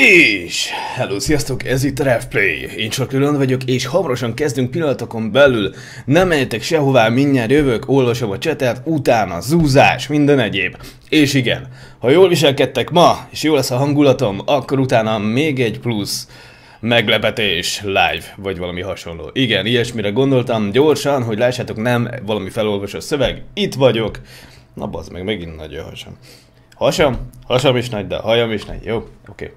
És hello, sziasztok, ez itt Refplay. Én Chatroulette vagyok, és hamarosan kezdünk pillanatokon belül. Nem menjetek sehová, mindjárt jövök, olvasom a csetet, utána zúzás, minden egyéb. És igen, ha jól viselkedtek ma, és jó lesz a hangulatom, akkor utána még egy plusz meglepetés live, vagy valami hasonló. Igen, ilyesmire gondoltam gyorsan, hogy lássátok, nem valami felolvasó szöveg. Itt vagyok. Na bazd meg, megint nagy a hasam. Hasam is nagy, de hajam is nagy. Jó, oké.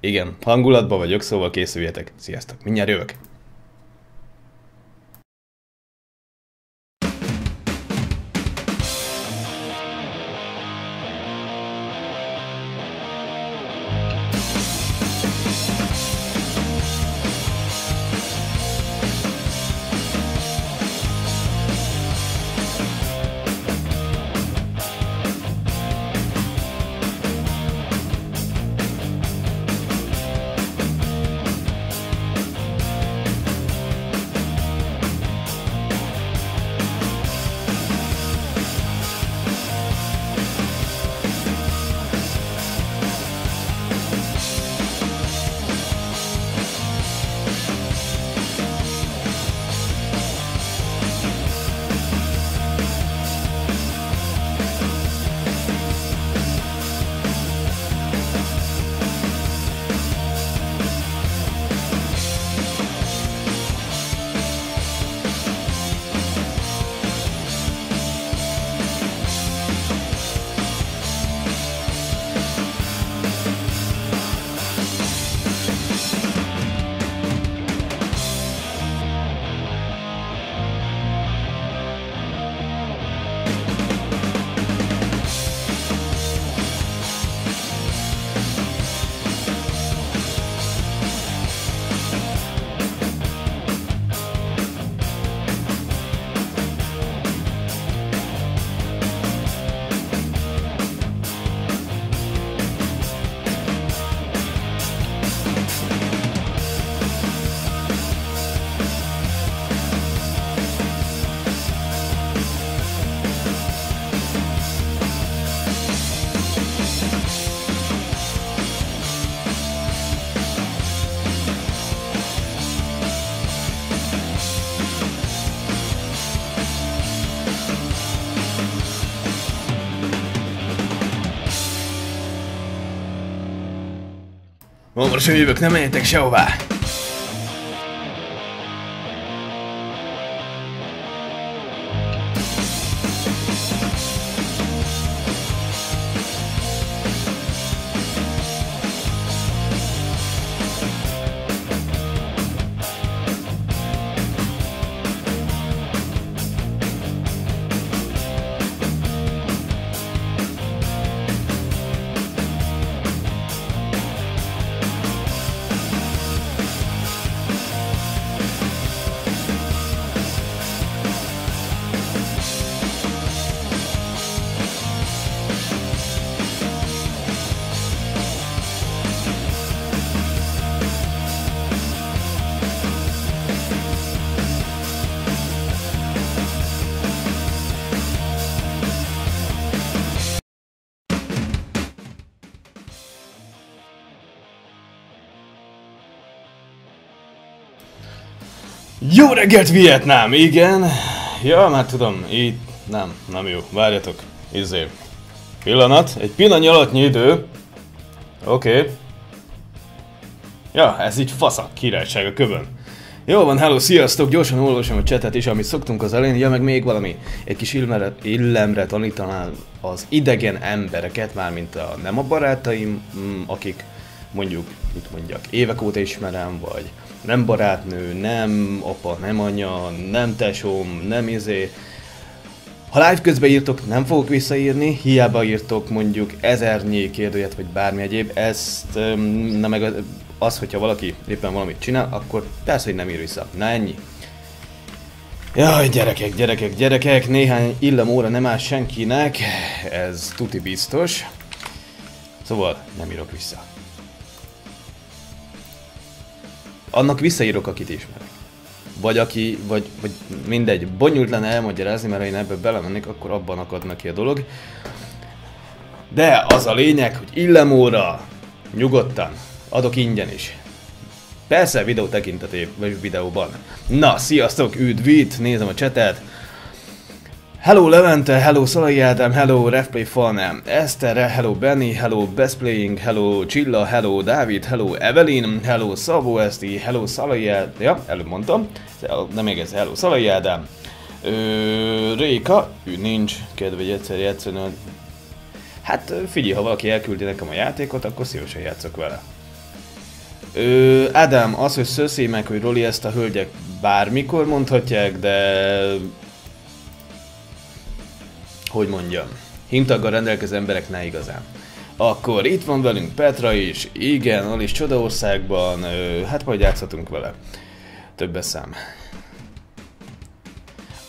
Igen, hangulatban vagyok, szóval készüljetek. Sziasztok, mindjárt jövök! Hamarosan jövök, nem menjetek sehová! Jó reggelt, Vietnám! Igen! Ja, már tudom, itt... nem jó. Várjatok. Pillanat. Egy pillanatnyi idő. Oké. Ja, ez így faszak királyság a kövön. Jó van, hello, sziasztok! Gyorsan olvasom a csetet is, amit szoktunk az elején. Ja, meg még valami. Egy kis illemre tanítanál az idegen embereket, mármint a nem a barátaim, akik mondjuk, mit mondjak, évek óta ismerem, vagy... nem barátnő, nem apa, nem anya, nem tesóm, nem izé. Ha live közben írtok, nem fogok visszaírni, hiába írtok mondjuk 1000 kérdőjet, vagy bármi egyéb. Ezt, na meg az, hogyha valaki éppen valamit csinál, akkor persze, hogy nem ír vissza. Na ennyi. Jaj, gyerekek, néhány illemóra nem áll senkinek, ez tuti biztos. Szóval nem írok vissza. Annak visszaírok, akit ismerek. Vagy aki, vagy mindegy, bonyolult lenne elmagyarázni, mert ha én ebbe belemennék, akkor abban akad neki a dolog. De az a lényeg, hogy illemóra Nyugodtan. Adok ingyen is. Persze videó tekintetében, vagy videóban. Na, sziasztok, üdvít, nézem a csetet. Hello Levente, hello Szalai Ádám, hello Refplay Fanem, Eszterre, hello Benny, hello Best Playing, hello Csilla, hello Dávid, hello Evelyn, hello Szabó Eszti, hello Szalai Ádám, ja, előbb mondtam, nem még ez, hello Szalai Ádám, Réka, ő nincs, kedvegy egyszerűen, hát figyelj, ha valaki elküldi nekem a játékot, akkor szívesen játszok vele. Ádám, az, hogy szöszé meg, hogy Roli, ezt a hölgyek bármikor mondhatják, de... Hogy mondjam, hímtaggal rendelkező emberek ne igazán. Akkor itt van velünk Petra is, igen, Alis Csodaországban, hát majd játszhatunk vele. Többes szám.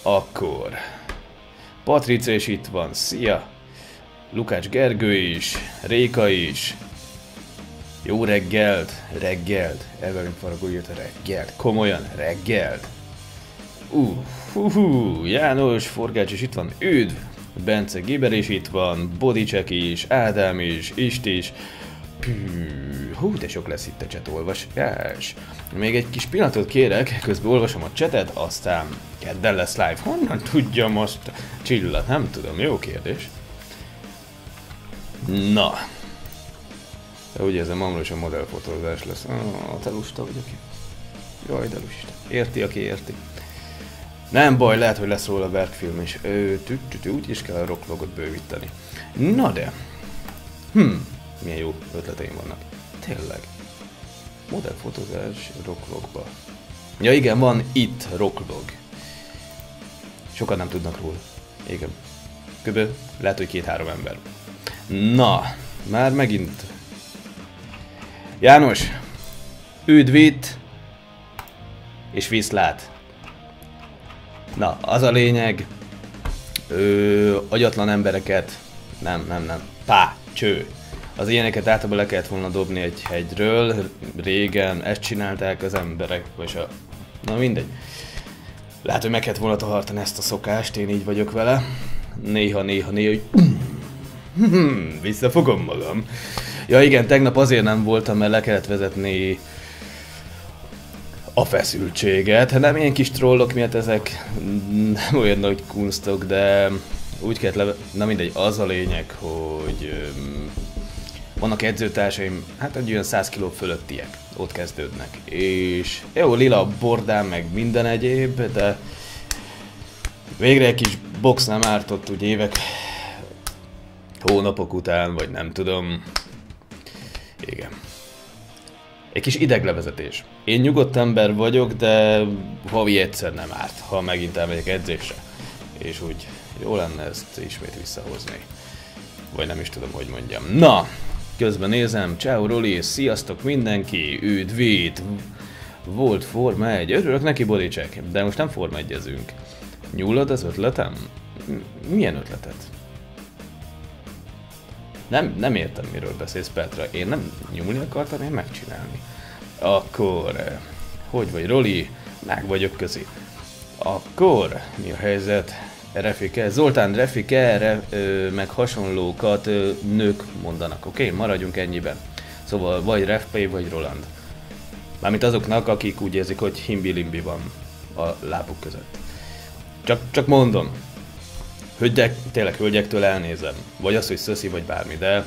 Akkor... Patricia is itt van, szia! Lukács Gergő is, Réka is. Jó reggelt, reggelt. Evelyn Faragó jött a reggelt, komolyan reggelt. János Forgács is itt van, üdv. Bence Giber is itt van, Bodicsek is, Ádám is, Ist is. Hú, de sok lesz itt a chat olvasás. Még egy kis pillanatot kérek, közben olvasom a chatet, aztán kedden lesz live. Honnan tudja most? Csilla, nem tudom, jó kérdés. Na. De úgy érzem, amúgy is a modellfotózás lesz. Te lusta vagyok. Jaj, de lusta. Érti, aki érti. Nem baj, lehet, hogy lesz róla Bergfilm is. Úgy is kell a rocklogot bővíteni. Na de. Milyen jó ötleteim vannak. Tényleg. Modellfotózás rocklogba. Ja igen, van itt rocklog. Sokan nem tudnak róla. Igen. Kb. Lehet, hogy 2-3 ember. Na, már megint. János, üdvít, és viszlát. Na, az a lényeg, agyatlan embereket, nem, cső. Az ilyeneket általában le kellett volna dobni egy hegyről, régen ezt csinálták az emberek, vagy a... Na mindegy. Lehet, hogy meg kellett volna tartani ezt a szokást, én így vagyok vele. Néha, visszafogom magam. Ja igen, tegnap azért nem voltam, mert le kellett vezetni a feszültséget. Nem ilyen kis trollok miatt ezek, nem olyan nagy kunstok, de úgy kellett na mindegy, az a lényeg, hogy vannak edzőtársaim, hát egy olyan 100 kg fölöttiek, ott kezdődnek. És jó, lila bordán, meg minden egyéb, de végre egy kis box nem ártott, úgy évek, hónapok után, vagy nem tudom. Igen. Egy kis ideglevezetés. Én nyugodt ember vagyok, de havi egyszer nem árt, ha megint elmegyek edzésre. És úgy jó lenne ezt ismét visszahozni. Vagy nem is tudom, hogy mondjam. Na, közben nézem. Ciao Roli, sziasztok mindenki, üdvít. Volt Forma 1. Örülök neki, Bodicsek, de most nem Forma 1-ezünk. Nyúlod az ötletem? Milyen ötletet? Nem értem, miről beszélsz, Petra. Én nem nyúlni akartam, én megcsinálni. Akkor... Hogy vagy, Roli? Meg vagyok, közi. Akkor... Mi a helyzet? Refike, Zoltán Refike, meg hasonlókat nők mondanak. Oké? Maradjunk ennyiben. Szóval vagy Refplay, vagy Roland. Mármint azoknak, akik úgy érzik, hogy himbi-limbi van a lábuk között. Csak mondom. Hölgyek, tényleg hölgyektől elnézem. Vagy az, hogy szöszi, vagy bármi, de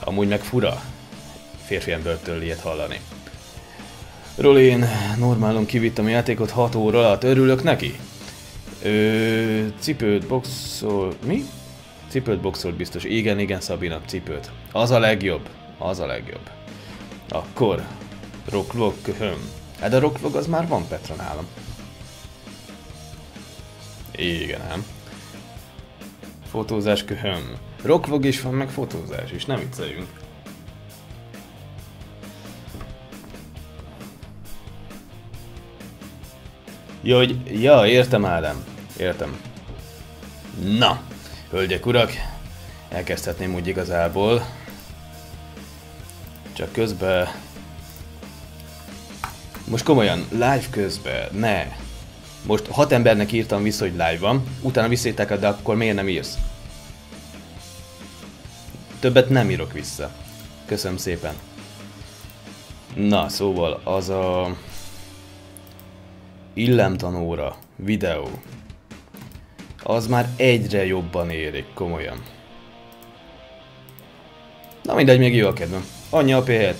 amúgy meg fura férfi embertől ilyet hallani. Rolén, normálon kivittem a játékot 6 óra alatt, örülök neki? Cipőt boxol... Mi? Cipőt boxol biztos. Igen, Szabina, cipőt. Az a legjobb. Az a legjobb. Akkor... RockLog, köhöm. Hát de RockLog az már van Petra nálam. Igen, ám. Fotózás, köhöm. RockVlog is van, meg fotózás is, nem vicceljünk. Ja, értem Ádám. Értem. Na, hölgyek, urak, elkezdhetném úgy igazából. Csak közben... Most komolyan, live közben, ne! Most 6 embernek írtam vissza, hogy live van, utána visszaírták, de akkor miért nem írsz? Többet nem írok vissza. Köszönöm szépen. Na, szóval az a illemtanóra videó, az már egyre jobban érik, komolyan. Na mindegy, még jó a kedvem. Annyi a péhet.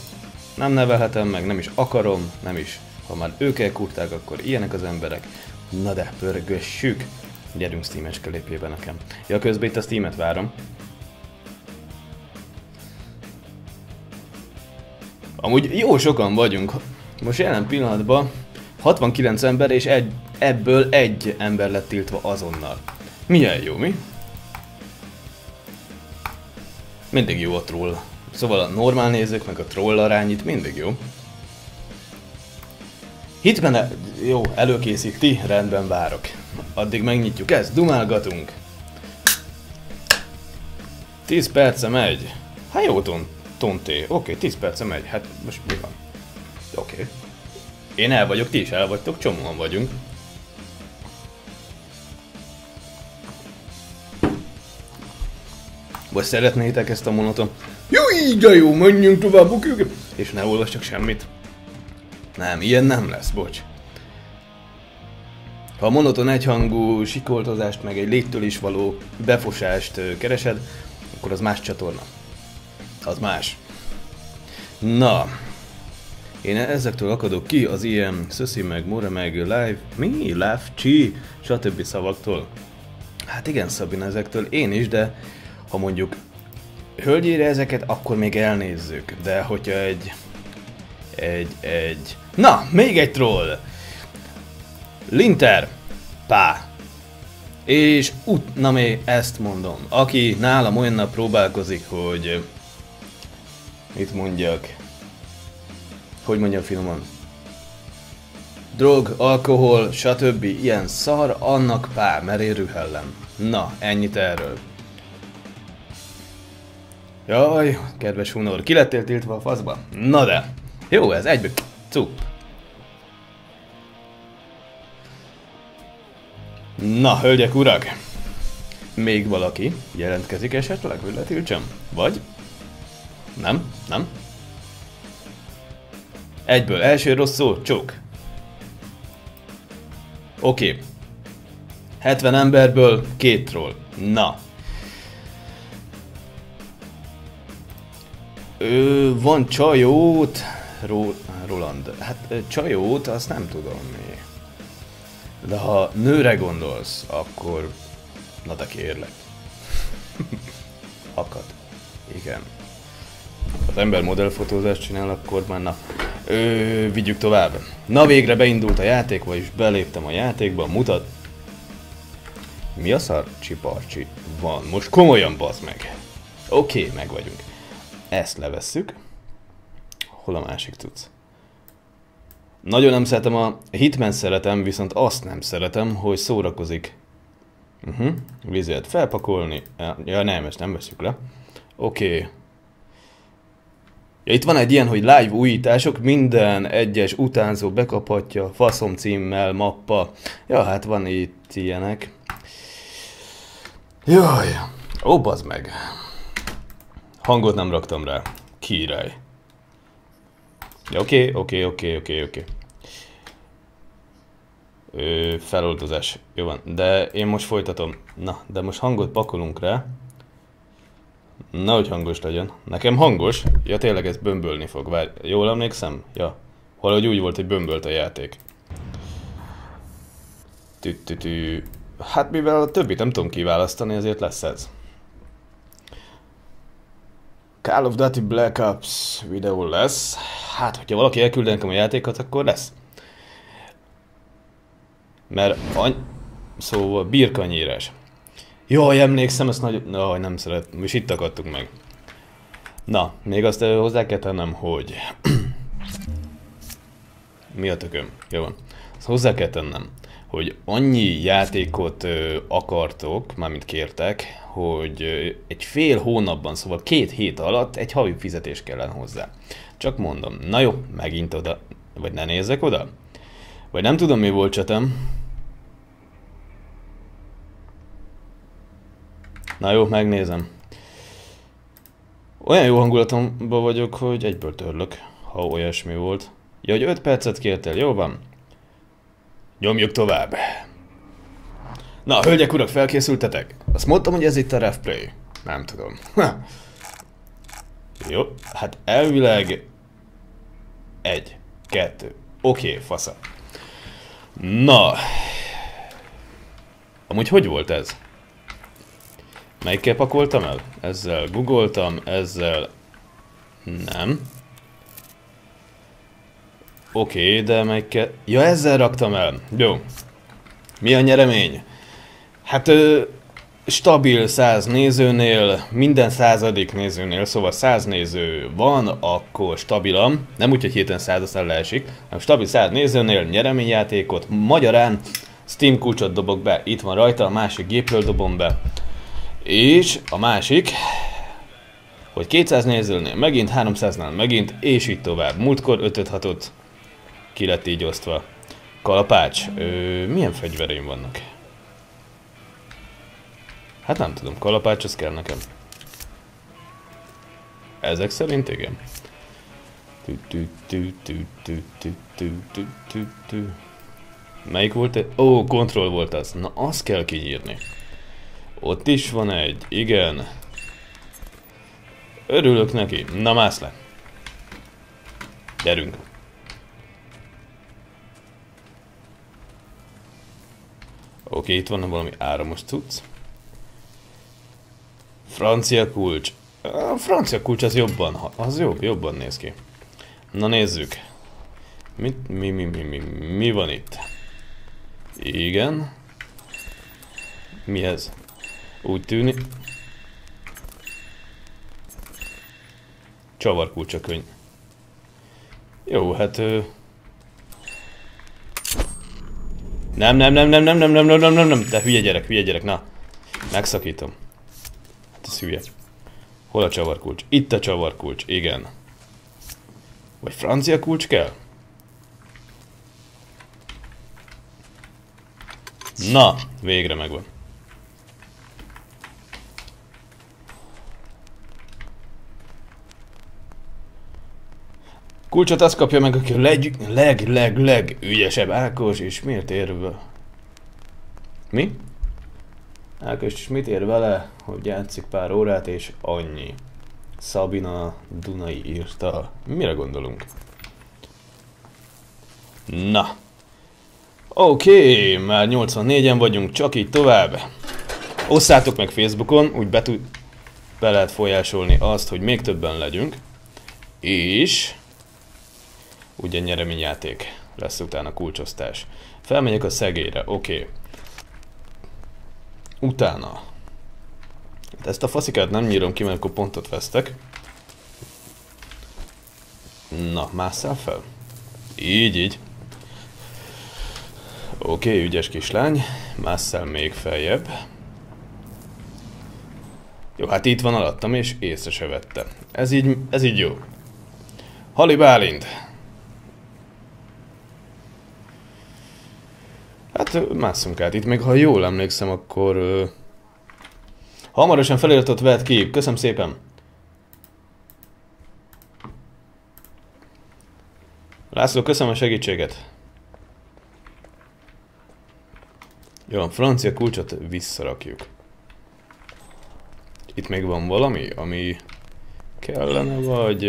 Nem nevelhetem meg, nem is akarom, nem is. Ha már ők elkurták, akkor ilyenek az emberek. Na de, pörgössük! Gyerünk Steam-eske lépjébe nekem. Ja, közben itt a Steam-et várom. Amúgy jó sokan vagyunk. Most jelen pillanatban 69 ember, és ebből egy ember lett tiltva azonnal. Milyen jó, mi? Mindig jó a troll. Szóval a normál nézők, meg a troll arány itt mindig jó. Hitman, jó, előkészíti, rendben, várok. Addig megnyitjuk ezt, dumálgatunk. 10 perce megy. Hát jó, Tonté. Oké, 10 perce megy. Hát most mi van? Oké. Én el vagyok, ti is el vagytok, csomóan vagyunk. Vagy szeretnétek ezt a monoton? Júj, de jó, menjünk tovább, bukjuk! És ne olvassak semmit. Nem, ilyen nem lesz, bocs. Ha a monoton egyhangú sikoltozást, meg egy léttől is való befosást keresed, akkor az más csatorna. Az más. Na. Én ezektől akadok ki az ilyen szöszi, meg mora, meg live, mi, láv, csi, stb. Szavaktól. Hát igen, Szabin, ezektől én is, de ha mondjuk hölgyére ezeket, akkor még elnézzük. De hogyha egy... Na, még egy troll! Linter, pá. És utnamé, ezt mondom. Aki nálam olyannal próbálkozik, hogy... Mit mondjak? Hogy mondjam finoman? Drog, alkohol, stb. Ilyen szar, annak pá, mert én rühellem. Na, ennyit erről. Jaj, kedves Hunor, ki lettél tiltva a faszba? Na de! Jó, ez egyből cup. Na, hölgyek, urak! Még valaki jelentkezik esetleg, hogy letiltsam? Vagy? Nem? Nem? Egyből első rossz szó, csók. Oké. 70 emberből 2 troll. Na. Van csajót... Roland. Hát csajót, azt nem tudom mi. De ha nőre gondolsz, akkor... Na de kérlek. Akad. Igen. Az ember modellfotózást csinál, akkor már na. Vigyük tovább. Na végre beindult a játék, vagyis beléptem a játékba, mutat. Mi a szar csiparcsi van? Most komolyan, bazd meg. Oké, meg vagyunk. Ezt levesszük. Hol a másik tudsz? Nagyon nem szeretem a Hitman, szeretem, viszont azt nem szeretem, hogy szórakozik. Vizet felpakolni. Ja nem, ezt nem veszük le. Oké. Ja, itt van egy ilyen, hogy live újítások, minden egyes utánzó bekaphatja, faszom címmel, mappa. Ja, hát van itt ilyenek. Jaj, ó, bazd meg. Hangot nem raktam rá. Király. Ja, oké. Feloldozás. Jó van, de én most folytatom. Na, de most hangot pakolunk rá. Na, hogy hangos legyen. Nekem hangos? Ja, tényleg ez bömbölni fog. Várj, jól emlékszem? Ja. Valahogy úgy volt, hogy bömbölt a játék. Tütütü. Hát mivel a többit nem tudom kiválasztani, ezért lesz ez. Call of Duty Black Ops videó lesz. Hát, hogyha valaki elküldi nekem a játékot, akkor lesz. Mert szóval birkanyírás. Jaj, emlékszem, ezt nagy... Jaj, nem szeretem. És itt akadtuk meg. Na, még azt hozzá kell tennem, hogy... Mi a tököm? Jó van. Azt hozzá kell tennem, hogy annyi játékot akartok, mármint kértek, hogy egy fél hónapban, szóval 2 hét alatt egy havi fizetés kellene hozzá. Csak mondom, na jó, megint oda. Vagy ne nézzek oda? Vagy nem tudom, mi volt csetem. Na jó, megnézem. Olyan jó hangulatomban vagyok, hogy egyből törlök. ha olyasmi volt. Ja, hogy 5 percet kértél, jó van? Nyomjuk tovább. Na, hölgyek, urak, felkészültetek? Azt mondtam, hogy ez itt a Refplay. Nem tudom. Jó, hát elvileg... 1, 2. Oké, fasza. Na... Amúgy hogy volt ez? Melyikkel pakoltam el? Ezzel googoltam, ezzel... Nem. Oké, de melyikkel... Ja, ezzel raktam el. Jó. Mi a nyeremény? Hát stabil 100 nézőnél, minden 100. nézőnél, szóval 100 néző van, akkor stabilan, nem úgy, hogy héten 100 aztán leesik, hanem stabil 100 nézőnél nyereményjátékot, magyarán Steam kulcsot dobok be, itt van rajta, a másik gépről dobom be, és a másik, hogy 200 nézőnél megint, 300-nál megint, és így tovább. Múltkor 5-6-ot ki lett így osztva. Kalapács, milyen fegyvereim vannak? Hát nem tudom, kalapács, az kell nekem. Ezek szerint igen. Melyik volt egy? Ó, kontroll volt az. Na, azt kell kinyírni. Ott is van egy, igen. Örülök neki. Na, mász le. Gyerünk. Oké, itt van valami áramos cucc. Francia kulcs. A francia kulcs az jobban, az jobban néz ki. Na nézzük. Mit, mi van itt? Igen. Mi ez? Úgy tűnik. Csavarkulcs a könyv. Jó, hát... Nem, te hülye gyerek, na. Megszakítom. Ez hülye. Hol a csavarkulcs? Itt a csavarkulcs, igen. Vagy francia kulcs kell? Na, végre megvan. Kulcsot azt kapja meg, aki a leg ügyesebb Ákos, és miért ér vele? Mi? Ákos, és mit ér vele, hogy játszik pár órát és annyi? Szabina Dunai írta. Mire gondolunk? Na. Oké, már 84-en vagyunk, csak így tovább. Osszátok meg Facebookon, úgy be lehet folyásolni azt, hogy még többen legyünk. És... ugye nyereményjáték lesz utána, kulcsosztás. Felmegyek a szegélyre, oké. Utána. Ezt a faszikát nem nyírom ki, mert akkor pontot vesztek. Na, másszál fel. Így, így. Oké, ügyes kislány. Másszál még feljebb. Jó, hát itt van alattam, és észre se vettem. Ez így jó. Hali Bálint. Hát másszunk át itt, még ha jól emlékszem, akkor... hamarosan feliratot vett ki, köszönöm szépen! László, köszönöm a segítséget! Jó, francia kulcsot visszarakjuk. Itt még van valami, ami kellene, vagy...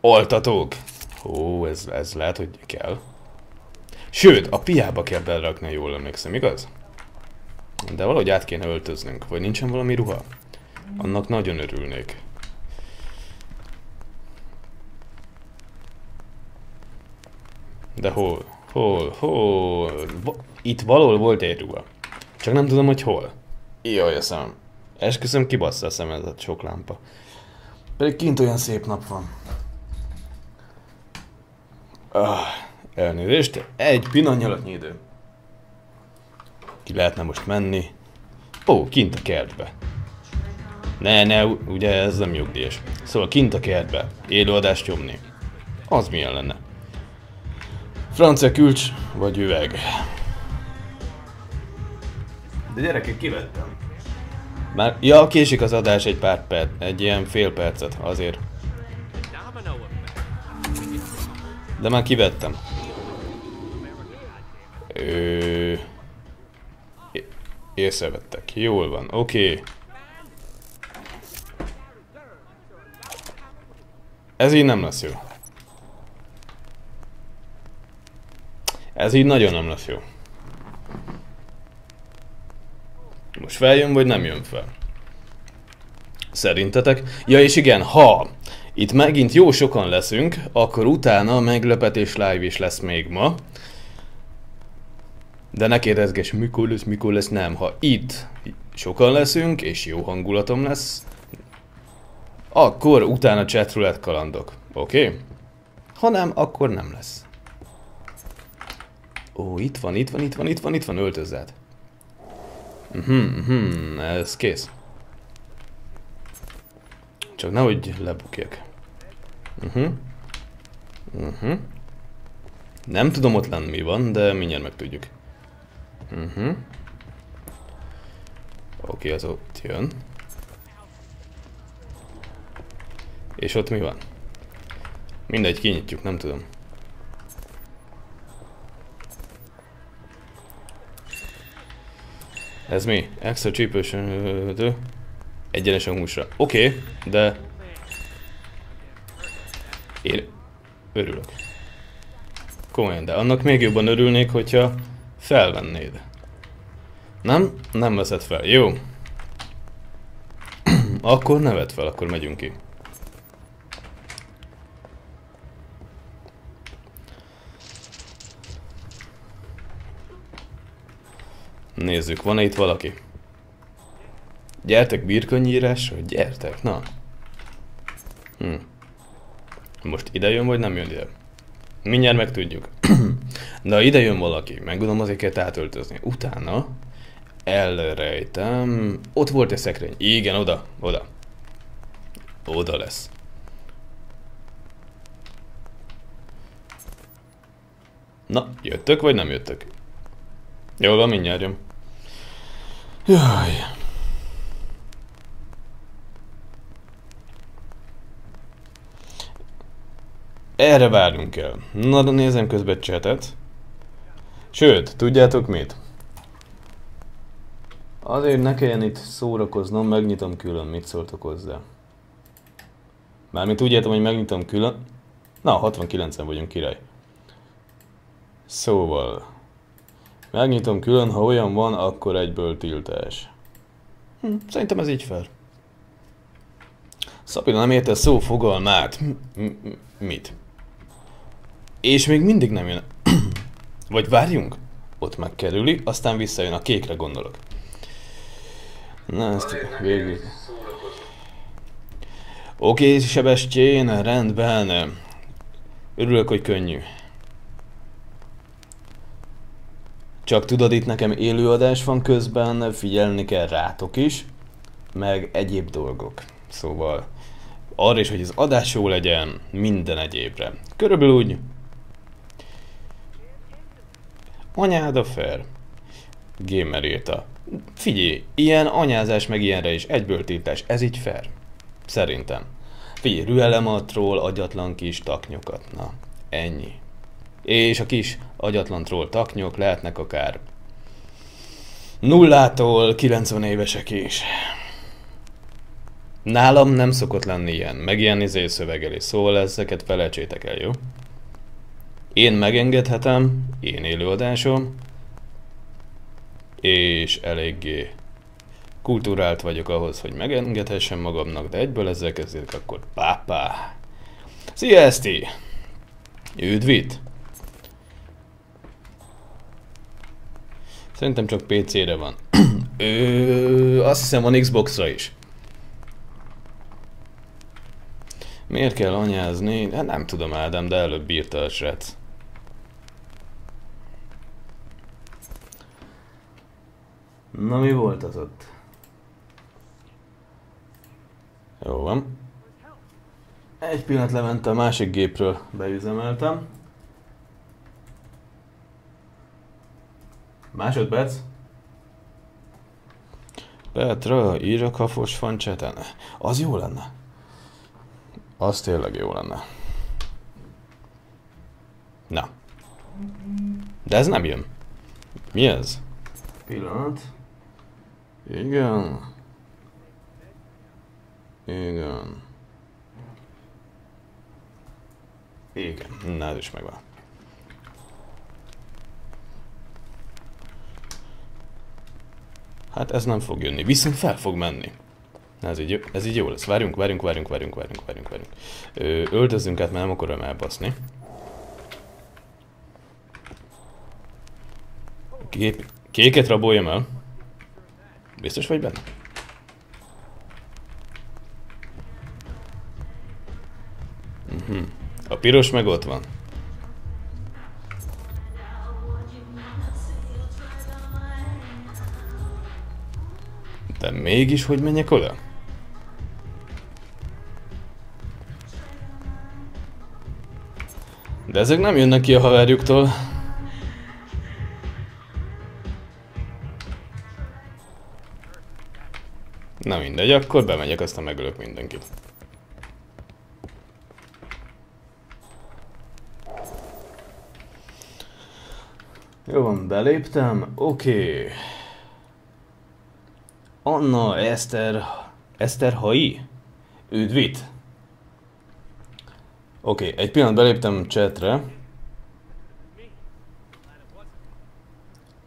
altatók! Ó, ez lehet, hogy kell. Sőt, a piába kell belerakni, jól emlékszem, igaz? De valahogy át kéne öltöznünk, vagy nincsen valami ruha? Annak nagyon örülnék. De hol? Itt valahol volt egy ruha. Csak nem tudom, hogy hol. Jaj, a szemem. Esküszöm, kibassza a szemedet, sok lámpa. Pedig kint olyan szép nap van. Elnézést, egy pillanatnyi idő. Ki lehetne most menni? Ó, kint a kertbe. Ne, ugye ez nem nyugdíjas. Szóval kint a kertbe, élőadást nyomni. Az milyen lenne? Francia külcs, vagy üveg. De gyerekek, kivettem. Már, ja, késik az adás egy pár perc, egy ilyen fél percet, azért. De már kivettem. Észrevettek. Jól van, oké. Okay. Ez így nem lesz jó. Ez így nagyon nem lesz jó. Most feljön, vagy nem jön fel? Szerintetek? Ja, és igen, ha itt megint jó sokan leszünk, akkor utána a meglepetés live is lesz még ma. De ne kérdezgess, mikor lesz, nem. Ha itt sokan leszünk, és jó hangulatom lesz, akkor utána chatroulette kalandok. Oké? Okay? Ha nem, akkor nem lesz. Ó, itt van, öltözzed. Ez kész. Csak nehogy lebukjak. Nem tudom ott lenni mi van, de mindjárt megtudjuk. Oké, az ott jön. És ott mi van? Mindegy, kinyitjuk, nem tudom. Ez mi? Extra csípős... egyenesen húsra. Oké, okay, de... én örülök. Komolyan, de annak még jobban örülnék, hogyha felvennéd. Nem? Nem veszed fel. Jó. Akkor ne vedd fel, akkor megyünk ki. Nézzük, van-e itt valaki? Gyertek birkanyírásra, gyertek, na. Most ide jön, vagy nem jön ide? Mindjárt megtudjuk. Na, ide jön valaki, megmondom, azért kell átöltözni. Utána elrejtem. Ott volt egy szekrény. Igen, oda, oda. Oda lesz. Na, jöttök, vagy nem jöttök? Jól van, mindjárt jön. Jaj. Erre várunk el. Na, de nézem közben a chatet. Sőt, tudjátok mit? Azért ne kelljen itt szórakoznom, megnyitom külön, mit szóltok hozzá. Mármint úgy értem, hogy megnyitom külön. Na, 69-en vagyunk, király. Szóval... megnyitom külön, ha olyan van, akkor egyből tiltás. Szerintem ez így fel. Szabina nem érte szó fogalmát. Mit? És még mindig nem jön. Vagy várjunk? Ott megkerüli, aztán visszajön, a kékre gondolok. Na, ezt végig. Oké, Sebestyén, rendben. Örülök, hogy könnyű. Csak tudod, itt nekem élőadás van közben, figyelni kell rátok is, meg egyéb dolgok. Szóval arra is, hogy az adás jó legyen, minden egyébre. Körülbelül úgy... anyád a fair. Gamer írta. Figyelj, ilyen anyázás meg ilyenre is, egyből tiltás, ez így fair. Szerintem. Figyelj, rühelem a troll agyatlan kis taknyokat. Na, ennyi. És a kis agyatlantról taknyok lehetnek akár 0-tól 90 évesek is. Nálam nem szokott lenni ilyen, meg ilyen szövegelés, szóval ezeket felejtsétek el, jó? Én megengedhetem, én élőadásom, és eléggé kulturált vagyok ahhoz, hogy megengedhessem magamnak, de egyből ezzel kezdjük, akkor pápá! Szia, Eszti! Üdvít! Szerintem csak PC-re van. Azt hiszem van Xbox-ra is. Miért kell anyázni? Hát nem tudom, Ádám, de előbb bírta a srác. Na, mi volt az ott? Jó van. Egy pillanat, lementem a másik gépről, beüzemeltem. Másodperc. Petra, ír a kafos fancseten. Az jó lenne. Az tényleg jó lenne. Na. De ez nem jön. Mi ez? Pillanat. Igen. Igen. Igen. Na, ez is megvan. Hát ez nem fog jönni, viszont fel fog menni. Ez így jó lesz. Várjunk. Öltözzünk át, mert nem akarom elbaszni. Kéket raboljam el. Biztos vagy benne? A piros meg ott van. De mégis hogy menjek oda? De ezek nem jönnek ki a haverjuktól. Na mindegy, akkor bemegyek, aztán megölök mindenkit. Jó van, beléptem, oké. Anna, Eszter Hai? Üdvít! Oké, egy pillanat, beléptem chatre.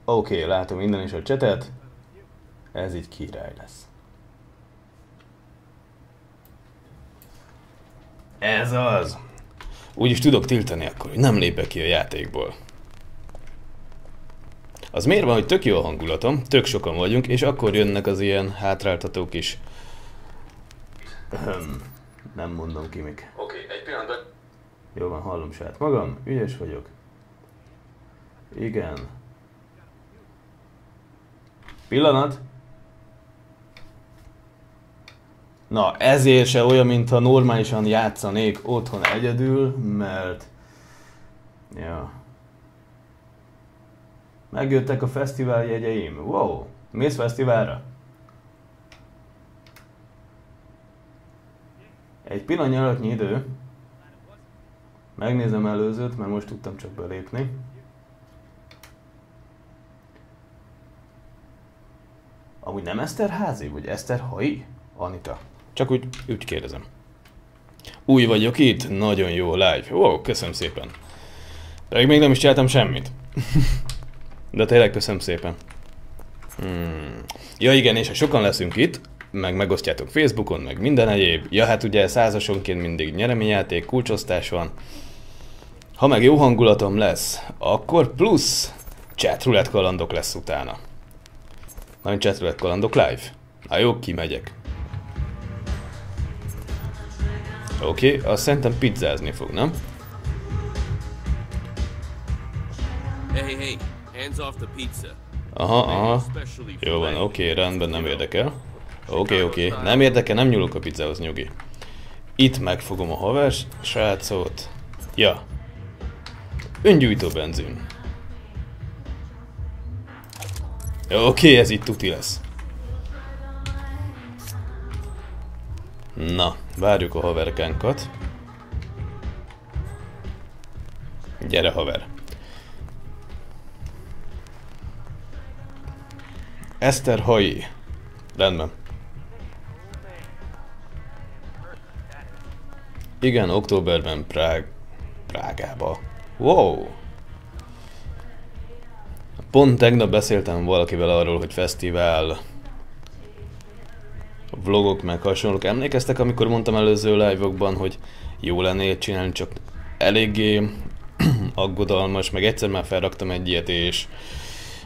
Oké, látom innen is a chatet. Ez így király lesz. Ez az! Úgyis tudok tiltani akkor, hogy nem lépek ki a játékból. Az miért van, hogy tök jó a hangulatom, tök sokan vagyunk, és akkor jönnek az ilyen hátráltató kis... Nem mondom ki mik. Oké, egy pillanat. Jó van, hallom saját magam, ügyes vagyok. Igen. Pillanat. Na, ezért se olyan, mintha normálisan játszanék otthon egyedül, mert... Ja... Megjöttek a fesztivál jegyeim. Wow! Mész fesztiválra? Egy pillanatnyi idő. Megnézem előzőt, mert most tudtam csak belépni. Amúgy nem Eszterházi, vagy Eszterhai? Anita. Csak úgy kérdezem. Új vagyok itt, nagyon jó live. Wow, köszönöm szépen. Pedig még nem is csináltam semmit. De tényleg köszönöm szépen. Ja igen, és ha sokan leszünk itt, meg megosztjátok Facebookon, meg minden egyéb. Ja hát ugye százasonként mindig nyereményjáték, kulcsosztás van. Ha meg jó hangulatom lesz, akkor plusz Chatroulette kalandok lesz utána. Nagyon Chatroulette kalandok live. Na jó, kimegyek. Oké, azt szerintem pizzázni fog, nem? Hey. Aha, jó van, oké, rendben, nem érdekel. Oké, nem érdekel, nem nyúlok a pizzához, nyugi. Itt megfogom a haver srácot. Ja. Öngyújtó benzin. Oké, ez itt tuti lesz. Na, várjuk a haverkánkat. Gyere, haver. Eszter Hai. Rendben. Igen, októberben Prágába. Wow! Pont tegnap beszéltem valakivel arról, hogy fesztivál... vlogok meg hasonlók. Emlékeztek, amikor mondtam előző live-okban, hogy jó lenne csinálni, csak eléggé aggodalmas, meg egyszer már felraktam egy ilyet, és...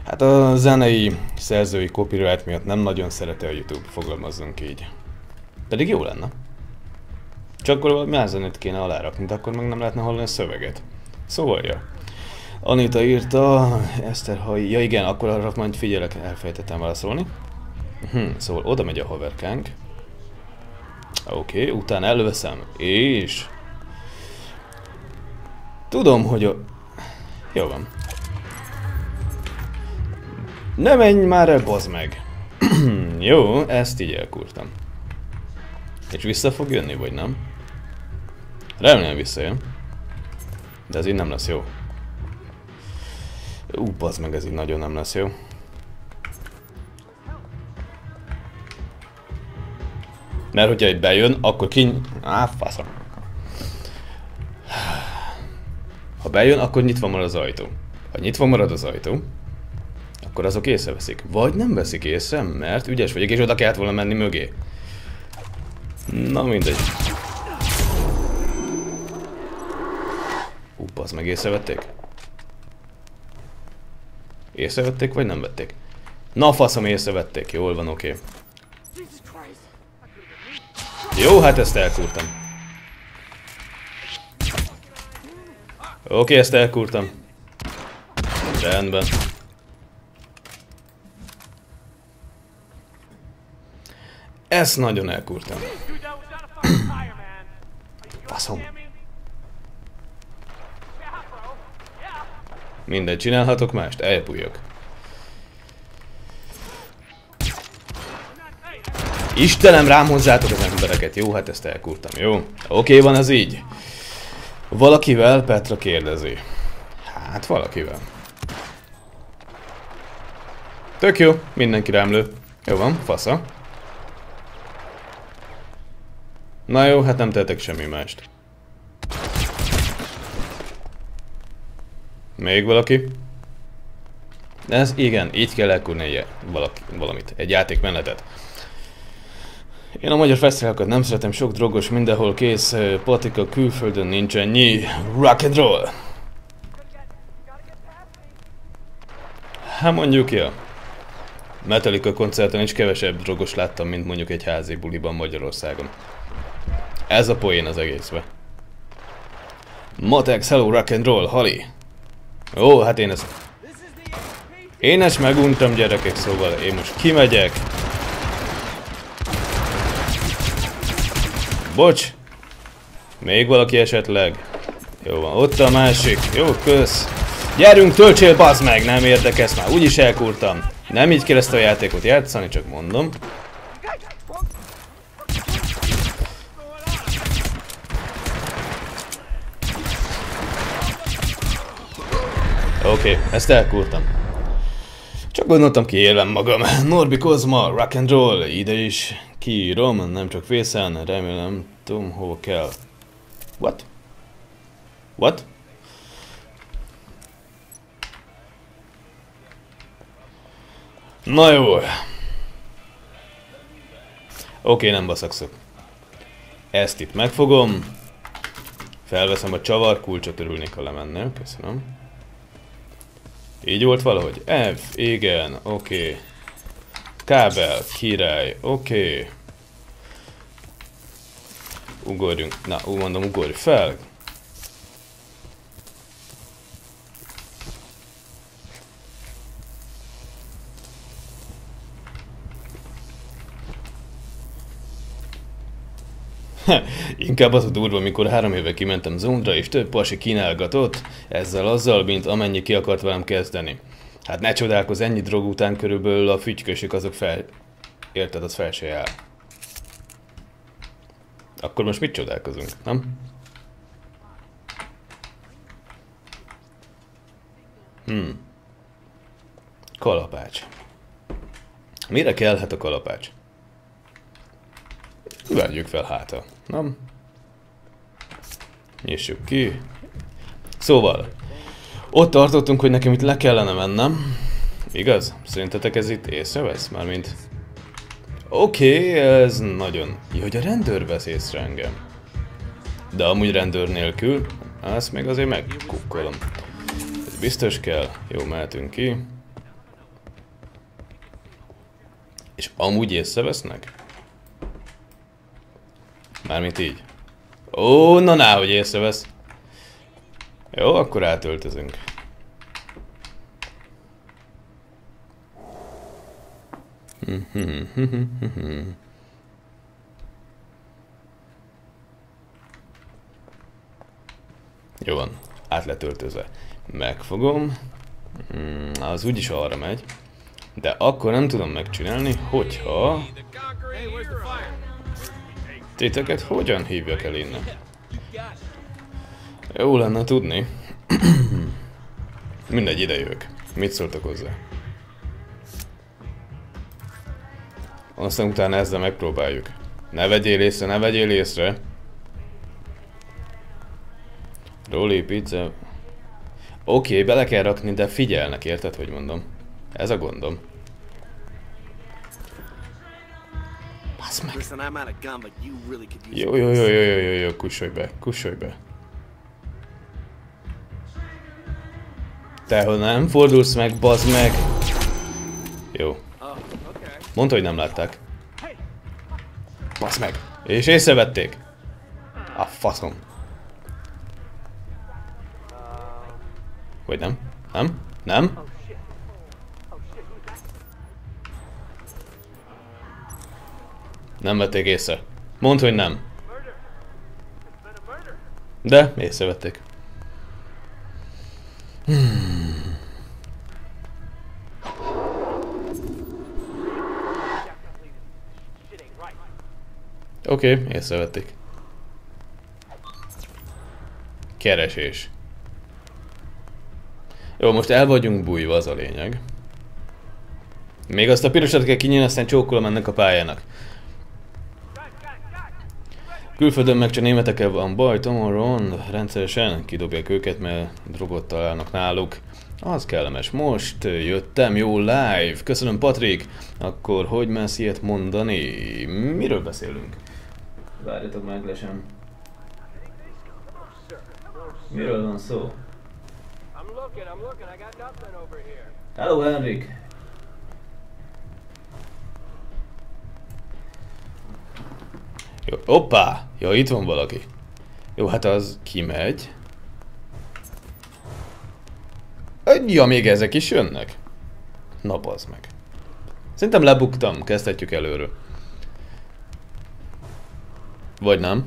Hát a zenei szerzői copyright miatt nem nagyon szereti a YouTube, fogalmazzunk így. Pedig jó lenne. Csak akkor valami más zenét kéne alárakni, de akkor meg nem lehetne hallani a szöveget. Szóval, ja. Anita írta, Eszter, ha... Ja igen, akkor arra majd figyelek, elfejtettem válaszolni. Szóval oda megy a haverkánk. Oké, utána előveszem, és... Tudom, hogy a... Jó van. Ne menj már el, bazd meg! Jó, ezt így elkurtam. És vissza fog jönni, vagy nem? Remélem visszajön. De ez így nem lesz jó. Bazd meg, ez így nagyon nem lesz jó. Mert hogyha itt bejön, akkor kiny... faszom. Ha bejön, akkor nyitva marad az ajtó. Ha nyitva marad az ajtó, akkor azok észreveszik. Vagy nem veszik észre, mert ügyes vagyok, és oda kellett volna menni mögé. Na mindegy. Bazd meg, észrevették? Észrevették, vagy nem vették? Na faszom, észrevették. Jól van, oké. Jó, hát ezt elkúrtam. Oké, ezt elkúrtam. Rendben. Ezt nagyon elkúrtam. Faszom. Mindegy, csinálhatok mást, elbújjak. Istenem, rám hozzátok az embereket. Jó, hát ezt elkúrtam, jó? Oké, van ez így. Valakivel, Petra kérdezi. Hát valakivel. Tök jó, mindenki rám lő. Jó van, fasza. Na jó, hát nem tettek semmi mást. Még valaki? Ez igen, így kell elkúrni valamit, egy játékmenetet. Én a magyar fesztiválokat nem szeretem, sok drogos, mindenhol kész, patika, külföldön nincsen nyi, rock and roll. Hát mondjuk ja. Metallica koncerten is kevesebb drogos láttam, mint mondjuk egy házi buliban Magyarországon. Ez a poén az egészbe. Matex, hello rock and roll, Hali. Ó, hát én ezt... Én ezt meguntam, gyerekek, szóval én most kimegyek. Bocs! Még valaki esetleg? Jó van, ott a másik. Jó, kösz. Gyerünk, töltsél, bazd meg! Nem érdekes már, úgyis elkúrtam. Nem így kell ezt a játékot játszani, csak mondom. Oké, ezt elkúrtam. Csak gondoltam, kiélem magam. Norbi Kozma, rock and roll, ide is kiírom, nem csak fészen, remélem, tudom, hova kell. What? What? Na jó. Oké, nem baszakszok. Ezt itt megfogom. Felveszem a csavar, kulcsot, örülnék, ha lemennél, köszönöm. Így volt valahogy? F, igen, oké. Kábel, király, oké. Ugorjunk, na, úgy mondom, ugorj fel. Inkább az a durva, amikor 3 éve kimentem Zondra, és több pasi kínálgatott, ezzel-azzal, mint amennyi ki akart velem kezdeni. Hát ne csodálkozz, ennyi drog után körülbelül a fütykösök azok fel... Érted, az fel se jár. Akkor most mit csodálkozunk, nem? Kalapács. Mire kellhet a kalapács? Vegyük fel hátra, nem? Nyissuk ki. Szóval, ott tartottunk, hogy nekem itt le kellene mennem. Igaz? Szerintetek ez itt észrevesz? Mármint... Oké, ez nagyon... Jó, hogy a rendőr vesz észre engem. De amúgy rendőr nélkül... Ezt még azért megkukkolom. Ez biztos kell. Jó, mehetünk ki. És amúgy észrevesznek? Mármint így. Ó, na ná, hogy észrevesz. Jó, akkor átöltözünk. Jó van, át lett öltözve. Megfogom. Az úgyis arra megy. De akkor nem tudom megcsinálni, hogyha... Téteket hogyan hívjak el innen? Jó lenne tudni. Mindegy, ide jövök. Mit szóltak hozzá? Aztán utána ezzel megpróbáljuk. Ne vegyél észre, ne vegyél észre! Roli, pizza... Oké, bele kell rakni, de figyelnek, érted, hogy mondom. Ez a gondom. Basz meg! Jó, kussolj be, kussolj be. Te, ha nem fordulsz meg, bazd meg! Jó. Mondta, hogy nem látták. Basz meg! És észrevették! A faszom. Vagy nem? Nem? Nem? Nem vették észre. Mondd, hogy nem. De észrevették. Oké, észrevették. Keresés. Jó, most el vagyunk bújva, az a lényeg. Még azt a pirosat kell kinyílni, aztán csókolom ennek a pályának. Külföldön meg csak németekkel van baj, tomorrow rendszeresen kidobják őket, mert drogot találnak náluk. Az kellemes. Most jöttem, jó live. Köszönöm, Patrik. Akkor hogy mersz ilyet mondani? Miről beszélünk? Várjatok meg, lesem. Miről van szó? Hello, Henrik. Jó, hoppá! Jó, itt van valaki. Jó, hát az kimegy. Ja, még ezek is jönnek. Na, bazd meg. Szerintem lebuktam, kezdhetjük előről. Vagy nem?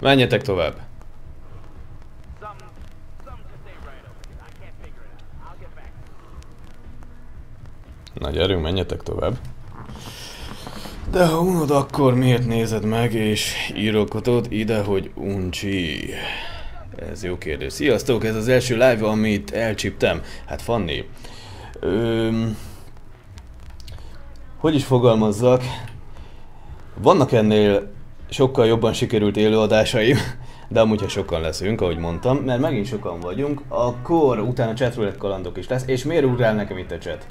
Menjetek tovább. Na gyerünk, menjetek tovább. De ha unod, akkor miért nézed meg és írogatod ide, hogy uncsi? Ez jó kérdés. Sziasztok, ez az első live, amit elcsíptem. Hát Fanni, hogy is fogalmazzak? Vannak ennél sokkal jobban sikerült élőadásaim, de amúgy ha sokan leszünk, ahogy mondtam, mert megint sokan vagyunk, akkor utána Chatroulette kalandok is lesz. És miért ugrál nekem itt a chat?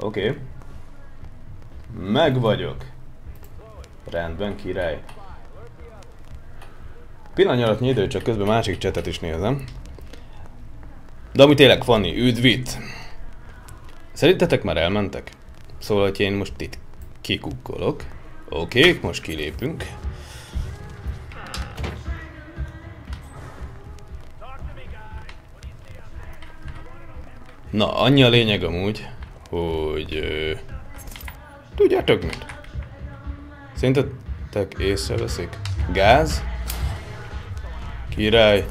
Oké. Meg vagyok. Rendben, király. Pillanatnyi idő, csak közben másik chatet is nézem. De amúgy tényleg, Fanni, üdv itt! Szerintetek már elmentek? Szóval, hogy én most itt kikukkolok. Oké, most kilépünk. Na, annyi a lényeg amúgy, hogy... tudjátok mit? Szerintetek észreveszik? Gáz? Király.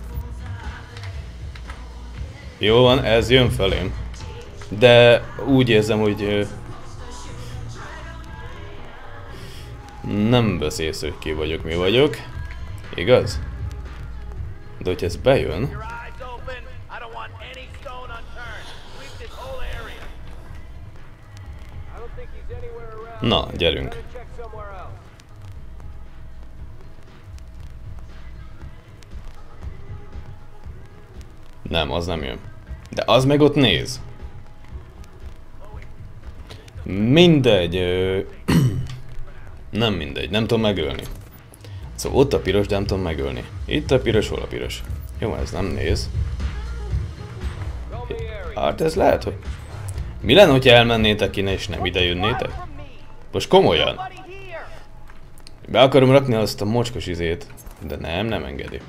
Jó van, ez jön felém. De úgy érzem, hogy... nem vesz észre, hogy ki vagyok, mi vagyok. Igaz? De hogyha ez bejön... Na, gyerünk. Nem, az nem jön. De az meg ott néz. Mindegy. Nem mindegy, nem tudom megölni. Szóval ott a piros, de nem tudom megölni. Itt a piros, hol a piros? Jó, ez nem néz. Hát ez lehet, hogy... Mi lenne, hogyha elmennétek innen és nem ide jönnétek? Most komolyan! Be akarom rakni azt a mocskos izét, de nem, nem engedi.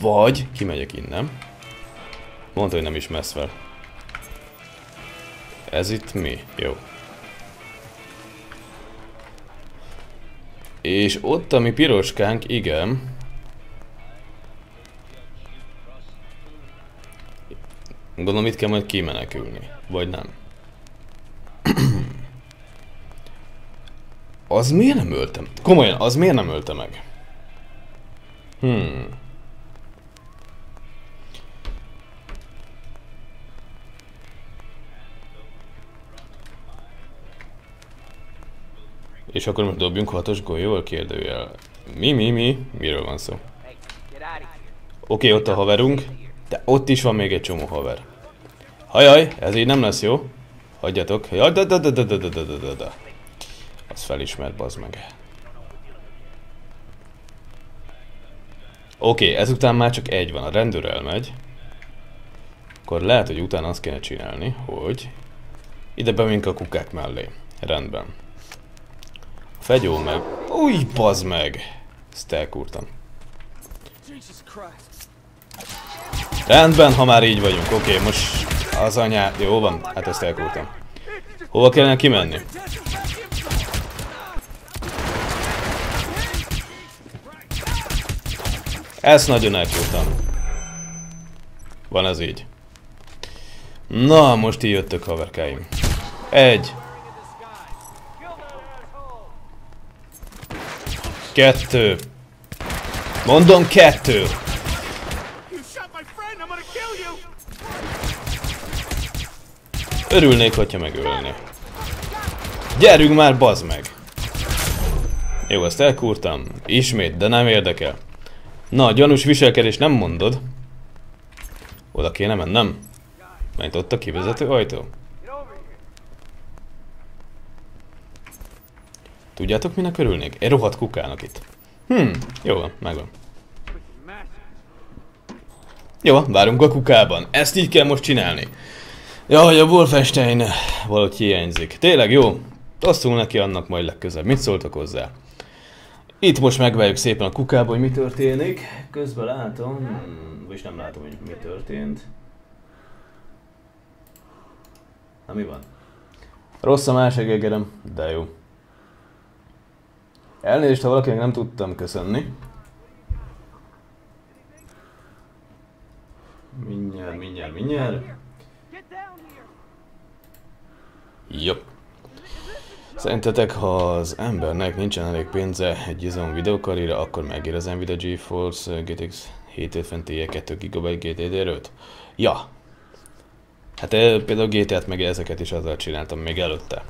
Vagy kimegyek innen. Mondta, hogy nem is messz fel. Ez itt mi? Jó. És ott a mi piroskánk, igen. Gondolom itt kell majd kimenekülni, vagy nem. Az miért nem ölte meg? Komolyan, az miért nem ölte meg? És akkor most dobjunk 6-os golyóval, kérdőjel. Mi? Miről van szó? Oké, ott a haverunk, de ott is van még egy csomó haver. Hajaj, ez így nem lesz jó. Hagyjatok. Jaj, da. Az felismert, bazd meg. Oké, ezután már csak egy van. A rendőr elmegy. Akkor lehet, hogy utána azt kéne csinálni, hogy... ide bemink a kukák mellé. Rendben. A fegyó meg... új, bazd meg! Ezt elkúrtam. Rendben, ha már így vagyunk. Oké, most... az anyá... jó van, hát ezt elkúrtam. Hova kellene kimenni? Ezt nagyon elkúrtam. Van ez így. Na, most így jöttök, haverkáim. Egy. Kettő. Mondom, kettő. Örülnék, hogyha megölni. Gyerünk már, bazd meg! Jó, ezt elkúrtam. Ismét, de nem érdekel. Na, gyanús viselkedés, nem mondod? Oda kéne mennem. Mert ott a kivezető ajtó. Tudjátok, minek örülnék? Egy rohadt kukának itt. Jó van, megvan. Jó, várunk a kukában. Ezt így kell most csinálni. Jaj, a Wolfenstein valahogy hiányzik. Tényleg jó? Tosszunk neki annak majd legközelebb. Mit szóltak hozzá? Itt most megvárjuk szépen a kukába, hogy mi történik. Közben látom, vagyis nem látom, hogy mi történt. Na, mi van? Rossz a másik egerem, de jó. Elnézést, ha valakinek nem tudtam köszönni. Mindjárt. Jó. Szerintetek, ha az embernek nincsen elég pénze egy izom videókarira, akkor megér az Nvidia GeForce GTX 750Ti 2 GB GDDR5? Ja. Hát például GTA-t meg ezeket is azzal csináltam még előtte.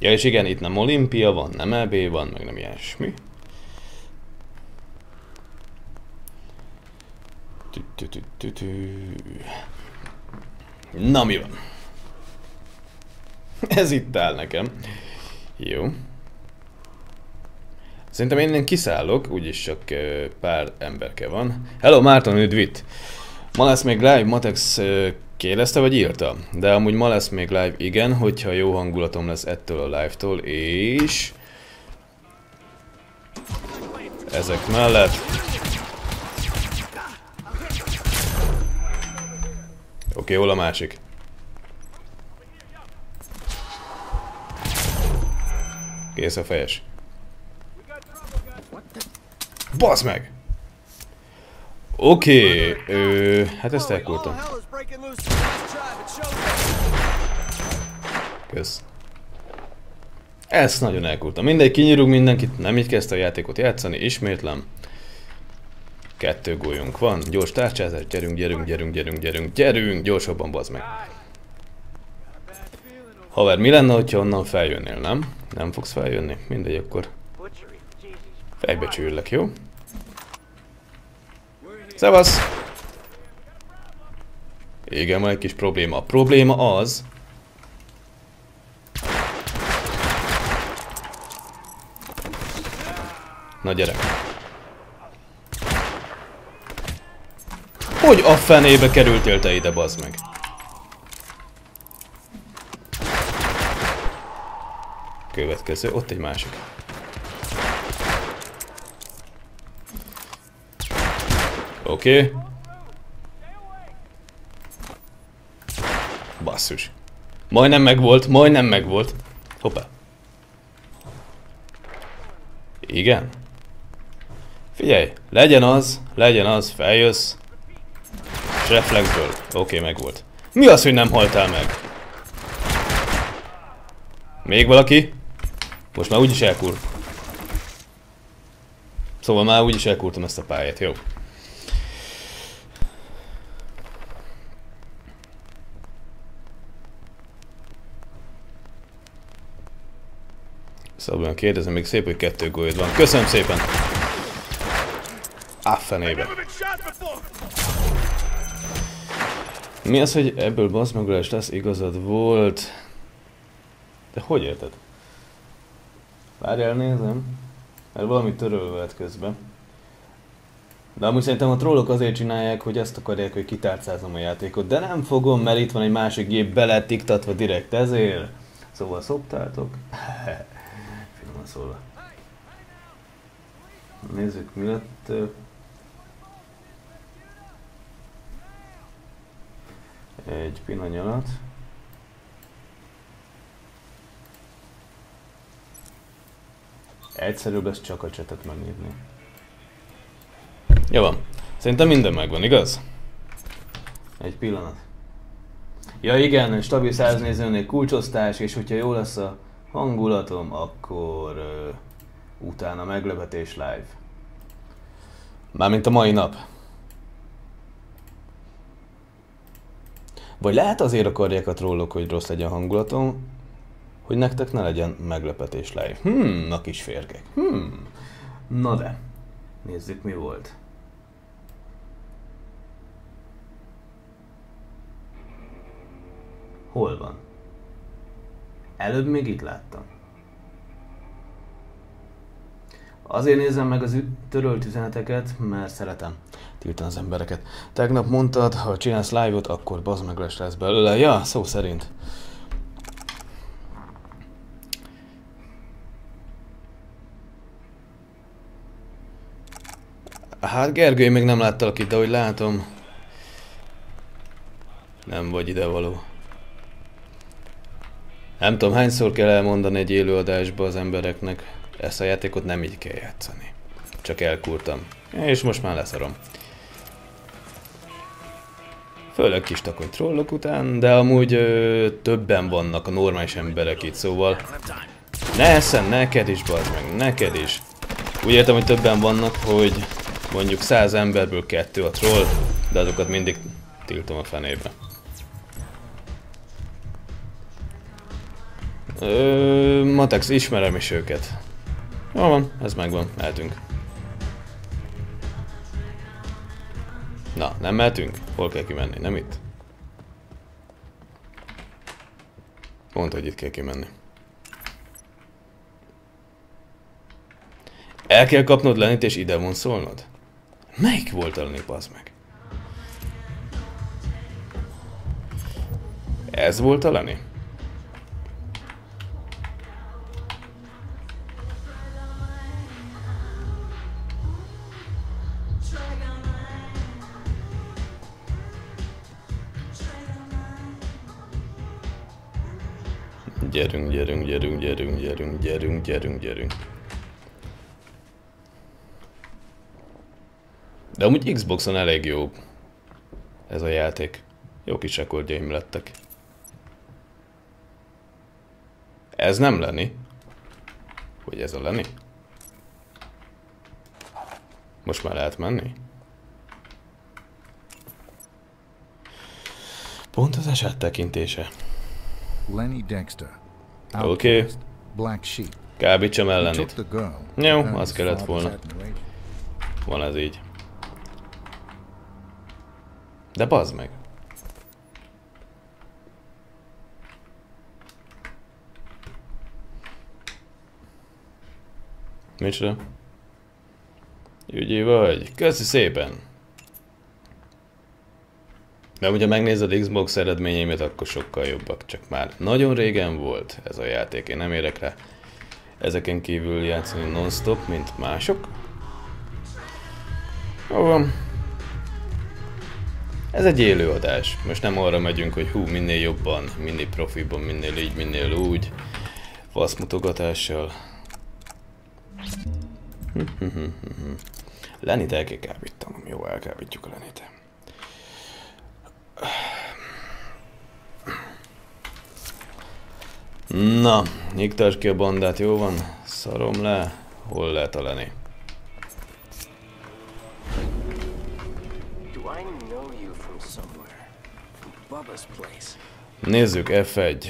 Ja, és igen, itt nem olimpia van, nem EB van, meg nem ilyesmi. Na, mi van? Ez itt áll nekem. Jó. Szerintem én kiszállok, úgyis csak pár emberke van. Hello, Márton, üdvít! Ma lesz még live, Matex kérdezte vagy írta? De amúgy ma lesz még live, igen, hogyha jó hangulatom lesz ettől a live-tól, és... ezek mellett... oké, hol a másik? Kész a fejes. Basz meg! Oké, hát ezt elkúrtam. Kösz. Ezt nagyon elkúrtam. Mindegy, kinyírunk mindenkit, nem így kezdte a játékot játszani, ismétlem. 2 gólyunk van, gyors tárcsázás, gyerünk, gyorsabban, bazd meg. Haver, mi lenne, hogyha onnan feljönnél, nem? Nem fogsz feljönni, mindegy, akkor fejbecsüllek, jó? Szevasz! Igen, van egy kis probléma. A probléma az... na, gyere! Hogy a fenébe kerültél te ide, bazd meg? Következő, ott egy másik. Oké. Basszus. Majdnem megvolt. Hoppá. Igen. Figyelj, legyen az, feljössz. Reflexből. Oké, megvolt. Mi az, hogy nem haltál meg? Még valaki? Most már úgyis elkur. Szóval már úgyis elkúrtam ezt a pályát, jó. Szabban kérdezem, még szép, hogy 2 gólyod van. Köszönöm szépen! Á, fenébe! Mi az, hogy ebből baszmagolás lesz? Igazad volt. De hogy érted? Várjál, nézem. Mert valami törölvet közben. De amúgy szerintem a trollok azért csinálják, hogy azt akarják, hogy kitárcázom a játékot. De nem fogom, mert itt van egy másik gép bele tiktatva direkt ezért. Szóval szoptátok. Finoman szólva. Nézzük, mi lett. Egy pillanat. Egyszerűbb lesz csak a csetet megnyitni. Jó van. Szerintem minden megvan, igaz? Egy pillanat. Ja igen, stabil 100 nézőnél kulcsosztás, és hogyha jó lesz a hangulatom, akkor utána meglepetés live. Mármint a mai nap. Vagy lehet azért akarják a trollok, hogy rossz legyen a hangulatom, hogy nektek ne legyen meglepetés live. Na kis férgek. Na de, nézzük mi volt. Hol van? Előbb még itt láttam. Azért nézem meg az törölt üzeneteket, mert szeretem tiltani az embereket. Tegnap mondtad, ha csinálsz live-ot, akkor bazd meg lesz belőle. Ja, szó szerint. Hát Gergő, én még nem láttalak itt, de ahogy látom, nem vagy idevaló. Nem tudom, hányszor kell elmondani egy élőadásba az embereknek, ezt a játékot nem így kell játszani. Csak elkúrtam. És most már leszarom. Főleg kis takony trollok után, de amúgy többen vannak a normális emberek itt, szóval... Neszen, neked is, bazd meg, neked is. Úgy értem, hogy többen vannak, hogy mondjuk 100 emberből 2 a troll, de azokat mindig tiltom a fenébe. Matex, ismerem is őket. Jól van, ez megvan, mehetünk. Na, nem mehetünk? Hol kell kimenni? Nem itt? Mondta, hogy itt kell kimenni. El kell kapnod Lenit és ide vonszolnod? Melyik volt a Lenit, bazd meg? Ez volt a Lenit? Gyerünk. De amúgy Xboxon elég jó ez a játék. Jó kis rekordjaim lettek. Ez nem Lenny. Hogy ez a Lenny? Most már lehet menni? Pont az eset tekintése. Lenny Dexter. Oké. Kábítsam el Lennyt. Jó, az kellett volna. Van ez így. De bazd meg. Micsoda? Ügyi vagy. Köszi szépen. De ugye megnézed Xbox eredményeimet, akkor sokkal jobbak, csak már nagyon régen volt ez a játék, én nem érek rá ezeken kívül játszani non-stop, mint mások. Jó van. Ez egy élőadás, most nem arra megyünk, hogy hú, minél jobban, minél profiban, minél így, minél úgy, faszmutogatással. Lenit el kell kábítanom, jó, elkábítjuk a Lenit. Na, nyugtass ki a bandát, jó van? Szarom le, hol lehet a Lenny? Nézzük, F1.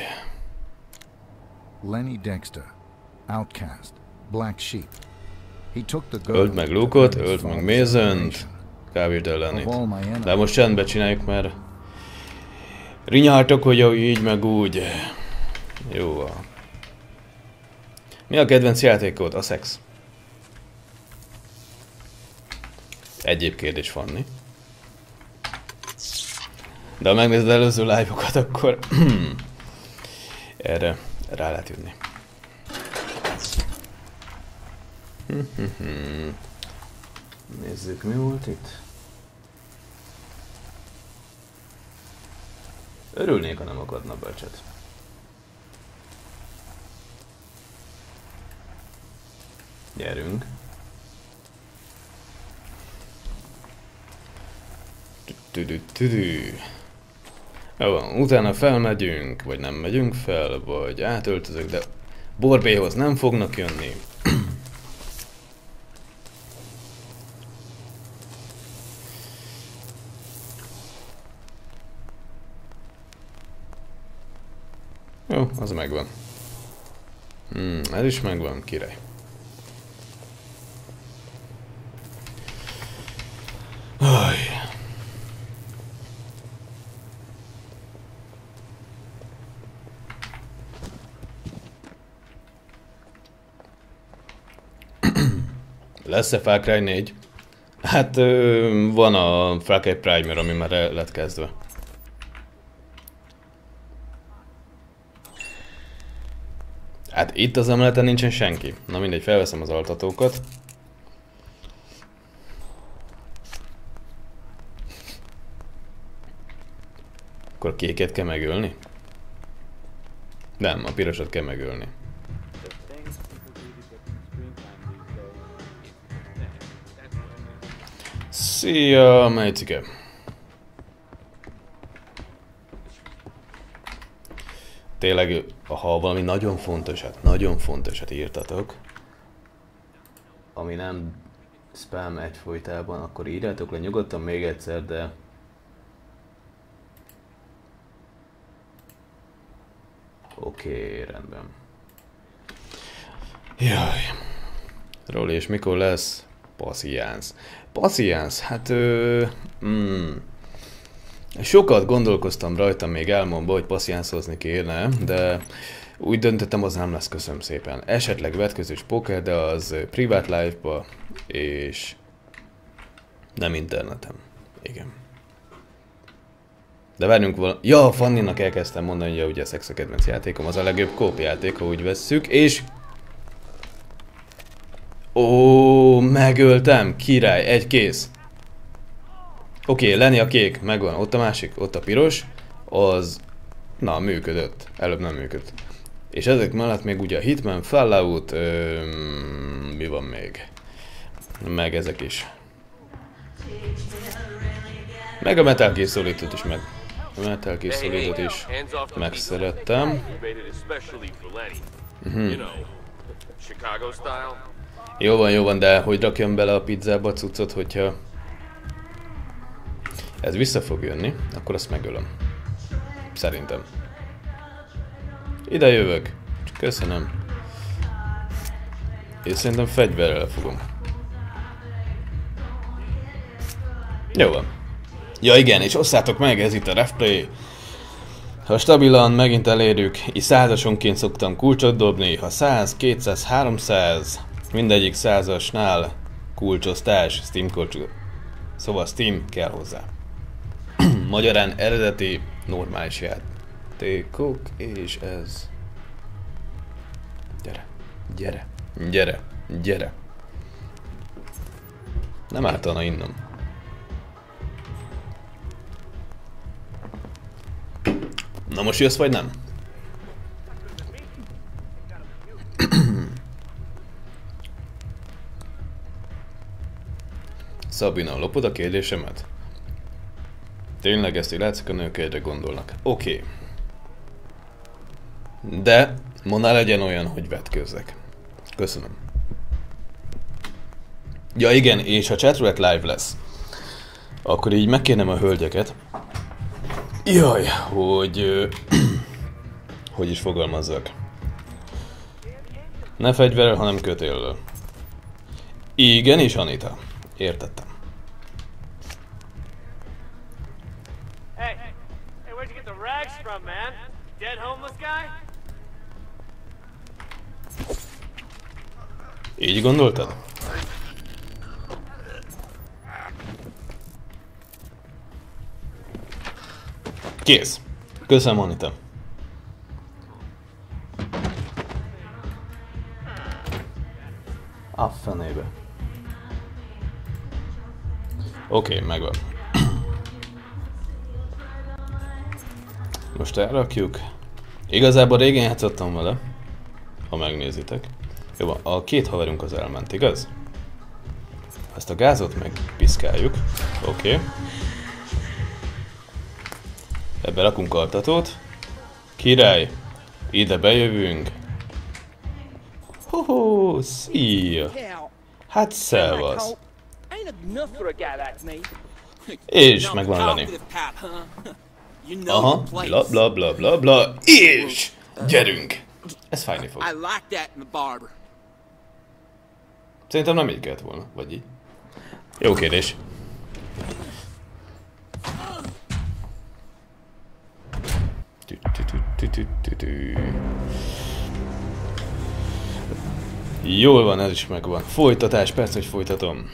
Öld meg Luke-ot, öld meg Mason-t, kávét ellenét. De most csendbe csináljuk, mert rinyáltok, hogy így meg úgy. Jó. Mi a kedvenc játékod? A szex. Egyéb kérdés, Fanni. De ha megnézed előző live-okat, akkor erre rá lehet jönni. Nézzük, mi volt itt. Örülnék, ha nem akadna be a chat. Gyerünk. Tüdü. Jó van, utána felmegyünk, vagy nem megyünk fel, vagy átöltözök, de Borbéhoz nem fognak jönni. Jó, az megvan. Ez is megvan, király. Lesz-e Far Cry 4? Hát van a Far Cry Primer, ami már el lett kezdve. Hát itt az emeleten nincsen senki. Na mindegy, felveszem az altatókat. Akkor kéket kell megölni? Nem, a pirosat kell megölni. Szia, melycike! Tényleg, ha valami nagyon fontosat írtatok, ami nem spam egyfolytában, akkor írjátok le nyugodtan még egyszer, de... Oké, rendben. Jaj. Roli, és mikor lesz? Passziánsz. Passziánsz, hát sokat gondolkoztam rajta még álmomba, hogy passziánszozni kéne, de úgy döntöttem, az nem lesz, köszönöm szépen. Esetleg vetközős poker, de az privát live-ba, és nem internetem. Igen. De várjunk valami... Ja, Fanninak elkezdtem mondani, hogy ugye a szex a kedvenc játékom, az a legjobb kópjáték, ha úgy vesszük, és... Ó, megöltem, király, egy kész. Oké, Lenni a kék, megvan, ott a másik, ott a piros, az... Na, működött, előbb nem működött. És ezek mellett még ugye a Hitman, Fallout, mi van még? Meg ezek is. Meg a Metallica Solidot is meg. A Metallica Solidot is megszerettem. Jó van, de hogy rakjam bele a pizzába a cuccot, hogyha ez vissza fog jönni, akkor azt megölöm. Szerintem. Ide jövök. Köszönöm. És szerintem fegyverrel fogom. Jó van. Ja igen, és osszátok meg, ez itt a Refplay. Ha stabilan megint elérjük, így 100-asonként szoktam kulcsot dobni, ha 100, 200, 300... Mindegyik 100-asnál kulcsosztás, Steam kulcs. Szóval Steam kell hozzá. Magyarán eredeti, normális játékok, és ez... Gyere, gyere, gyere, gyere. Nem ártana innom. Na most jössz vagy nem? Szabina, lopod a kérdésemet? Tényleg ezt így látszik, a nők egyre gondolnak. Oké. De ma ne legyen olyan, hogy vetkőzzek. Köszönöm. Ja igen, és ha Chatroulette live lesz, akkor így megkérnem a hölgyeket. Jaj, hogy... hogy is fogalmazzak. Ne fegyverrel, hanem kötéllel. Igenis, Anita. Értettem. Így gondoltad? Kész. Köszönöm, Anita. A fenébe. Oké, megvan. Most elrakjuk. Igazából régen játszottam vele, ha megnézitek. Jó, a két haverunk az elment, igaz? Ezt a gázot megpiszkáljuk. Oké. Ebbe rakunk altatót. Király, ide bejövünk. Hoho, szia! Hát szelvasz! És megvan Lani. Aha, bla bla bla bla bla, és gyerünk! Ez fájni fog. Szerintem nem így kellett volna, vagy így. Jó kérdés. Jól van, ez is megvan. Folytatás, persze, hogy folytatom.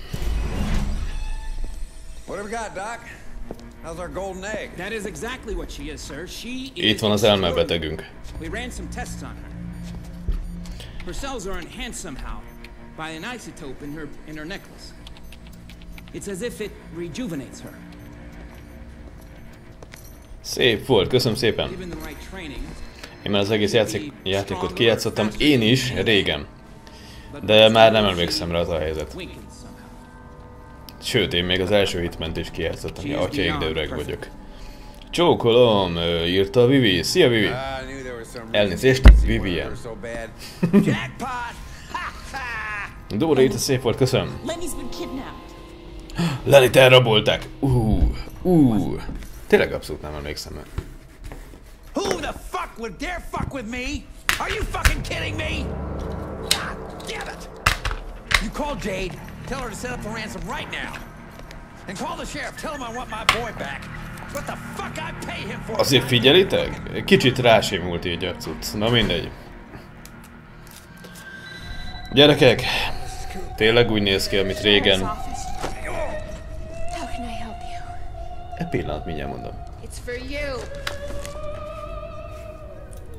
Itt van az elmebetegünk. Szép volt, köszönöm szépen. Én már az egész játékot kijátszottam, én is, régen. De már nem emlékszem rá az a helyzet. Sőt, én még az első Hitment is kijátszottam, hogy atyaik, de öreg vagyok. Csókolom, írta a Vivi. Szia, Vivi! Elnézést, Vivien. Dóra írta, szép volt, köszönöm. Lenit elrabolták! Tényleg abszolút nem emlékszem el. Who the fuck would dare fuck with me? Are you fucking kidding me? Damn it! You call Jade. Tell her to set up the ransom right now. And call the sheriff. Tell him I want my boy back. What the fuck I pay him for? Azért figyelitek? Kicsit rásimult így a cucc. Na mindegy. Gyerekek, tényleg úgy néz ki, amit régen. E pillanat, mindjárt mondom. It's for you.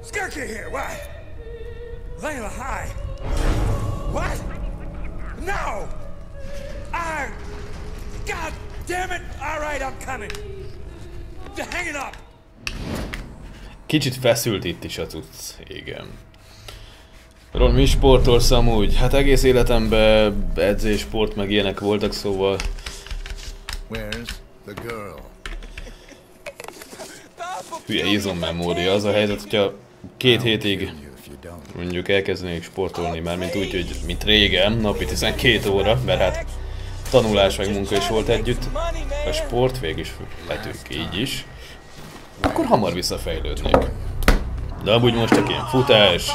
Skirky here. Why? Layla, hi. What? No! I... God damn it! All right, I'm coming. Hang it up. Kicsit feszült itt is a cucc, igen. Ron, mi sportolsz amúgy? Hát egész életemben edzés, sport meg ilyenek voltak, szóval... Where's the girl? Hülye izommemória, az a helyzet, hogyha két hétig... mondjuk elkezdenék sportolni már, mint úgy, hogy mint régen, napi 12 óra, mert hát tanulás meg munka is volt együtt, a sport végig is vetünk így is, akkor hamar visszafejlődnék. De amúgy most csak ilyen futás,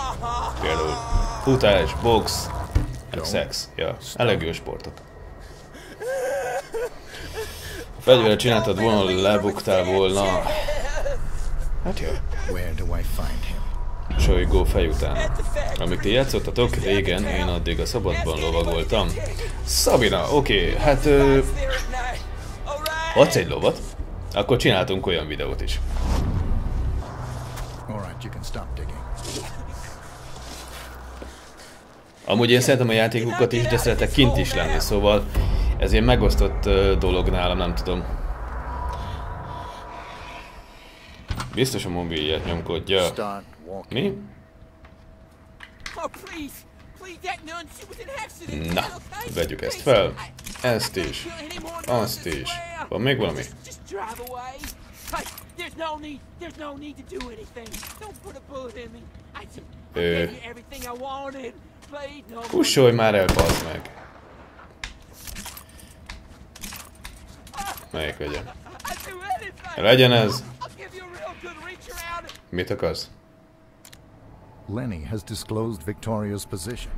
például futás, box, meg szex, ja, elegő a sportot. A fegyvere csináltad volna, lebuktál volna. Hát jó. Solygó fej után. Amíg ti játszottatok, régen én addig a szabadban lovagoltam. Szabina, oké, hát... adsz egy lovat? Akkor csináltunk olyan videót is. Amúgy én szeretem a játékokat is, de szeretek kint is lenni, szóval ez ilyen megosztott dolog nálam, nem tudom. Biztos a mobilját nyomkodja. Mi? Na, vegyük ezt fel. Ezt is. Azt is. Van még valami? Kussolj már el, bazd meg. Melyik legyen? Legyen ez. Mit akarsz? Lenny has disclosed Victoria's position.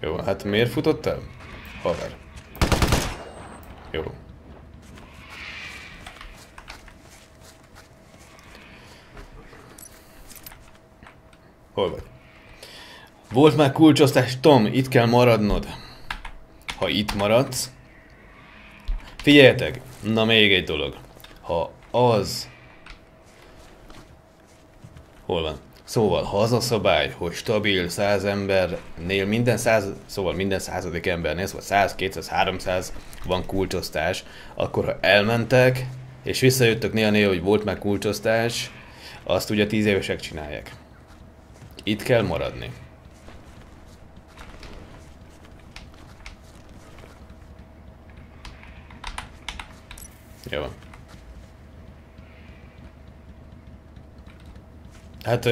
Jó, hát miért futottál? Haver. Jó. Hol vagy? Volt már kulcsosztás, Tom, itt kell maradnod. Ha itt maradsz... Figyeljetek! Na még egy dolog. Ha az... Hol van? Szóval, ha az a szabály, hogy stabil 100 embernél minden 100, szóval minden 100. embernél, szóval 100, 200, 300 van kulcsosztás, akkor ha elmentek, és visszajöttök néha-néha, hogy volt már kulcsosztás, azt ugye 10 évesek csinálják. Itt kell maradni. Jó. Hát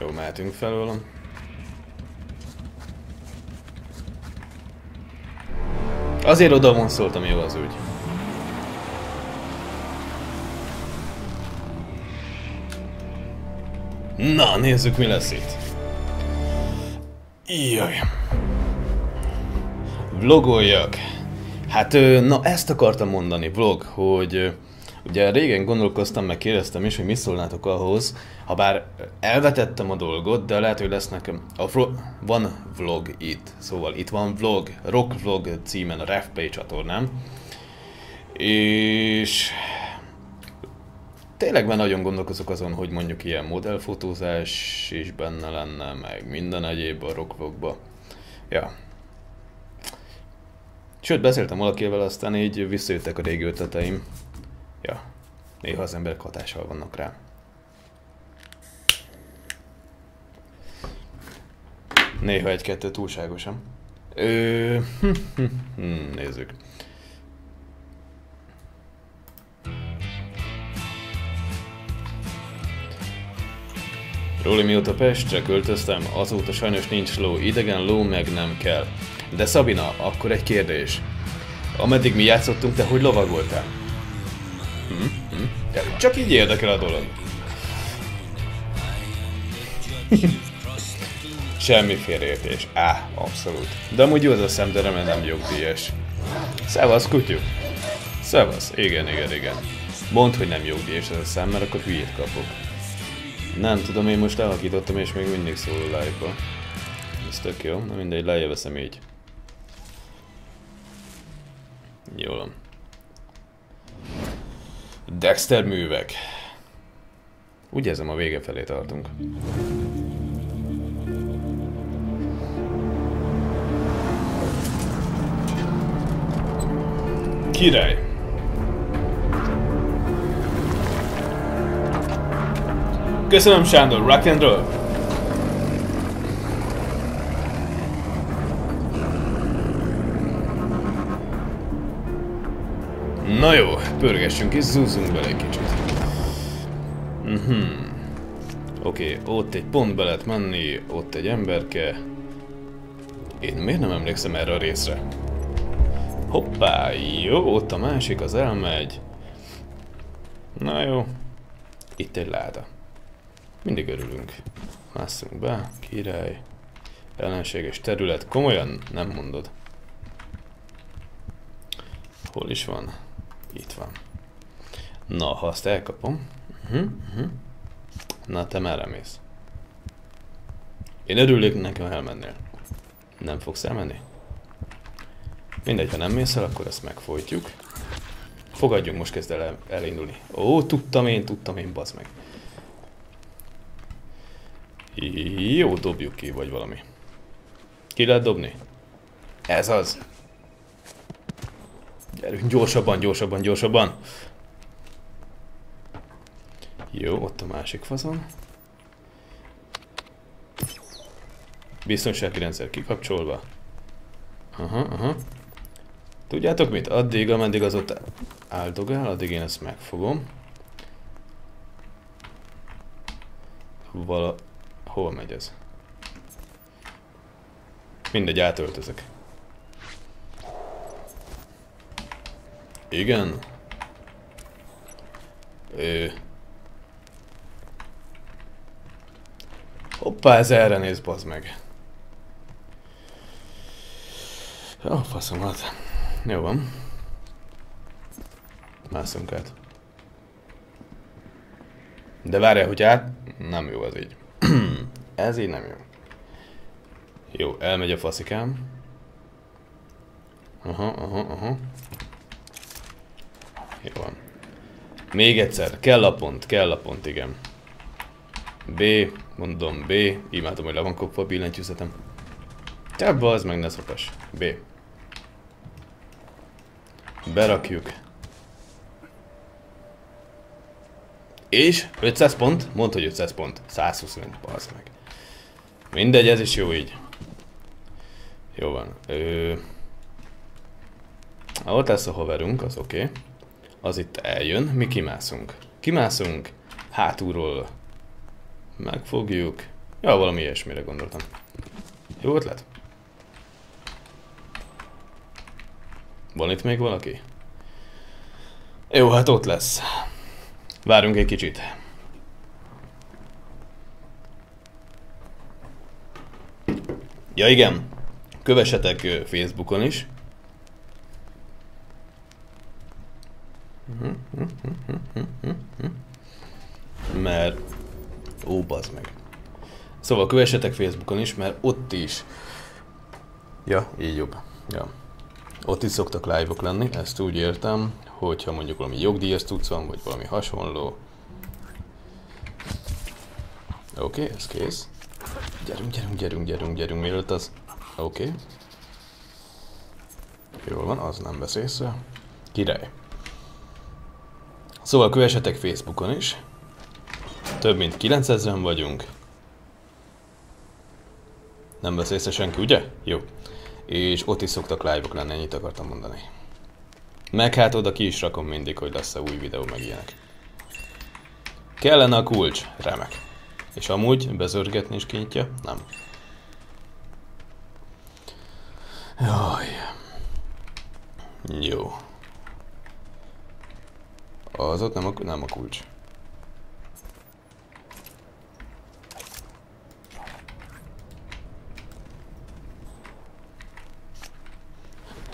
jó, mehetünk felőlem. Azért oda vonszoltam, jó az ügy. Na, nézzük, mi lesz itt. Jaj. Vlogoljak. Hát, na ezt akartam mondani, vlog, hogy ugye régen gondolkoztam, meg kérdeztem is, hogy mi szólnátok ahhoz, ha bár elvetettem a dolgot, de lehet, hogy lesz nekem... Van vlog itt, szóval itt van vlog, RockVlog címen a Refplay csatornám. És... Tényleg már nagyon gondolkozok azon, hogy mondjuk ilyen modellfotózás is benne lenne, meg minden egyéb a RockVlogba. Ja. Sőt, beszéltem valakivel, aztán így visszajöttek a régi ötleteim. Ja, néha az emberek hatással vannak rá. Néha egy-kettő túlságosan. Nézzük. Róli, mióta Pestre költöztem, azóta sajnos nincs ló, idegen ló meg nem kell. De Szabina, akkor egy kérdés. Ameddig mi játszottunk, te hogy lovagoltál? Csak így érdekel a dolog. Semmi félreértés. Á, abszolút. De amúgy jó az a szem, de remélem nem jogdíjas. Szevasz, kutyuk. Szevasz, igen. Mondd, hogy nem jogdíjas ez a szem, mert akkor hülyét kapok. Nem tudom, én most elhakítottam és még mindig szóló lájkba. Ez tök jó, na mindegy, lejjeveszem így. Jól van. Dexter művek. Úgy érzem, a vége felé tartunk. Király! Köszönöm, Sándor, rock and roll! Na jó, pörgessünk és zúzzunk bele egy kicsit. Oké, ott egy pont be lehet menni, ott egy emberke. Én miért nem emlékszem erre a részre? Hoppá, jó, ott a másik, az elmegy. Na jó. Itt egy láda. Mindig örülünk. Másszunk be, király. Ellenséges terület. Komolyan nem mondod. Hol is van? Itt van. Na, ha azt elkapom. Na, te merre mész? Én örülök nekem, ha elmennél. Nem fogsz elmenni? Mindegy, ha nem mész el, akkor ezt megfojtjuk. Fogadjunk, most kezd el elindulni. Ó, tudtam én, bazd meg. Jó, dobjuk ki, vagy valami. Ki lehet dobni? Ez az. Gyerünk, gyorsabban. Jó, ott a másik fazon. Biztonsági rendszer kikapcsolva. Aha. Tudjátok mit? Addig, ameddig az ott áldogál, addig én ezt megfogom. Hol megy ez? Mindegy, átöltözök. Igen. Hoppá, ez erre néz, bazd meg. Ó, faszomat. Jó van. Mászunk át. De várjál, hogy át... Nem jó az így. Ez így nem jó. Jó, elmegy a faszikám. Aha, aha, aha. Jó van. Még egyszer. Kell a pont, igen. B, mondom B. Imádom, hogy le van kopva a billentyűzetem. Te bazd meg, ne szokas. B. Berakjuk. És 500 pont? Mondd, hogy 500 pont. 125, bazd meg. Mindegy, ez is jó így. Jó van. Ott lesz a hoverünk, az oké. Okay. Az itt eljön, mi kimászunk. Kimászunk, hátulról megfogjuk. Ja, valami ilyesmire gondoltam. Jó ötlet? Van itt még valaki? Jó, hát ott lesz. Várjunk egy kicsit. Ja igen, kövessetek Facebookon is. Mert... Ó, bazd meg. Szóval kövessetek Facebookon is, mert ott is... Ja, így jobb. Ja. Ott is szoktak live-ok lenni, ezt úgy értem, hogyha mondjuk valami jogdíjas tudsz van, vagy valami hasonló. Oké, ez kész. Gyerünk, mielőtt az... Oké. Jól van, az nem vesz észre. Király. Szóval kövessetek Facebookon is. Több mint 9000-en vagyunk. Nem vesz észre senki, ugye? Jó. És ott is szoktak live-ok lenni, ennyit akartam mondani. Meg hát oda ki is rakom mindig, hogy lesz-e új videó, meg ilyenek. Kellene a kulcs? Remek. És amúgy bezörgetni is kintja? Nem. Jaj. Jó. Az ott nem a kulcs.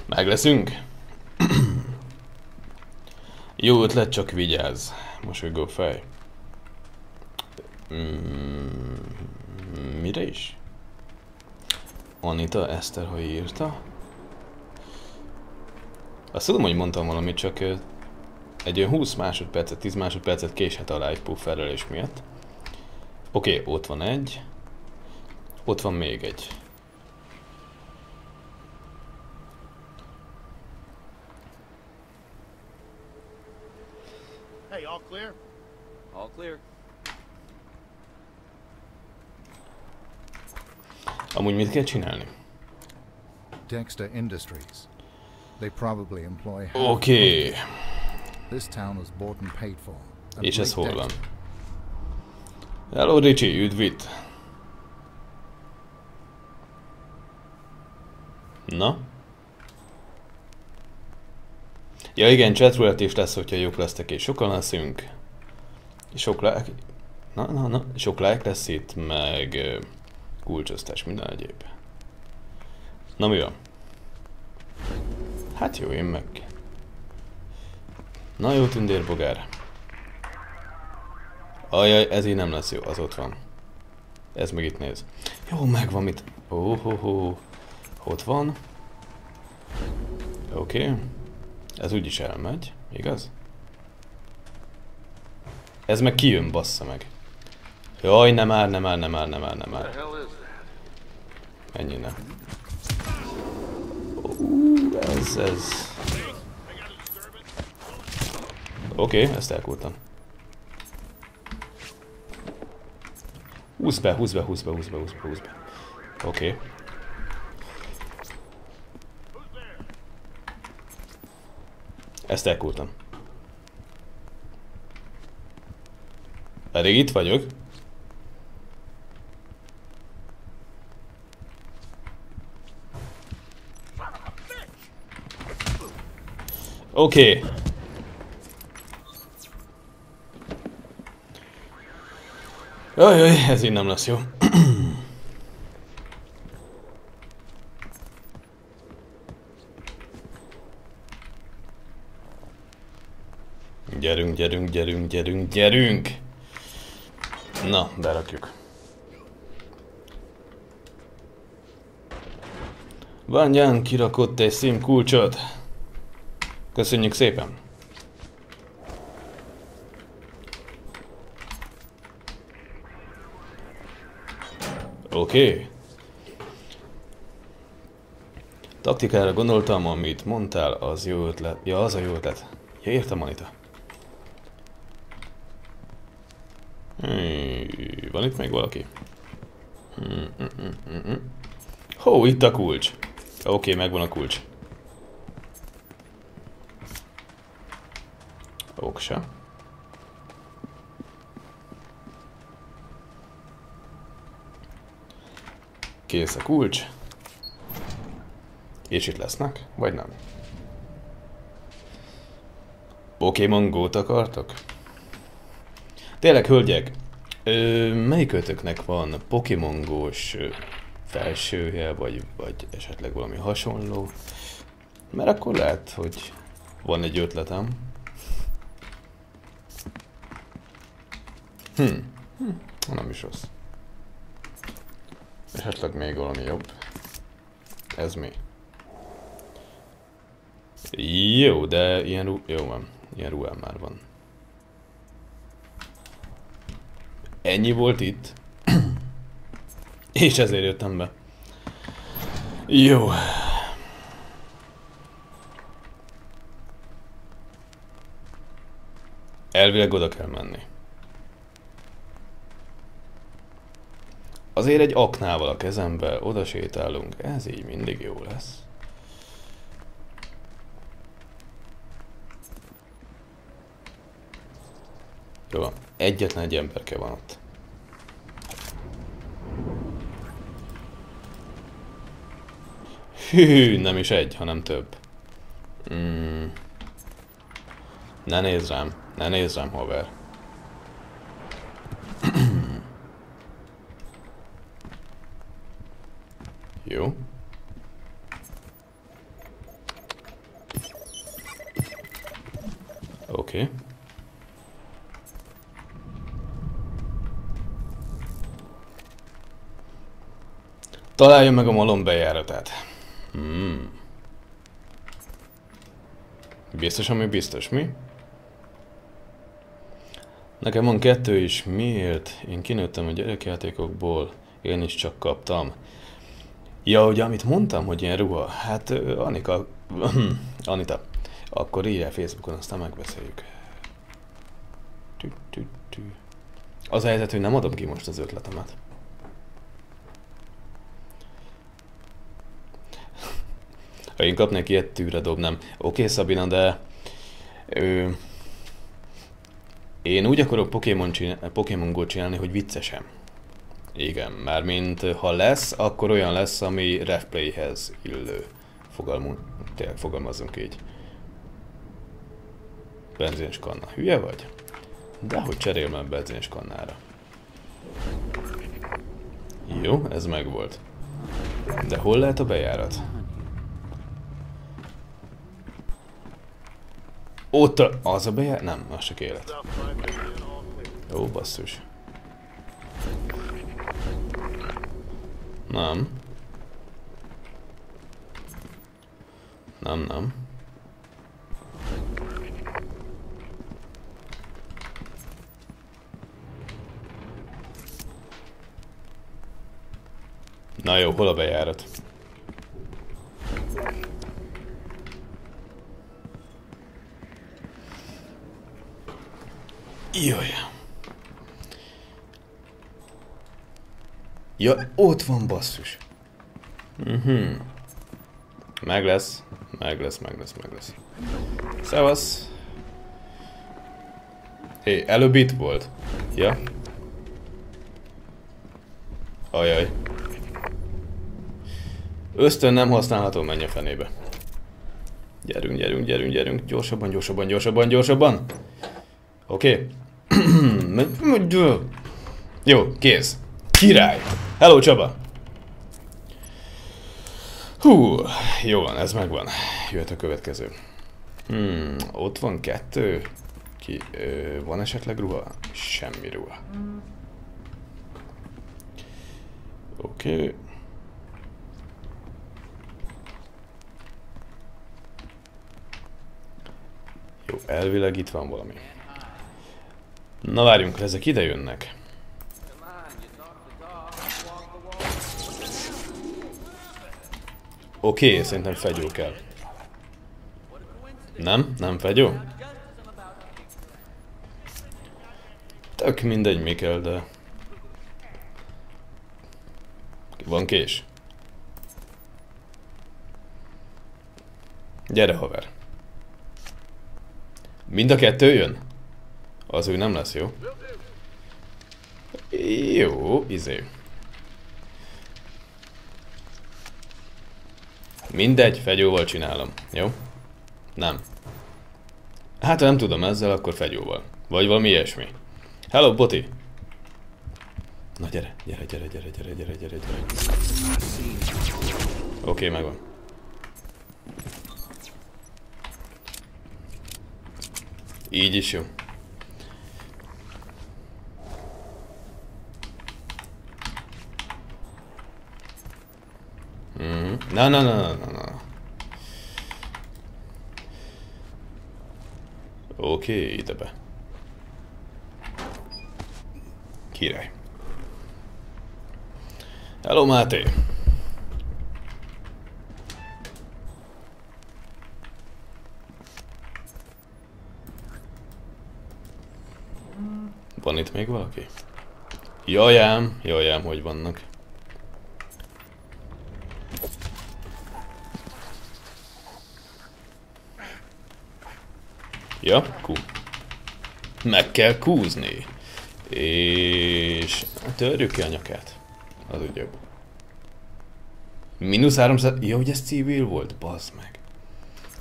Meg leszünk? Jó ötlet, csak vigyázz. Mosolygó fej. Mire is? Anita Eszter, ha írta? Azt tudom, hogy mondtam valamit, csak egy olyan 20 másodpercet, 10 másodpercet késhet a live pufferelés miatt. Oké, ott van egy. Ott van még egy. Hey, all clear? All clear. Amúgy mit kell csinálni? Dexter Industries. They probably employ. Oké. This town was bought and paid for. És ez hol van? Hello Richie, üdv itt. Na? Ja igen, Chatroulette is lesz, hogyha jók lesztek és sokan leszünk. Sok like... Na, sok like lesz itt, meg... kulcsosztás, minden egyéb. Na mi van? Hát jó, én meg... Na jó, tündérbogár. Ajaj, ez így nem lesz jó, az ott van. Ez meg itt néz. Jó, megvan itt. Ó. Ott van. Oké. Ez úgyis elmegy, igaz? Ez meg kijön, bassza meg. Jaj, nem már. Ennyi nem. Ez... Oké, ezt elkúrtam. Húzd be. Oké. Ezt elkúrtam. Pedig itt vagyok. Oké. Jajjaj, ez így nem lesz jó. Gyerünk, gyerünk, gyerünk, gyerünk, gyerünk! Na, berakjuk. Bányán kirakott egy SIM kulcsot. Köszönjük szépen! Oké. Taktikára gondoltam, amit mondtál, az jó ötlet. Ja, az a jó ötlet. Ja, értem, Anita. Van itt még valaki? Hó, itt a kulcs. Oké, megvan a kulcs. Oksa. Kész a kulcs. És itt lesznek? Vagy nem? Pokémon Go-t akartok? Tényleg, hölgyek, melyikőtöknek van Pokémon Go-s felsője, vagy esetleg valami hasonló? Mert akkor lehet, hogy van egy ötletem. Nem is rossz. Esetleg még valami jobb. Ez mi? Jó, de ilyen ruhám már van. Ennyi volt itt. És ezért jöttem be. Jó. Elvileg oda kell menni. Azért egy aknával a kezembe oda sétálunk. Ez így mindig jó lesz. Jó van. Egyetlen egy emberke van ott. Hű, nem is egy, hanem több. Ne nézz rám, haver. Jó. Oké. Találja meg a malom bejáratát. Biztos, ami biztos, mi? Nekem van kettő is. Miért? Én kinőttem a gyerekjátékokból. Én is csak kaptam. Ja, ugye amit mondtam, hogy ilyen ruha. Hát, Anita, akkor írjál Facebookon, aztán megbeszéljük. Az a helyzet, hogy nem adom ki most az ötletemet. Ha én kapnék ilyet, tűre dobnám. Oké, Szabina, de... én úgy akarok Pokémon Go-t csinálni, hogy viccesen. Igen, mármint ha lesz, akkor olyan lesz, ami Refplayhez illő. Tényleg fogalmazunk így. Benzinskanna. Hülye vagy? Dehogy cserélj már benzinskannára. Jó, ez megvolt. De hol lehet a bejárat? Ott az a bejárat? Nem, az csak élet. Ó, basszus. Nem. Nem, nem. Na jó, hol a bejárat? Jaj. Ja, ott van, basszus. Meg lesz. Meg lesz. Szevasz. Hé, előbb itt volt. Ja. Ajaj. Ösztön nem használható, menj a fenébe. Gyerünk. Gyorsabban. Oké. Jó, kész. Király! Hello, Csaba! Hú, jó van, ez megvan. Jöhet a következő. Ott van kettő. Ki, van esetleg ruha? Semmi ruha. Oké. Jó, elvileg itt van valami. Na várjunk, ezek ide jönnek. Oké, szerintem fegyó kell. Nem? Nem fegyó? Tök mindegy, mi kell, de... Van kés? Gyere, haver! Mind a kettő jön? Az ő nem lesz jó. Jó, izé. Mindegy, fegyóval csinálom, jó? Nem. Hát ha nem tudom ezzel, akkor fegyóval. Vagy valami ilyesmi. Hello, Boti! Na gyere, gyere. Oké, megvan. Így is jó. Na. Oké, ide be. Király. Hello, Máté! Van itt még valaki? Jajám, hogy vannak. Ja, kú. Meg kell kúzni. És... törjük ki a nyakát. Az úgy jobb. Minusz 300... Ja, hogy ez civil volt? Bazd meg.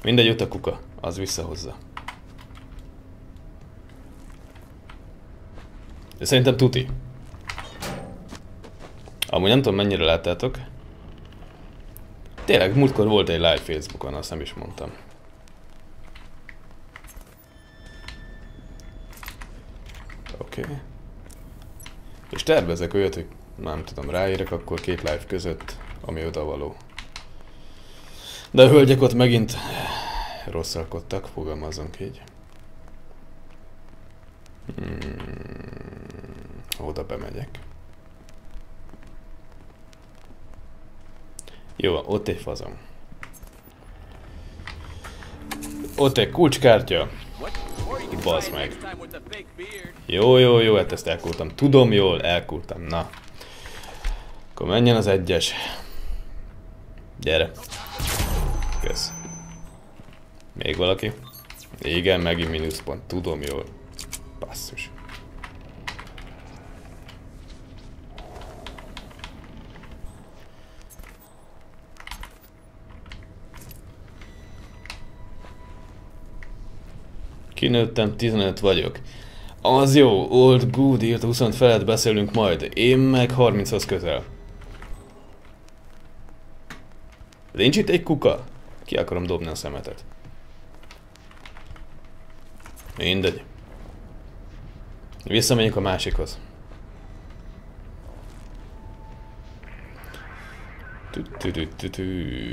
Mindegy, jött a kuka. Az visszahozza. De szerintem tuti. Amúgy nem tudom, mennyire láttátok. Tényleg, múltkor volt egy live Facebookon, azt nem is mondtam. Oké. És tervezek olyat, hogy nem tudom, ráérek akkor két live között, ami odavaló. De a hölgyek ott megint rosszalkodtak, fogalmazunk így. Oda bemegyek. Jó, ott egy fazom. Ott egy kulcskártya. Bazd meg. Jó, hát ezt elkúrtam. Tudom jól, elkúrtam. Na. Akkor menjen az egyes. Gyere. Kösz. Még valaki? Igen, megint mínuszpont. Tudom jól. Basszus. Kinőttem, 15 vagyok. Az jó, old good, írt 20 felett beszélünk majd. Én meg 30-hoz közel. Nincs itt egy kuka? Ki akarom dobni a szemetet. Mindegy. Visszamegyünk a másikhoz.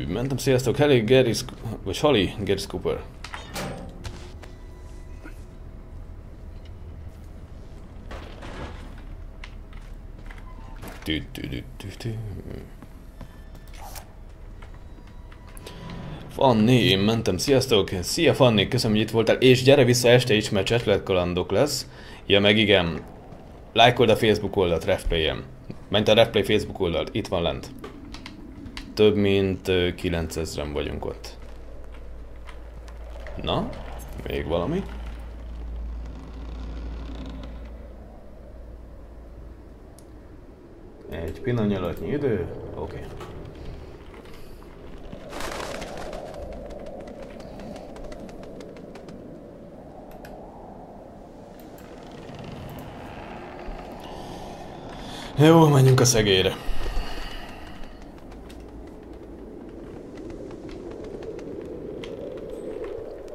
Mentem, sziasztok, Hali, Geris... vagy Hali, Geris Cooper. Fanni, én mentem, sziasztok! Szia Fanni, köszönöm, hogy itt voltál, és gyere vissza este is, mert Chatroulette kalandok lesz. Ja meg igen, lájkold a Facebook oldalt, Refplay-em. Menj a Refplay Facebook oldalt, itt van lent. Több mint 9000-en vagyunk ott. Na, még valami? Egy pillanatnyi idő, oké. Jó, menjünk a szegélyre.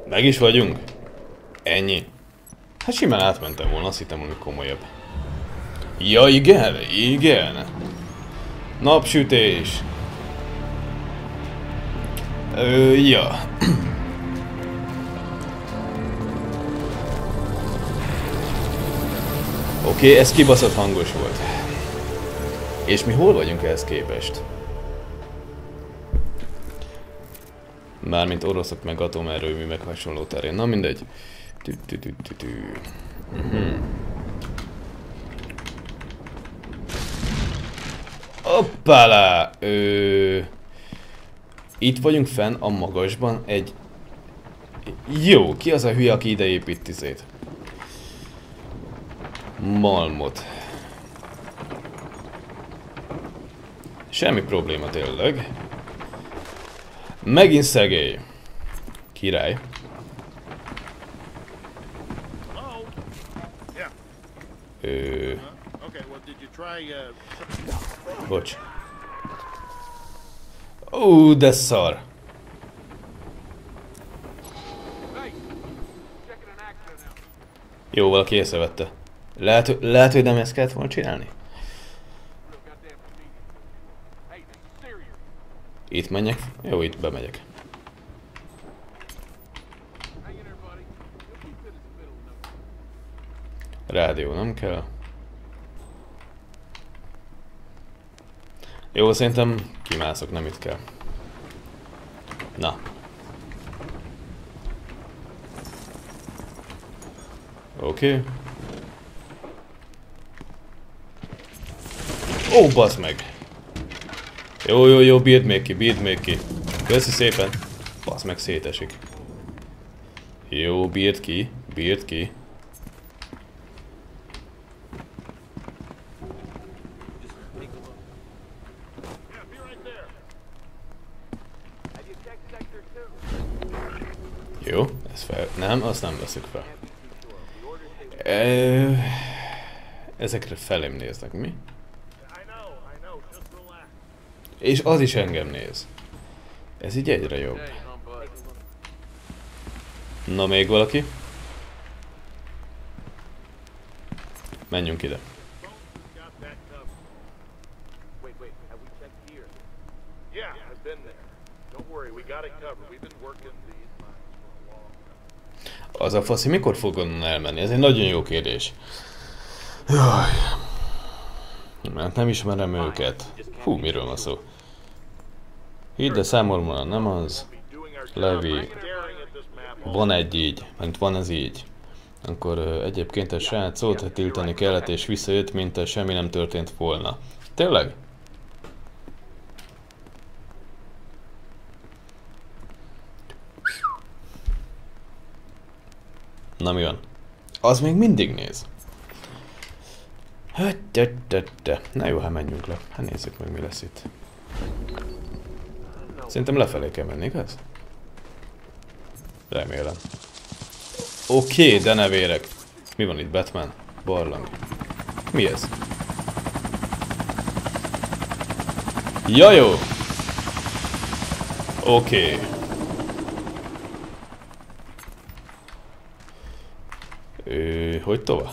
Meg is vagyunk. Ennyi. Hát simán átmentem volna, azt hittem, hogy komolyabb. Ja igen, igen. Napsütés. Ja. Oké, ez kibaszott hangos volt. És mi hol vagyunk ehhez képest? Mármint oroszok meg atomerőmű meg hasonló terén. Na mindegy. Hoppálá! Itt vagyunk fenn a magasban egy... Jó, ki az a hülye, aki ide épít izét? Malmot. Semmi probléma tényleg. Megint szegély. Király. Bocs. Ó, de szar. Jó, valaki észrevette. Lehet, hogy nem ezt kellett volna csinálni? Itt menjek? Jó, itt bemegyek. Rádió nem kell. Jó, szerintem kimászok, nem itt kell. Na. Oké. Ó, basz meg! Jó, jó, jó, bírd még ki, bírd még ki. Köszi szépen. Basz meg, szétesik. Jó, bírd ki, bírd ki. Jó, ez fel... Nem, azt nem veszük fel. Ezekre felém néznek, mi? És az is engem néz. Ez így egyre jobb. Na, még valaki? Menjünk ide. Az a faszi mikor fog onnan elmenni? Ez egy nagyon jó kérdés. Jaj. Mert nem ismerem őket. Hú, miről van szó? Hidd, de számomra nem az. Levi. Van egy így, mint van ez így. Akkor egyébként a srácot tiltani kellett és visszajött, mint a semmi nem történt volna. Tényleg? Na mi van? Az még mindig néz. Hát, de. Na jó, hát menjünk le. Hát nézzük meg, mi lesz itt. Szerintem lefelé kell menni, igaz? Remélem. Oké, de ne vérek. Mi van itt, Batman? Barlang. Mi ez? Ja, jó! Oké. Hogy tovább?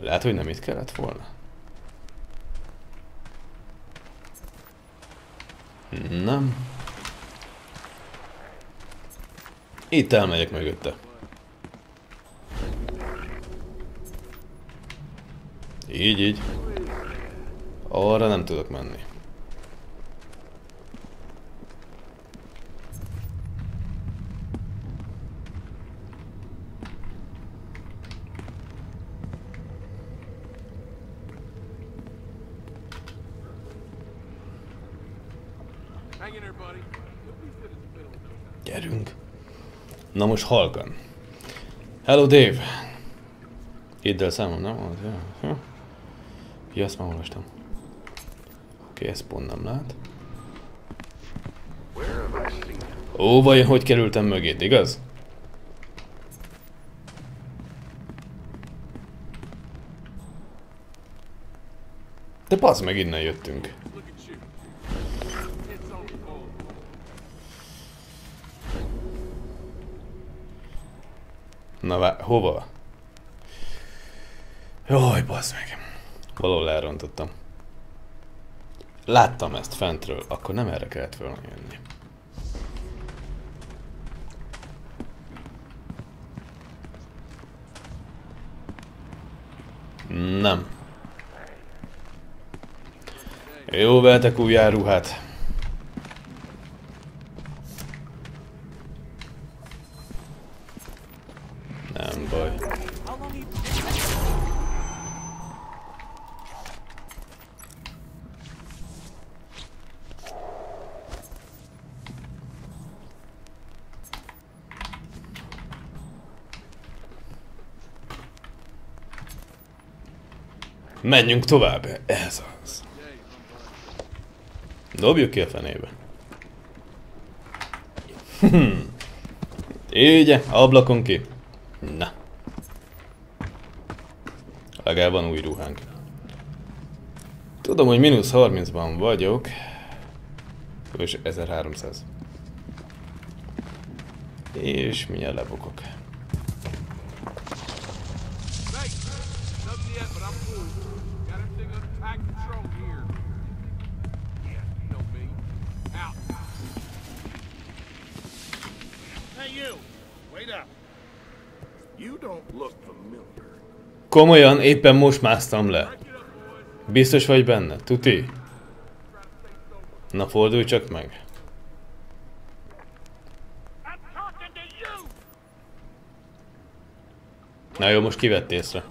Lehet, hogy nem itt kellett volna. Nem. Itt elmegyek mögötte. Így, így. Arra nem tudok menni. Gyerünk. Na most halkan. Hello Dave. Hidd el számom, nem? Ja, azt már olvastam. Oké, ezt pont nem lát. Ó, vajon hogy kerültem mögé, igaz? De bazd meg, innen jöttünk. Na hova? Jaj, bazd meg. Valahol elrontottam. Láttam ezt fentről, akkor nem erre kellett volna jönni. Nem. Jó, vehetek újjáruhát. Nem baj. Menjünk tovább, ez az. Dobjuk ki a fenébe. Így, ablakon ki. Na. Legalább van új ruhánk. Tudom, hogy mínusz 30-ban vagyok. És 1300. És mindjárt lebukok. Komolyan, éppen most másztam le. Biztos vagy benne, tuti? Na fordulj csak meg. Na jó, most kivett észre.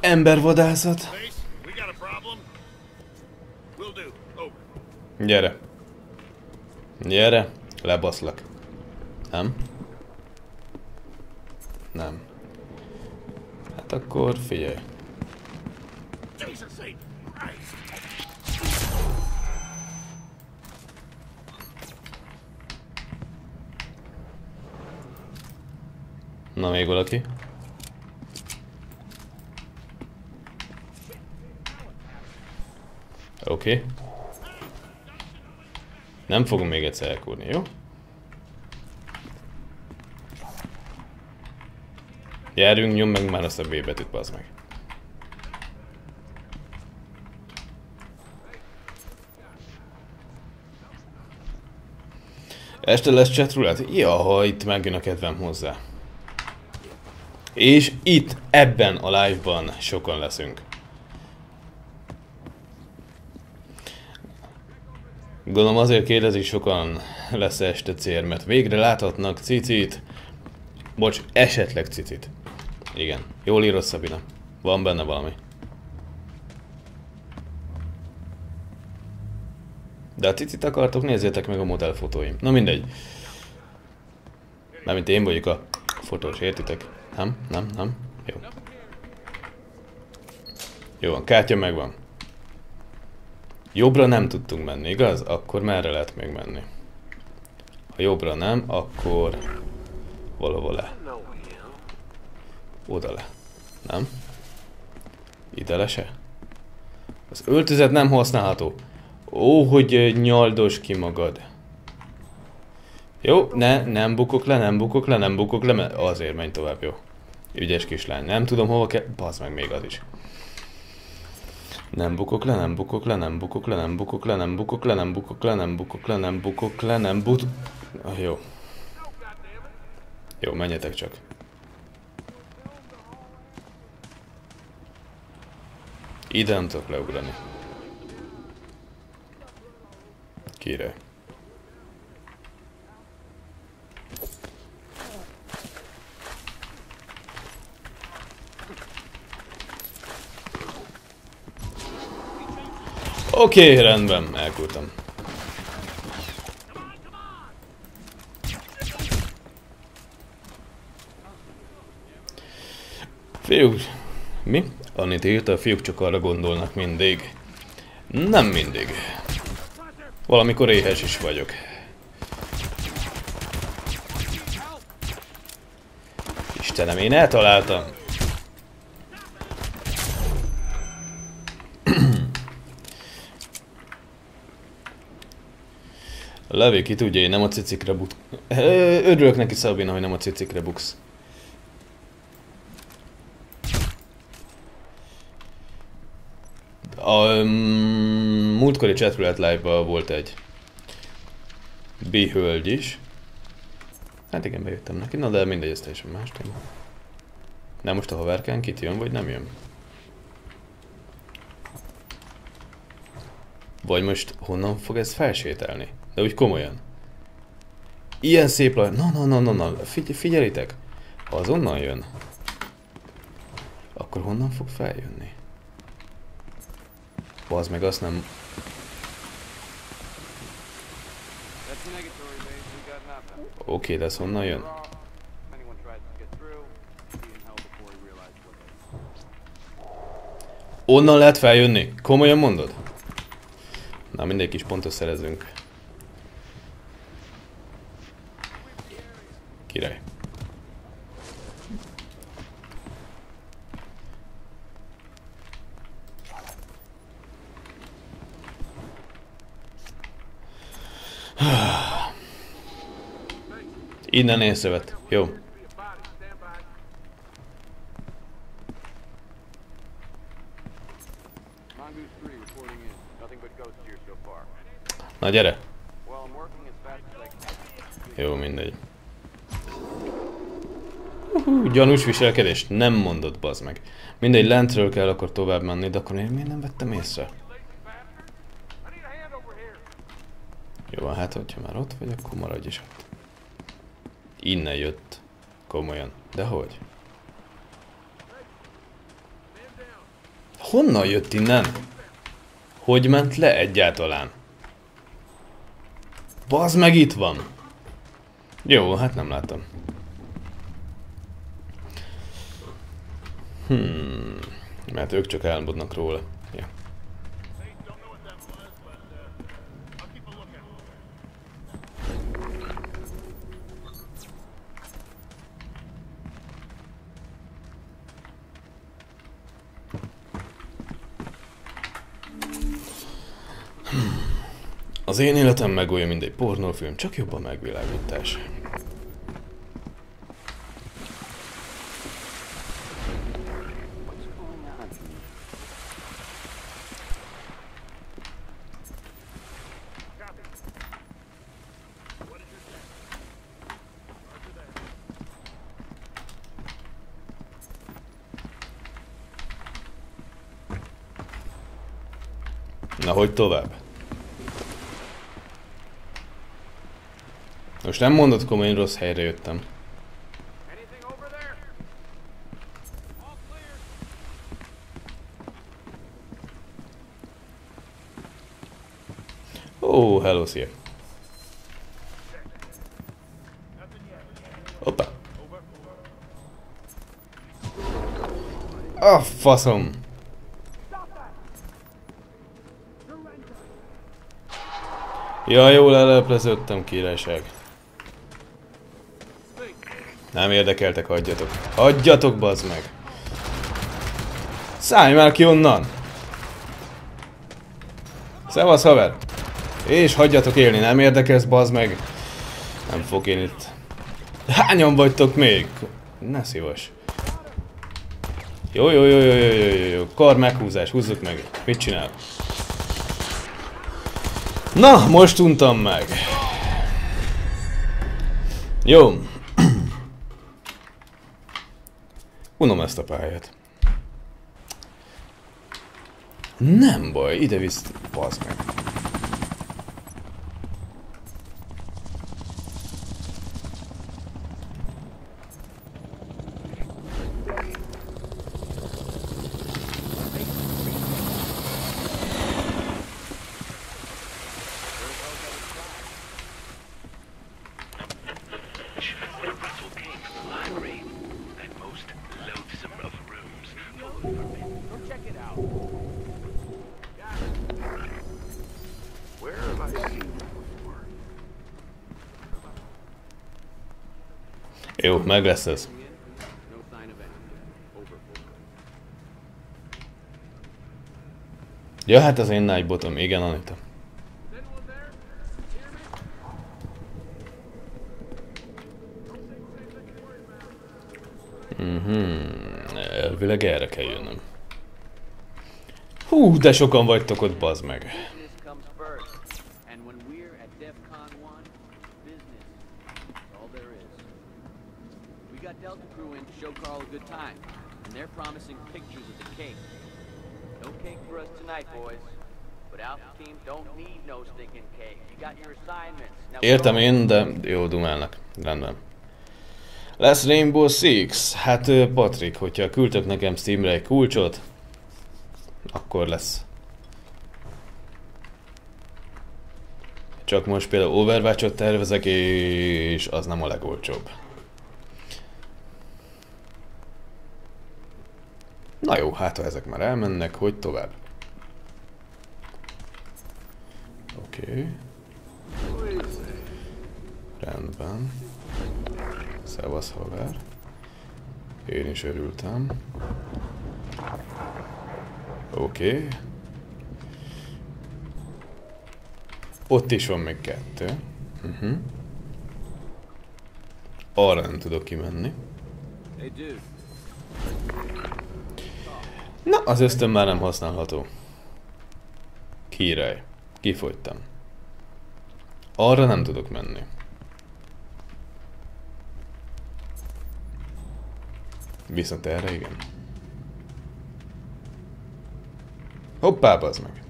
Embervadászat? Gyere. Gyere, lebaszlak. Nem? Nem. Hát akkor figyelj. Na, még valaki? Oké. Okay. Nem fogom még egyszer elkúrni, jó? Járjunk, nyomd meg már azt a B betűt, bazd meg. Este lesz Chatroulette? Jaj, itt megjön a kedvem hozzá. És itt, ebben a live-ban sokan leszünk. Gondolom azért kérdezik sokan, lesz este cér, mert végre láthatnak cicit. Bocs, esetleg cicit. Igen. Jól írod, Szabina. Van benne valami. De a cicit akartok, nézzétek meg a modellfotóim. Na mindegy. Mármint én vagyok a fotós, értitek? Nem? Nem? Nem? Jó. Jó van, kártya megvan. Jobbra nem tudtunk menni, igaz? Akkor merre lehet még menni? Ha jobbra nem, akkor... valahol le. Oda le. Nem? Ide le se? Az öltözet nem használható. Ó, hogy nyaldos ki magad. Jó, ne, nem bukok le, nem bukok le, nem bukok le, mert azért menj tovább, jó. Ügyes kislány, nem tudom hova kell... Bazd meg még az is. Nem bukok le, nem bukok le, nem bukok le, nem bukok le, nem bukok le, nem bukok le, nem bukok le, nem bukok le, nem bukok le, jó. Jó, menjetek csak. Ide nem tudok leugrani. Kire? Oké, rendben, elkúrtam. Fiúk... Mi? Annyit írta, a fiúk csak arra gondolnak mindig. Nem mindig. Valamikor éhes is vagyok. Istenem, én eltaláltam. A Levi ki tudja, én nem a cicikre buksz. Örülök neki, Szabina, hogy nem a cicikre buksz. A múltkori Chatroulette live-ban volt egy B-hölgy is. Hát igen, bejöttem neki, na de mindegy, ez teljesen más téma. Na most a haverkán kit jön, vagy nem jön? Vagy most honnan fog ez felsételni? De úgy komolyan. Ilyen szép laj... Na, figyeljétek! Ha az onnan jön, akkor honnan fog feljönni? Az meg azt nem... Oké, de ez honnan jön? Onnan lehet feljönni? Komolyan mondod? Na, mindegy, kis pontot szerezünk. Király. Innen észrevet. Jó. Na gyere! Jó, mindegy. Gyanús viselkedés, nem mondod, bazd meg. Mindegy, lentről kell akkor tovább menni, de akkor én miért nem vettem észre? Jó, hát hogyha már ott vagy, akkor maradj is ott. Innen jött. Komolyan. De hogy? Honnan jött innen? Hogy ment le egyáltalán? Bazd meg, itt van! Jó, hát nem láttam. Mert ők csak álmodnak róla. Ja. Az én életem meg olyan, mint egy pornófilm, csak jobban megvilágítás. Na, hogy tovább? Most nem mondod komolyan, rossz helyre jöttem. Ó, hello, szia. Hoppá. A faszom. Ja, jól ellepleződtem, királyság. Nem érdekeltek, hagyjatok. Hagyjatok, bazd meg! Szállj már ki onnan! Szevasz, haver! És hagyjatok élni, nem érdekelsz, bazd meg! Nem fog én itt... Hányan vagytok még? Ne szívas! Jó. Kar meghúzás, húzzuk meg! Mit csinál? Na, most untam meg! Jó! Unom ezt a pályát. Nem baj, ide visz... Baszd meg. Jó, meg lesz ez. Ja, hát az én nagy botom, igen, Anita. Elvileg erre kell jönnöm. Hú, de sokan vagytok ott, bazd meg. Értem én, de jó, dumálnak. Rendben. Lesz Rainbow Six? Hát Patrik, hogyha küldtök nekem Steamre egy kulcsot, akkor lesz. Csak most például Overwatch-ot tervezek, és az nem a legolcsóbb. Na jó, hát ha ezek már elmennek, hogy tovább? Oké. Rendben. Szevasz, haver. Én is örültem. Oké. Ott is van még kettő. Arra nem tudok kimenni. Na, az ösztön már nem használható. Király. Kifogytam. Arra nem tudok menni. Viszont erre igen. Hoppá, bazd meg.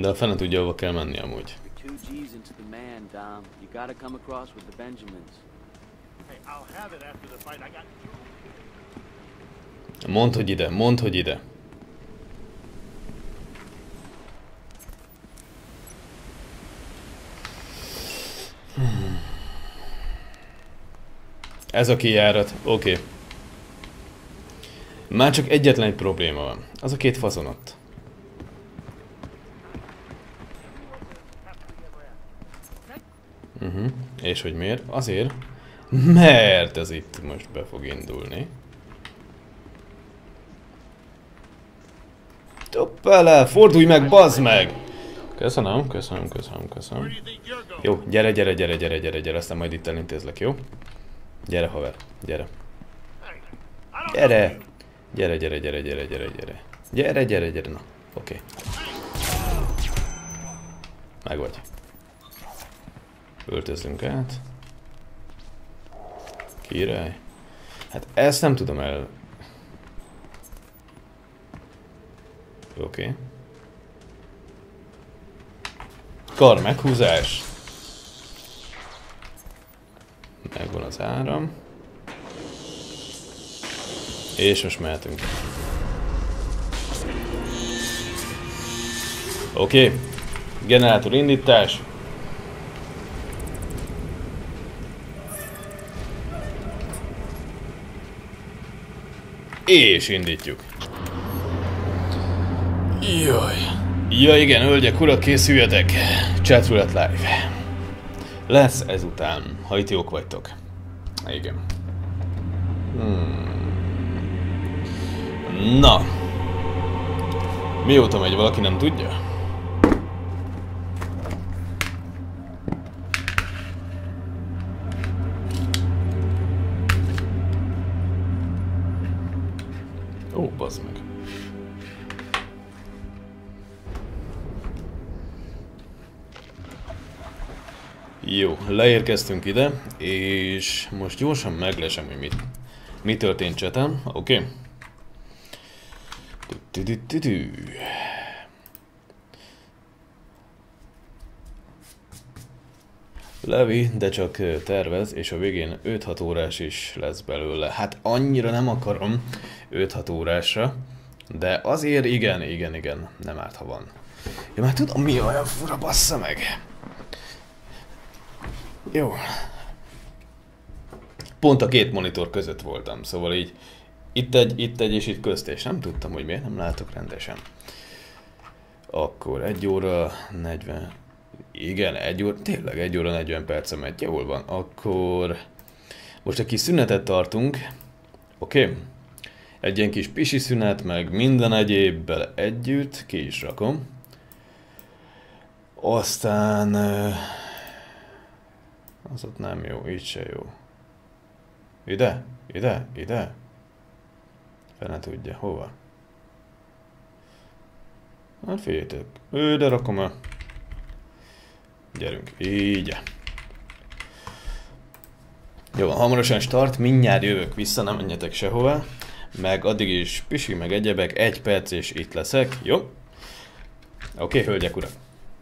De a fene tudja, hova kell menni amúgy. Mondd, hogy ide, mondd, hogy ide. Ez a kijárat, oké. Már csak egyetlen egy probléma van. Az a két fazon ott. És hogy miért? Azért, mert ez itt most be fog indulni. Hoppá, fordulj meg, bazd meg! Köszönöm, köszönöm, köszönöm, köszönöm. Jó, gyere, gyere, gyere, gyere, gyere, gyere, aztán majd itt elintézlek, jó? Gyere, haver, gyere. Gyere! Gyere, gyere, gyere, gyere, gyere, gyere. Gyere, gyere, gyere, na, oké. Meg vagy. Öltözünk át. Király. Hát ezt nem tudom el... Oké. Kar meghúzás. Megvan az áram. És most mehetünk. Oké. Generátor indítás. És indítjuk. Jaj. Ja igen, hölgyek, urak, készüljetek. Chatroulette live. Lesz ezután, ha itt jók vagytok. Igen. Na. Mióta megy, valaki nem tudja? Ó, bazd meg. Jó, leérkeztünk ide, és most gyorsan meglesem, hogy mi történt chatem, oké? Okay. Levi, de csak tervez, és a végén 5-6 órás is lesz belőle. Hát annyira nem akarom 5-6 órásra, de azért igen, igen, igen, nem árt, ha van. Ja, már tudom, mi olyan fura, bassza meg! Jó. Pont a két monitor között voltam, szóval így itt egy és itt közt, és nem tudtam, hogy miért nem látok rendesen. Akkor 1 óra 40... Igen, 1 óra... Tényleg 1 óra 40 perc megy, jól van. Akkor... Most egy kis szünetet tartunk. Oké. egy ilyen kis pisi szünet, meg minden egyébbel együtt, ki is rakom. Aztán... az ott nem jó, így se jó. Ide? Ide? Ide? Fene tudja, hova? Hát figyeljetek, ide rakom el. Gyerünk, így. Jó van, hamarosan start, mindjárt jövök vissza, nem menjetek sehová. Meg addig is pisi, meg egyebek, egy perc és itt leszek, jó? Oké, hölgyek, urak.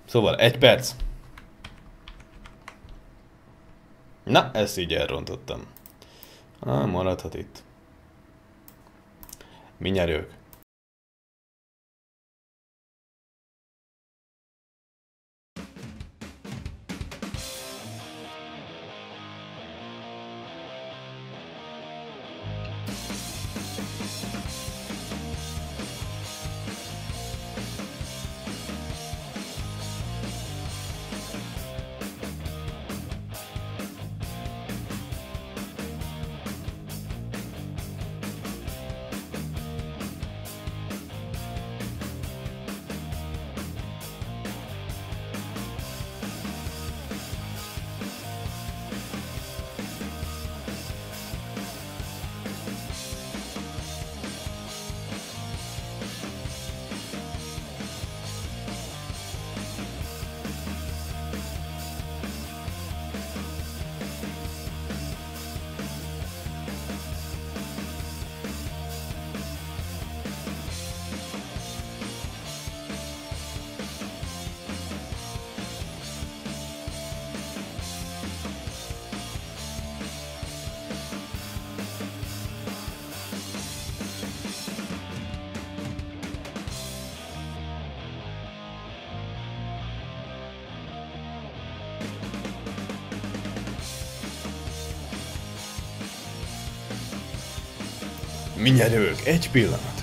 Szóval, egy perc. Na, ezt így elrontottam. Na, maradhat itt. Mindjárt jövök. Mindjárt jövök, egy pillanat.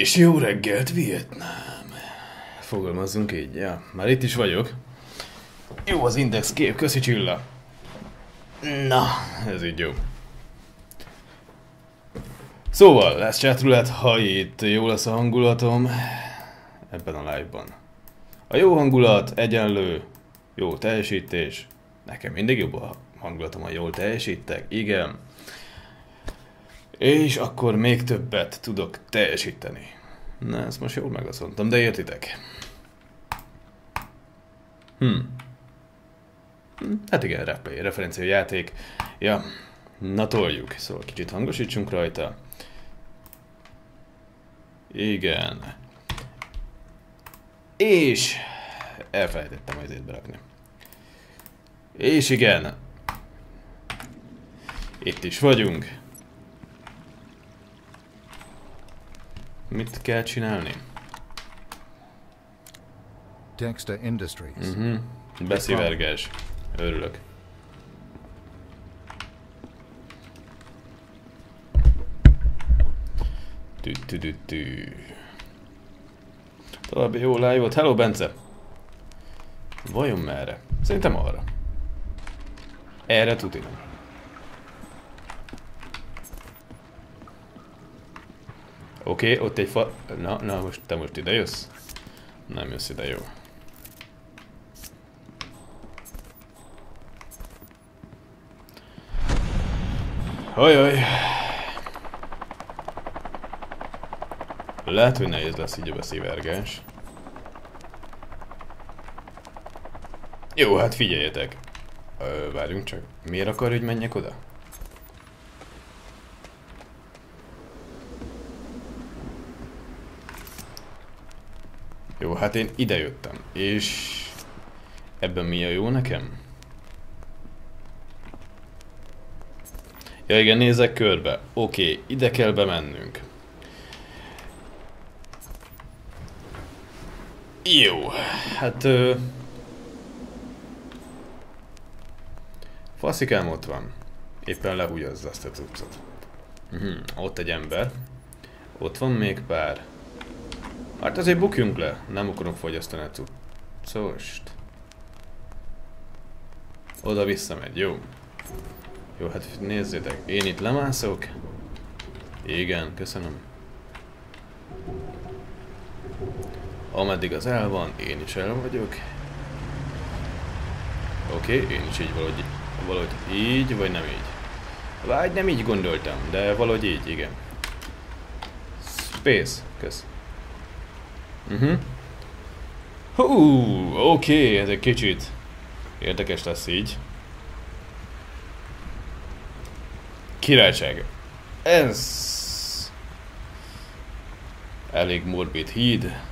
És jó reggelt, Vietnám! Fogalmazzunk így, ja. Már itt is vagyok. Jó az index kép, köszi Csilla. Na, ez így jó. Szóval, lesz Chatroulette, ha itt jó lesz a hangulatom ebben a live-ban. A jó hangulat egyenlő, jó teljesítés. Nekem mindig jobb a hangulatom, ha jól teljesítek, igen. És akkor még többet tudok teljesíteni. Na, ezt most jól megaszontam, de értitek. Hát igen, Refplay, referenciajáték. Ja, na toljuk, szóval kicsit hangosítsunk rajta. Igen. És elfelejtettem ezért berakni. És igen. Itt is vagyunk. Mit kell csinálni? Dexter Industries. Beszivárgás. Örülök. További jó live volt. Hello, Bence! Vajon merre? Szerintem arra. Erre tuti nem. Oké, ott egy fa... Na, most te most ide jössz? Nem jössz ide, jó. Ajaj. Lehet, hogy nehéz lesz így a beszivárgás. Jó, hát figyeljetek. Várjunk csak. Miért akar, hogy menjek oda? Jó, hát én idejöttem, és ebben mi a jó nekem? Ja igen, nézek körbe. Oké, ide kell bemennünk. Jó, hát... Faszikám ott van. Éppen lehúgyazza azt a cuccot. Ott egy ember. Ott van még pár. Hát azért bukjunk le, nem akarok fogyasztani a cuccost. Oda visszamegy, jó. Jó, hát nézzétek, én itt lemászok. Igen, köszönöm. Ameddig az el van, én is el vagyok. Oké, én is így valahogy így, vagy nem így. Vagy nem így gondoltam, de valahogy így, igen. Space, kösz. Oké, ez egy kicsit érdekes lesz így. Királyság. Ez... elég morbid híd.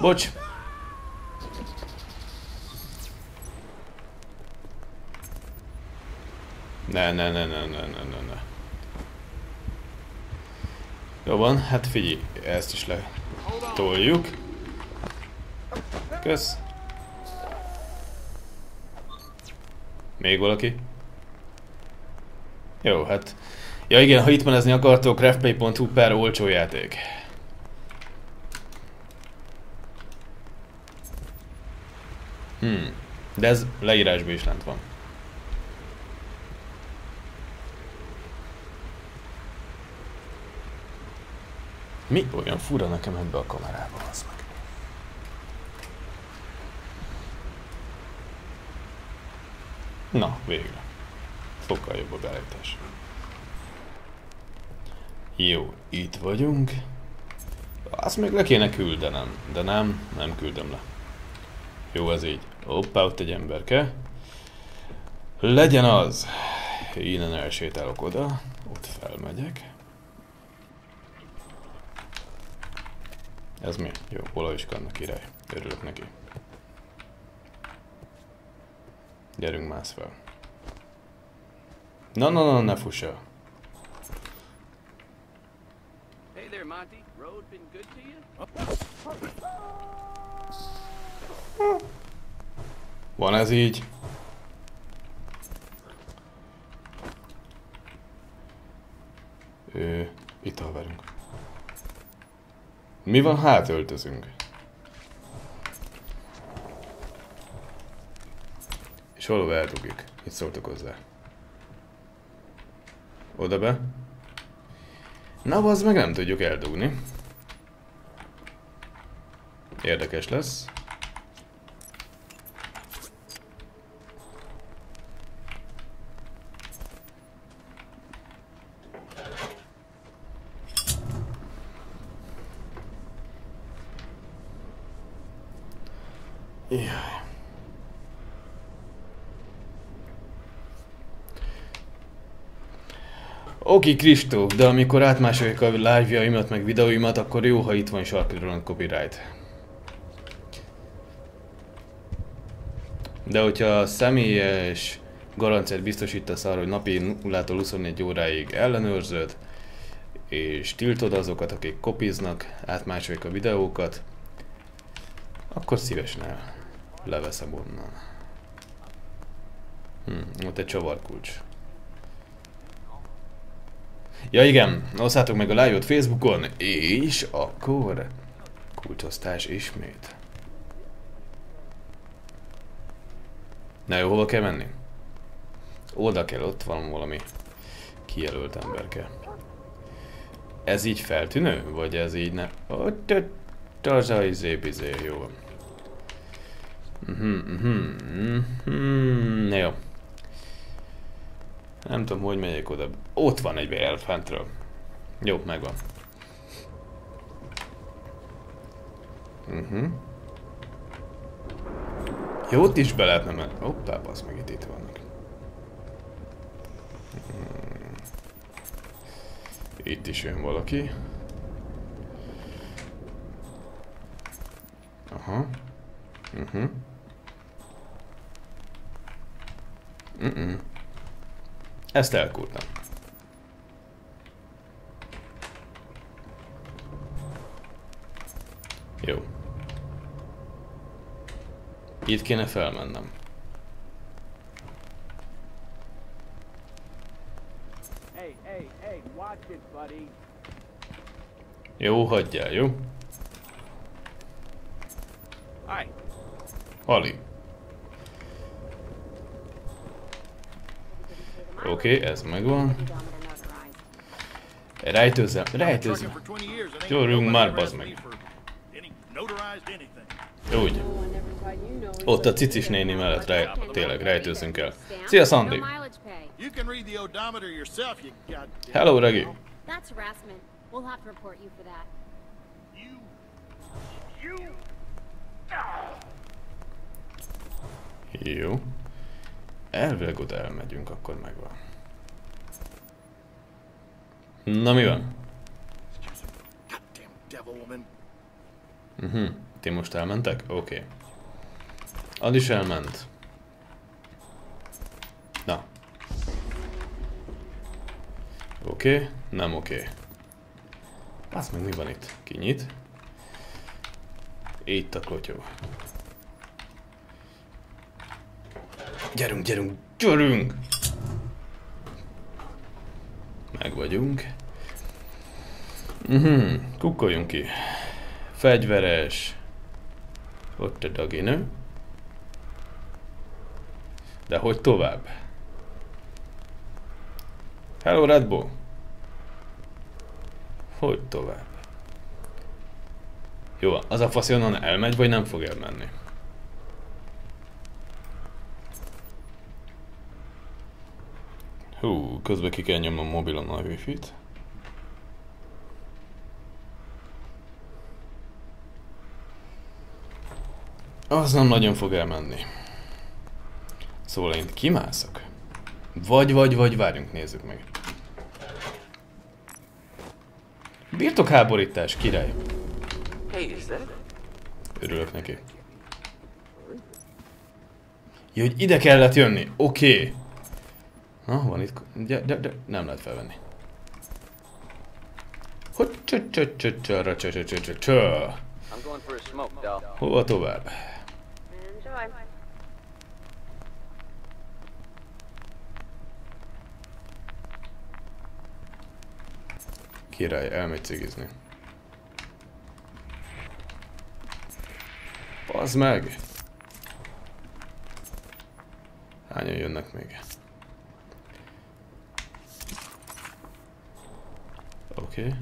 Bocs! Ne. Jó van, hát figyelj, ezt is letoljuk. Kösz. Még valaki? Jó, hát... ja igen, ha hitmanezni akartok, refplay.hu/olcsó játék. De ez leírásban is lent van. Mi olyan fura nekem ebbe a kamerába, az meg. Na, végre. Sokkal jobb a beállítás. Jó, itt vagyunk. Azt még le kéne küldenem, de nem küldöm le. Jó, ez így. Hoppá, ott egy emberke. Legyen az! Innen elsétálok oda, ott felmegyek. Ez mi? Jó, olajskanna király. Örülök neki. Gyerünk, mász fel. Na, ne fuss el. Van ez így? Itt alverünk. Mi van, hát öltözünk. És valóban elrugjuk. Itt szóltok hozzá. Oda be. Na, bazd meg, nem tudjuk eldugni. Érdekes lesz. Jaj. Oké, Kristóf, de amikor átmásoljuk a live-jaimat meg videóimat, akkor jó, ha itt van Chatroulette copyright. De hogyha személyes garanciát biztosítasz arra, hogy napi 0-24 óráig ellenőrzöd, és tiltod azokat, akik kopiznak, átmásoljuk a videókat, akkor szívesen leveszem onnan. Ott egy csavarkulcs. Ja igen, osszátok meg a live-ot Facebookon, és akkor kulcsosztás ismét. Na jó, hova kell menni? Oda kell, ott van valami kijelölt emberke. Ez így feltűnő? Vagy ez így nem? Ott az a izé, jó van. Na jó. Nem tudom, hogy megyek oda. Ott van egy BL fentről. Jó, megvan. Jó, ott is be lehetne menni. Hoppá, basz, meg itt vannak. Itt is jön valaki. Aha. Ezt elkúrtam. Jó. Itt kéne felmennem. Jó, hagyjál, jó? Ali. Oké, ez megvan. Rejtőzem, rejtőzem. Gyorjunk már, bazd meg. Úgy. Ott a cicis néni mellett tényleg rejtőzünk el. Szia, Sandy! Hello, Regi! Jó. Elvileg oda elmegyünk, akkor megvan. Na, mi van? Ti most elmentek? Oké. Az is elment. Na. Oké, nem oké. Azt meg mi van itt? Kinyit. Itt a klotyó. Gyerünk, gyerünk, gyerünk! Meg vagyunk. Kukkoljunk ki. Fegyveres. Ott a daginő. De hogy tovább? Hello, Red Bull. Hogy tovább? Jó, az a fasz onnan elmegy, vagy nem fog elmenni? Hú, közben ki kell nyomnom a mobilon a wifi-t. Az nem nagyon fog elmenni. Szóval én kimászok? Vagy várjunk, nézzük meg. Birtokháborítás, király. Örülök neki. Jó, hogy ide kellett jönni, oké. Na, van itt... De nem lehet felvenni. Hogy hova tovább? Király, elmegy cigizni. Bazd meg! Hányan jönnek még? Oké.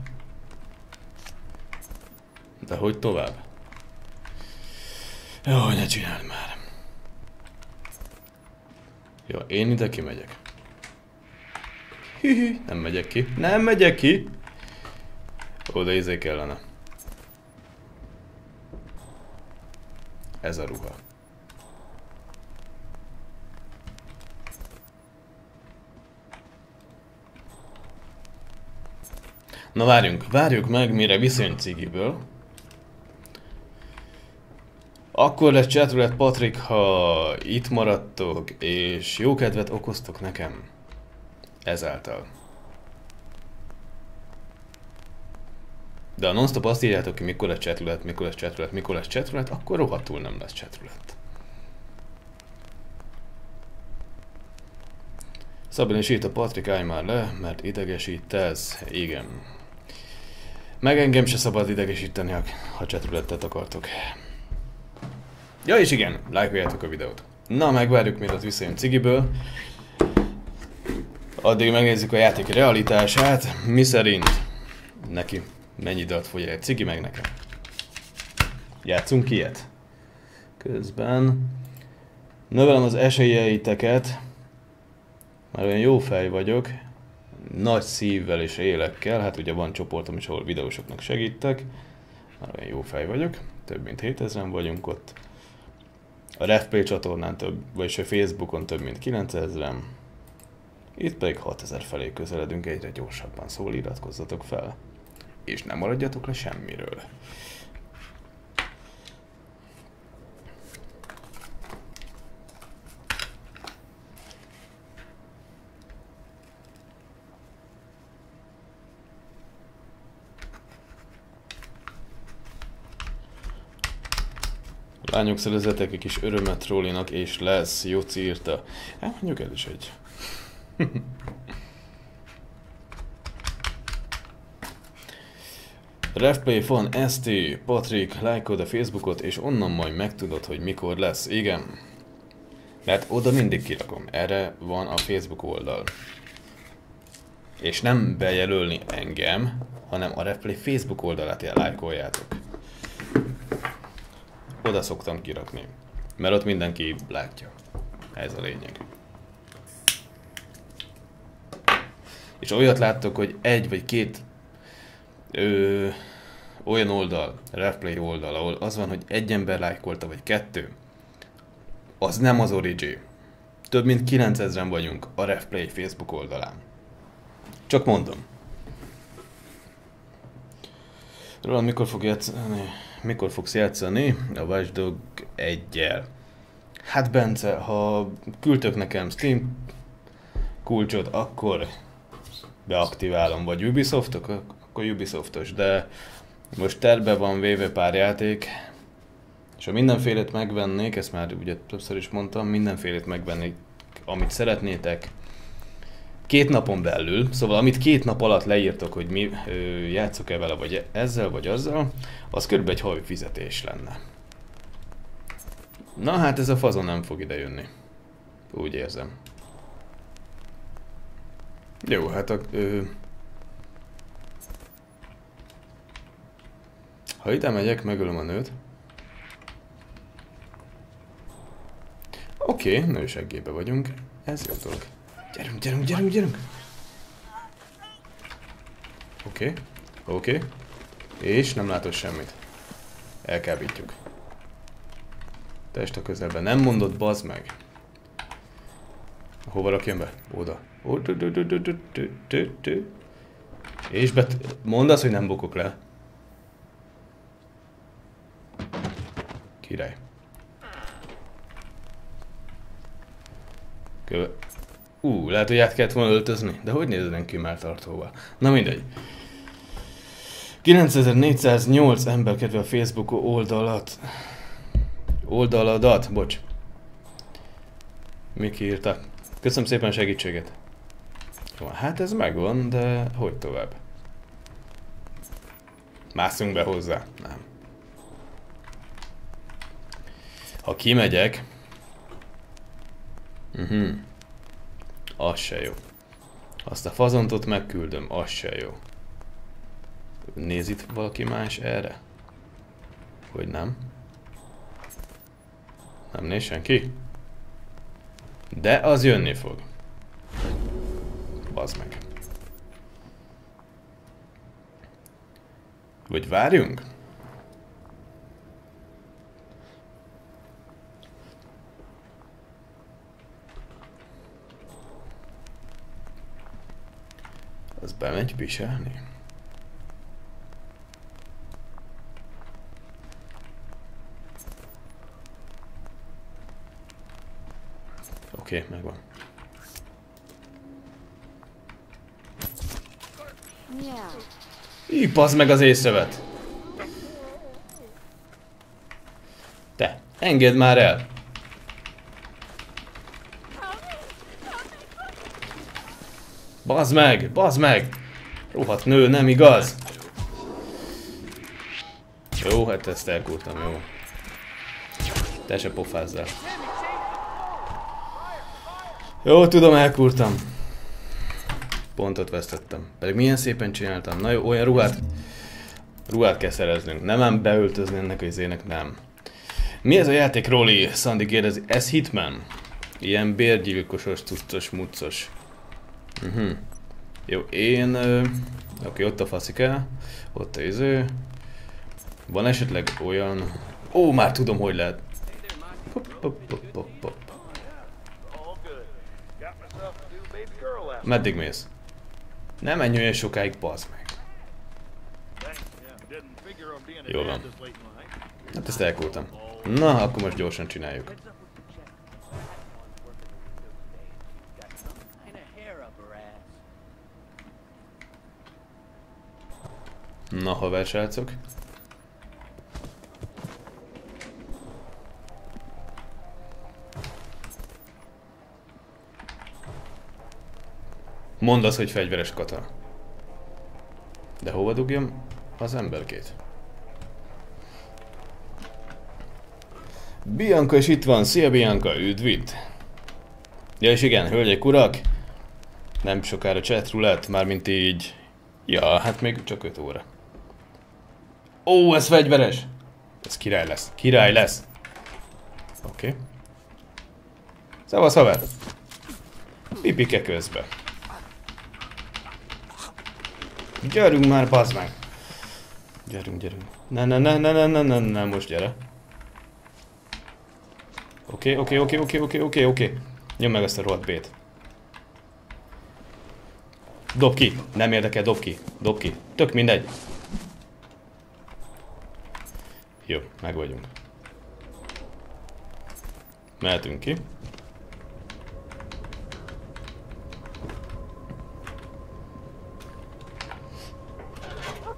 De hogy tovább? Jó, ne csináld már. Jó, én ide kimegyek. Hihi, nem megyek ki. Nem megyek ki! Oda izé kellene. Ez a ruha. Na várjunk, várjuk meg, mire viszont cigiből. Akkor lesz Chatroulette, Patrik, ha itt maradtok, és jó kedvet okoztok nekem. Ezáltal. De a non-stop azt írjátok ki, mikor lesz Chatroulette, mikor lesz Chatroulette, mikor lesz Chatroulette, akkor rohadtul nem lesz Chatroulette. Szabin is írt a Patrik, állj már le, mert idegesít ez. Igen. Meg engem se szabad idegesíteni, ha Chatroulette-et akartok. Ja, és igen, lájkoljátok a videót. Na, megvárjuk, mire visszajön cigiből. Addig megnézzük a játék realitását, miszerint neki mennyi időt fogy el cigi, meg nekem. Játszunk ilyet. Közben növelem az esélyeiteket, már olyan jó fej vagyok, nagy szívvel és élekkel, hát ugye van csoportom is, ahol videósoknak segítek, már olyan jó fej vagyok, több mint 7000-en vagyunk ott. A Refplay csatornán több, vagyis a Facebookon több mint 9000-en. Itt pedig 6000 felé közeledünk egyre gyorsabban, szóval iratkozzatok fel. És nem maradjatok le semmiről. Lányok, szerezzetek egy kis örömet Rólinak, és lesz, Jóci írta. Hát mondjuk ez is egy... Refplay fan ST, Patrik, lájkod a Facebookot, és onnan majd megtudod, hogy mikor lesz. Igen. Mert oda mindig kirakom. Erre van a Facebook oldal. És nem bejelölni engem, hanem a Refplay Facebook oldalát lájkoljátok. Oda szoktam kirakni. Mert ott mindenki látja. Ez a lényeg. És olyat láttok, hogy egy vagy két olyan oldal, Refplay oldal, ahol az van, hogy egy ember lájkolta, vagy kettő, az nem az origi. Több mint 9000-en vagyunk a Refplay Facebook oldalán. Csak mondom. Roland, mikor fogsz játszani a Watch Dogs 1-jel? Hát Bence, ha küldtök nekem Steam kulcsot, akkor beaktiválom, vagy Ubisoftok, akkor Ubisoftos, de most terve van véve pár játék, és ha mindenfélét megvennék, ezt már ugye többször is mondtam, mindenfélét megvennék, amit szeretnétek, 2 napon belül, szóval amit 2 nap alatt leírtok, hogy mi játszok-e vele, vagy ezzel, vagy azzal, az kb. Egy havi fizetés lenne. Na hát ez a fazon nem fog ide jönni. Úgy érzem. Jó, hát ha ide megyek, megölöm a nőt. Oké, nőseggébe vagyunk. Ez jó dolog. Gyerünk, gyerünk, gyerünk, gyerünk! Oké. És nem látok semmit. Elkábítjuk. Test a közelben. Nem mondod, bazd meg! Hova rakjam be? Oda. És mondd azt, hogy nem bukok le. Király. Lehet, hogy át kellett volna öltözni, de hogy nézzen ki már tartóval? Na mindegy. 9408 ember kedve a Facebook oldaladat, bocs. Mik írtak? Köszönöm szépen a segítséget. Jó, hát ez megvan, de hogy tovább? Mászunk be hozzá? Nem. Ha kimegyek... Az se jó. Azt a fazontot megküldöm, az se jó. Néz itt valaki más erre? Hogy nem? Nem néz senki? De az jönni fog. Bazd meg. Vagy várjunk? Az bemegy piselni? Oké, megvan. Így bassz meg az észrevet! Te, engedd már el! Bazd meg! Bazd meg! Rohadt nő, nem igaz? Jó, hát ezt elkúrtam, jó. Te se pofázzál. Jó, tudom, elkúrtam. Pontot vesztettem. Pedig milyen szépen csináltam. Na jó, olyan ruhát kell szereznünk. Nem ám beöltözni ennek az ének, nem. Mi ez a játék, Roli? Szandi kérdezi. Ez Hitman? Ilyen bérgyilkosos, cuccos, muccos. Jó, én... Oké, ott a faszika, ott a iző. Van esetleg olyan... Ó, már tudom, hogy lehet. Meddig mész? Nem menj olyan sokáig, bazd meg. Jól van. Hát ezt elkúrtam. Na, akkor most gyorsan csináljuk. Na, haver, srácok. Mondd azt, hogy fegyveres kata. De hova dugjam az emberkét? Bianca is itt van. Szia, Bianca, üdv itt. Ja, és igen, hölgyek, urak, nem sokára Chatroulette, mármint így... Ja, hát még csak 5 óra. Ó, ez fegyveres! Ez király lesz, király lesz! Oké. Okay. Szevasz, haver! Pipike közbe. Gyerünk már, bazd meg! Gyerünk, gyerünk. Ne, most gyere. Oké. Nyomd meg ezt a rohadt B-t. Dob ki! Nem érdekel, dob ki. Dob ki. Tök mindegy. Jó, meg vagyunk. Mehetünk ki.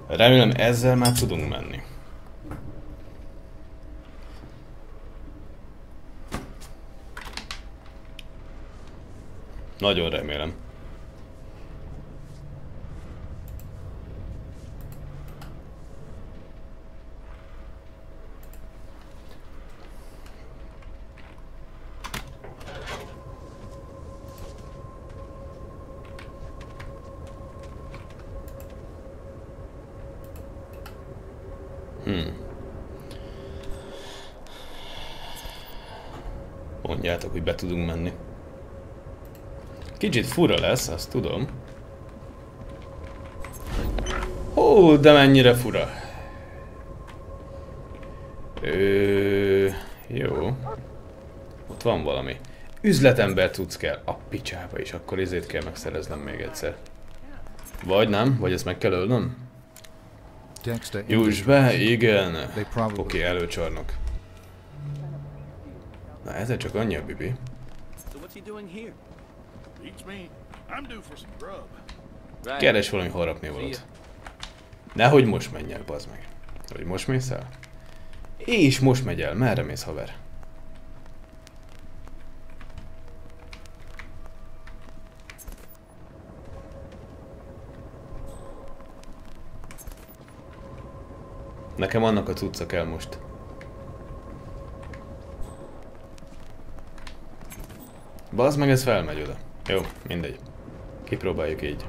Remélem ezzel már tudunk menni. Nagyon remélem. Mondjátok, hogy be tudunk menni. Kicsit fura lesz, azt tudom. Ó, de mennyire fura. Jó. Ott van valami. Üzletember tudsz kell a picsába, és akkor ezért kell megszereznem még egyszer. Vagy nem? Vagy ezt meg kell ölnöm? Juss be, igen. Oké, előcsarnok. Na ezzel csak annyi a bibi. Keres valami harapnivalót. Nehogy most menj el, bazd meg. Hogy most mész el? És most megy el. Merre mész, haver? Nekem annak a cucca kell most. Bazd meg, ez felmegy oda. Jó, mindegy. Kipróbáljuk így.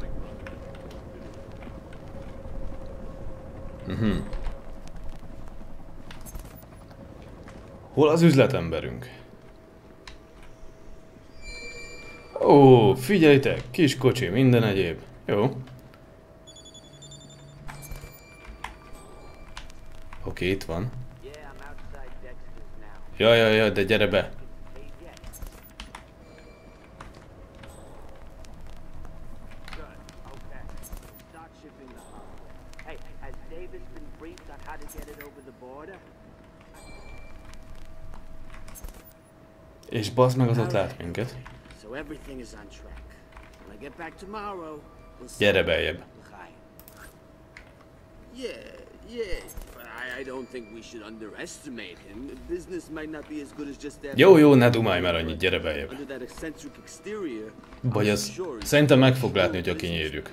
Hol az üzletemberünk? Ó, figyeljtek! Kis kocsi, minden egyéb. Jó. Oké, itt van. Jaj, de gyere be! És bazd meg, az ott lát minket. Gyere beljebb. Jó, ne dumálj már annyit, gyere beljebb. Vagy az... Szerintem meg fog látni, hogy a kinyírjuk.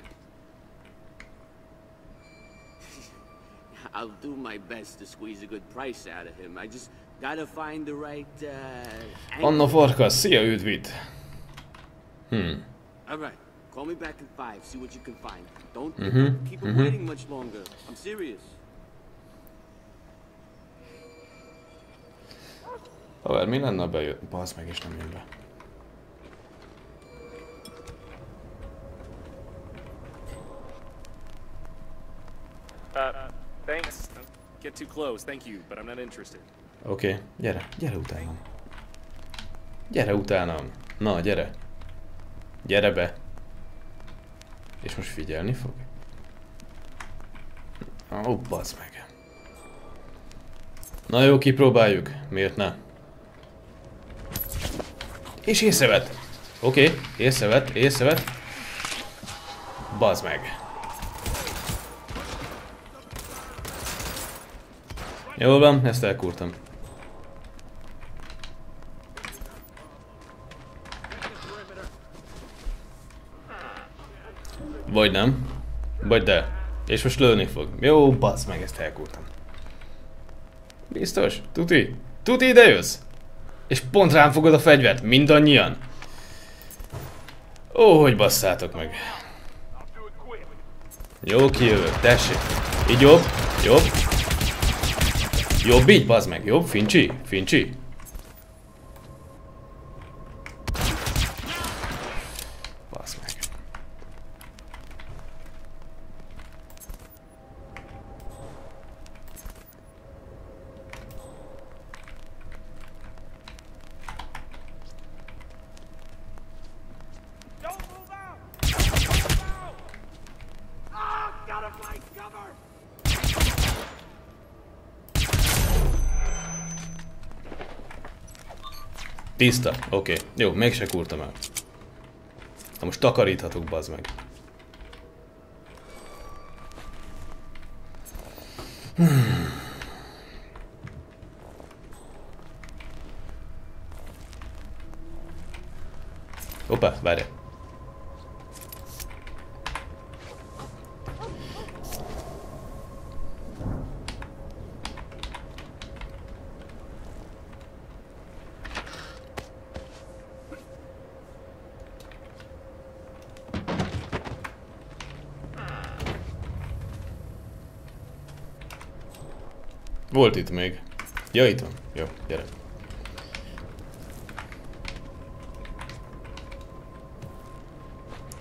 I'll do my best to squeeze a good price out of him. I just gotta find the right Anna Farkas, szia üdvít. All right. Call me back in 5. See what you can find. Don't keep him waiting much longer. I'm serious. Haver, mi lenne, ha bejött? Baszd meg, és nem jön be. Thanks. Don't get too close. Thank you, but I'm not interested. Oké, gyere, gyere utánam. Gyere utánam. Na, gyere. Gyere be. És most figyelni fog. Ó, bassz meg. Na jó, kipróbáljuk. Miért ne? És észrevett. Oké, észrevett. Bassz meg. Jól van, ezt elkúrtam. Vagy nem. Vagy de. És most lőni fog. Jó, bassz meg, ezt elkúrtam. Biztos? Tuti? Tuti, ide jössz? És pont rám fogod a fegyvert, mindannyian? Ó, hogy basszátok meg. Jó, kijövök, tessék. Így jobb, jobb. Jobb így, bazd meg, jobb, fincsi, fincsi. Bazd meg. Tiszta, oké. Okay. Jó, még se kurtam el. Na most takaríthatok, bazd meg. Hoppá, várj. Volt itt még. Ja, itt van. Jó, gyere.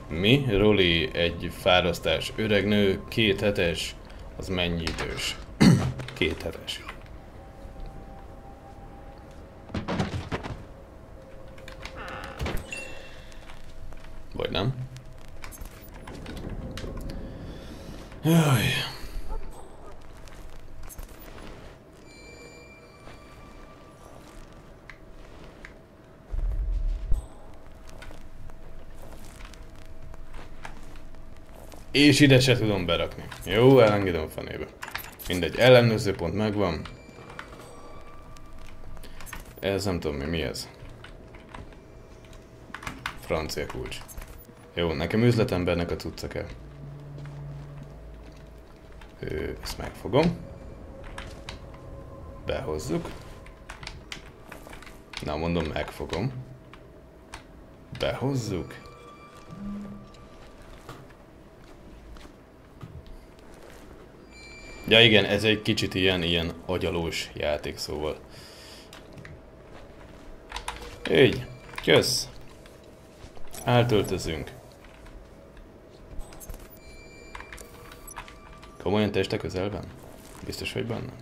Mi? Roli, egy fárasztás. Öreg nő, 2 hetes. Az mennyi idős? 2 hetes. Vagy nem? Jaj. És ide se tudom berakni. Jó, elengedem a fenébe. Mindegy, ellenőrzőpont megvan. Ez nem tudom mi ez. Francia kulcs. Jó, nekem üzletembernek a cucca kell. Ezt megfogom. Behozzuk. Na, mondom, megfogom. Behozzuk. Ja igen, ez egy kicsit ilyen agyalós játék, szóval. Így, kösz. Átöltözünk. Komolyan teste közelben? Biztos, hogy benne?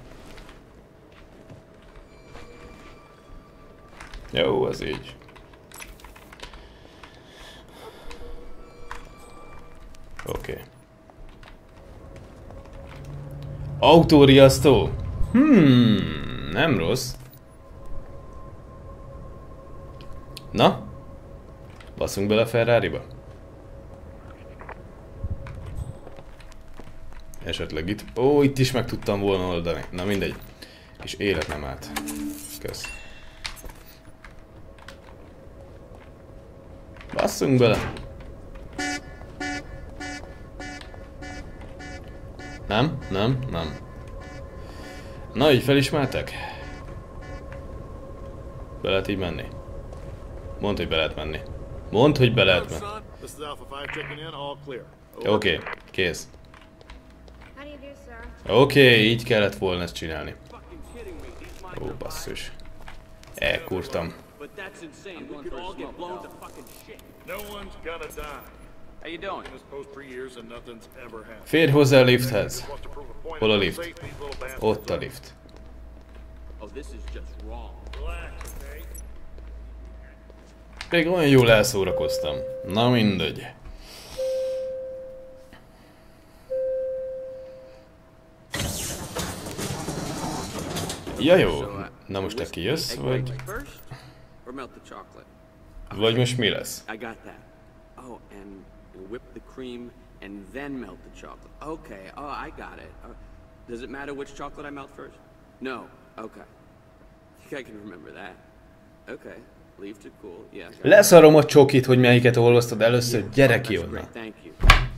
Jó, az így. Oké. Okay. Autóriasztó? Nem rossz. Na? Basszunk bele a Ferrari-ba? Esetleg itt. Ó, itt is meg tudtam volna oldani. Na mindegy. És élet nem állt. Kösz. Basszunk bele. Nem, nem, nem. Na, így felismertek? Be lehet így menni. Mondd, hogy be lehet menni. Mondd, hogy be lehet menni. Oké, kész. Oké, így kellett volna ezt csinálni. Ó, basszus. Elkurtam. Férj hozzá a lifthez. Hol a lift? Ott a lift. Még olyan jól elszórakoztam. Na mindegy. Ja jó. Na most te kijössz, vagy? Vagy most mi lesz? Whip the cream and then melt the chocolate. Okay, oh, I got it. Does it matter which chocolate I melt first? No, okay. I think I can remember that. Okay, leave to cool, yeah. Leszarom a csokit, hogy melyiket olvasztod először, gyere ki onnan. Thank you.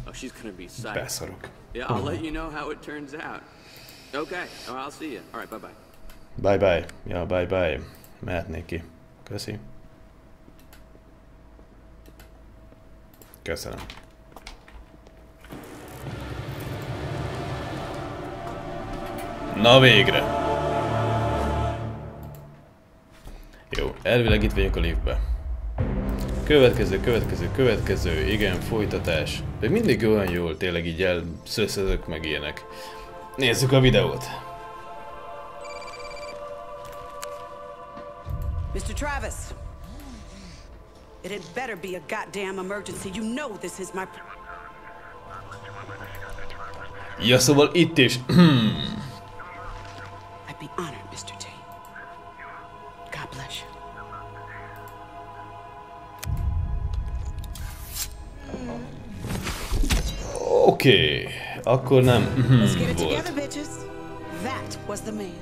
Oh, she's gonna be psyched. Beszarok. Yeah, I'll let you know how it turns out. Okay, I'll see you. All right, bye-bye. Bye-bye. Ja, bye-bye. Mehetnék ki. Köszi. Köszönöm. Na végre! Jó, elvileg itt vagyunk a liftbe. Következő, igen, folytatás. Még mindig olyan jól, tényleg így elszöszözök meg ilyenek. Nézzük a videót! Mr. Travis! It had better be a goddamn emergency, you know this is my... Ja, szóval itt is... Be honored, Mr. T. God bless you. Oké, akkor nem volt. That was the man.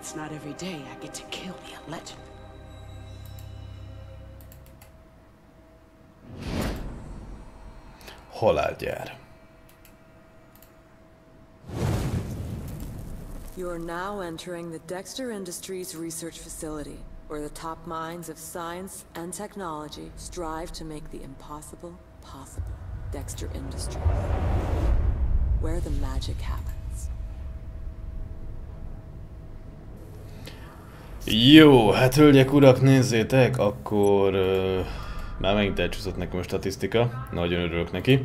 It's not every day I get to kill me a legend. Halálgyár. You are now entering the Dexter Industries research facility, where the top minds of science and technology strive to make the impossible possible. Dexter Industries, where the magic happens. Jó, hát hölgyek, urak, nézzétek, akkor... már megint elcsúszott nekem a statisztika, nagyon örülök neki.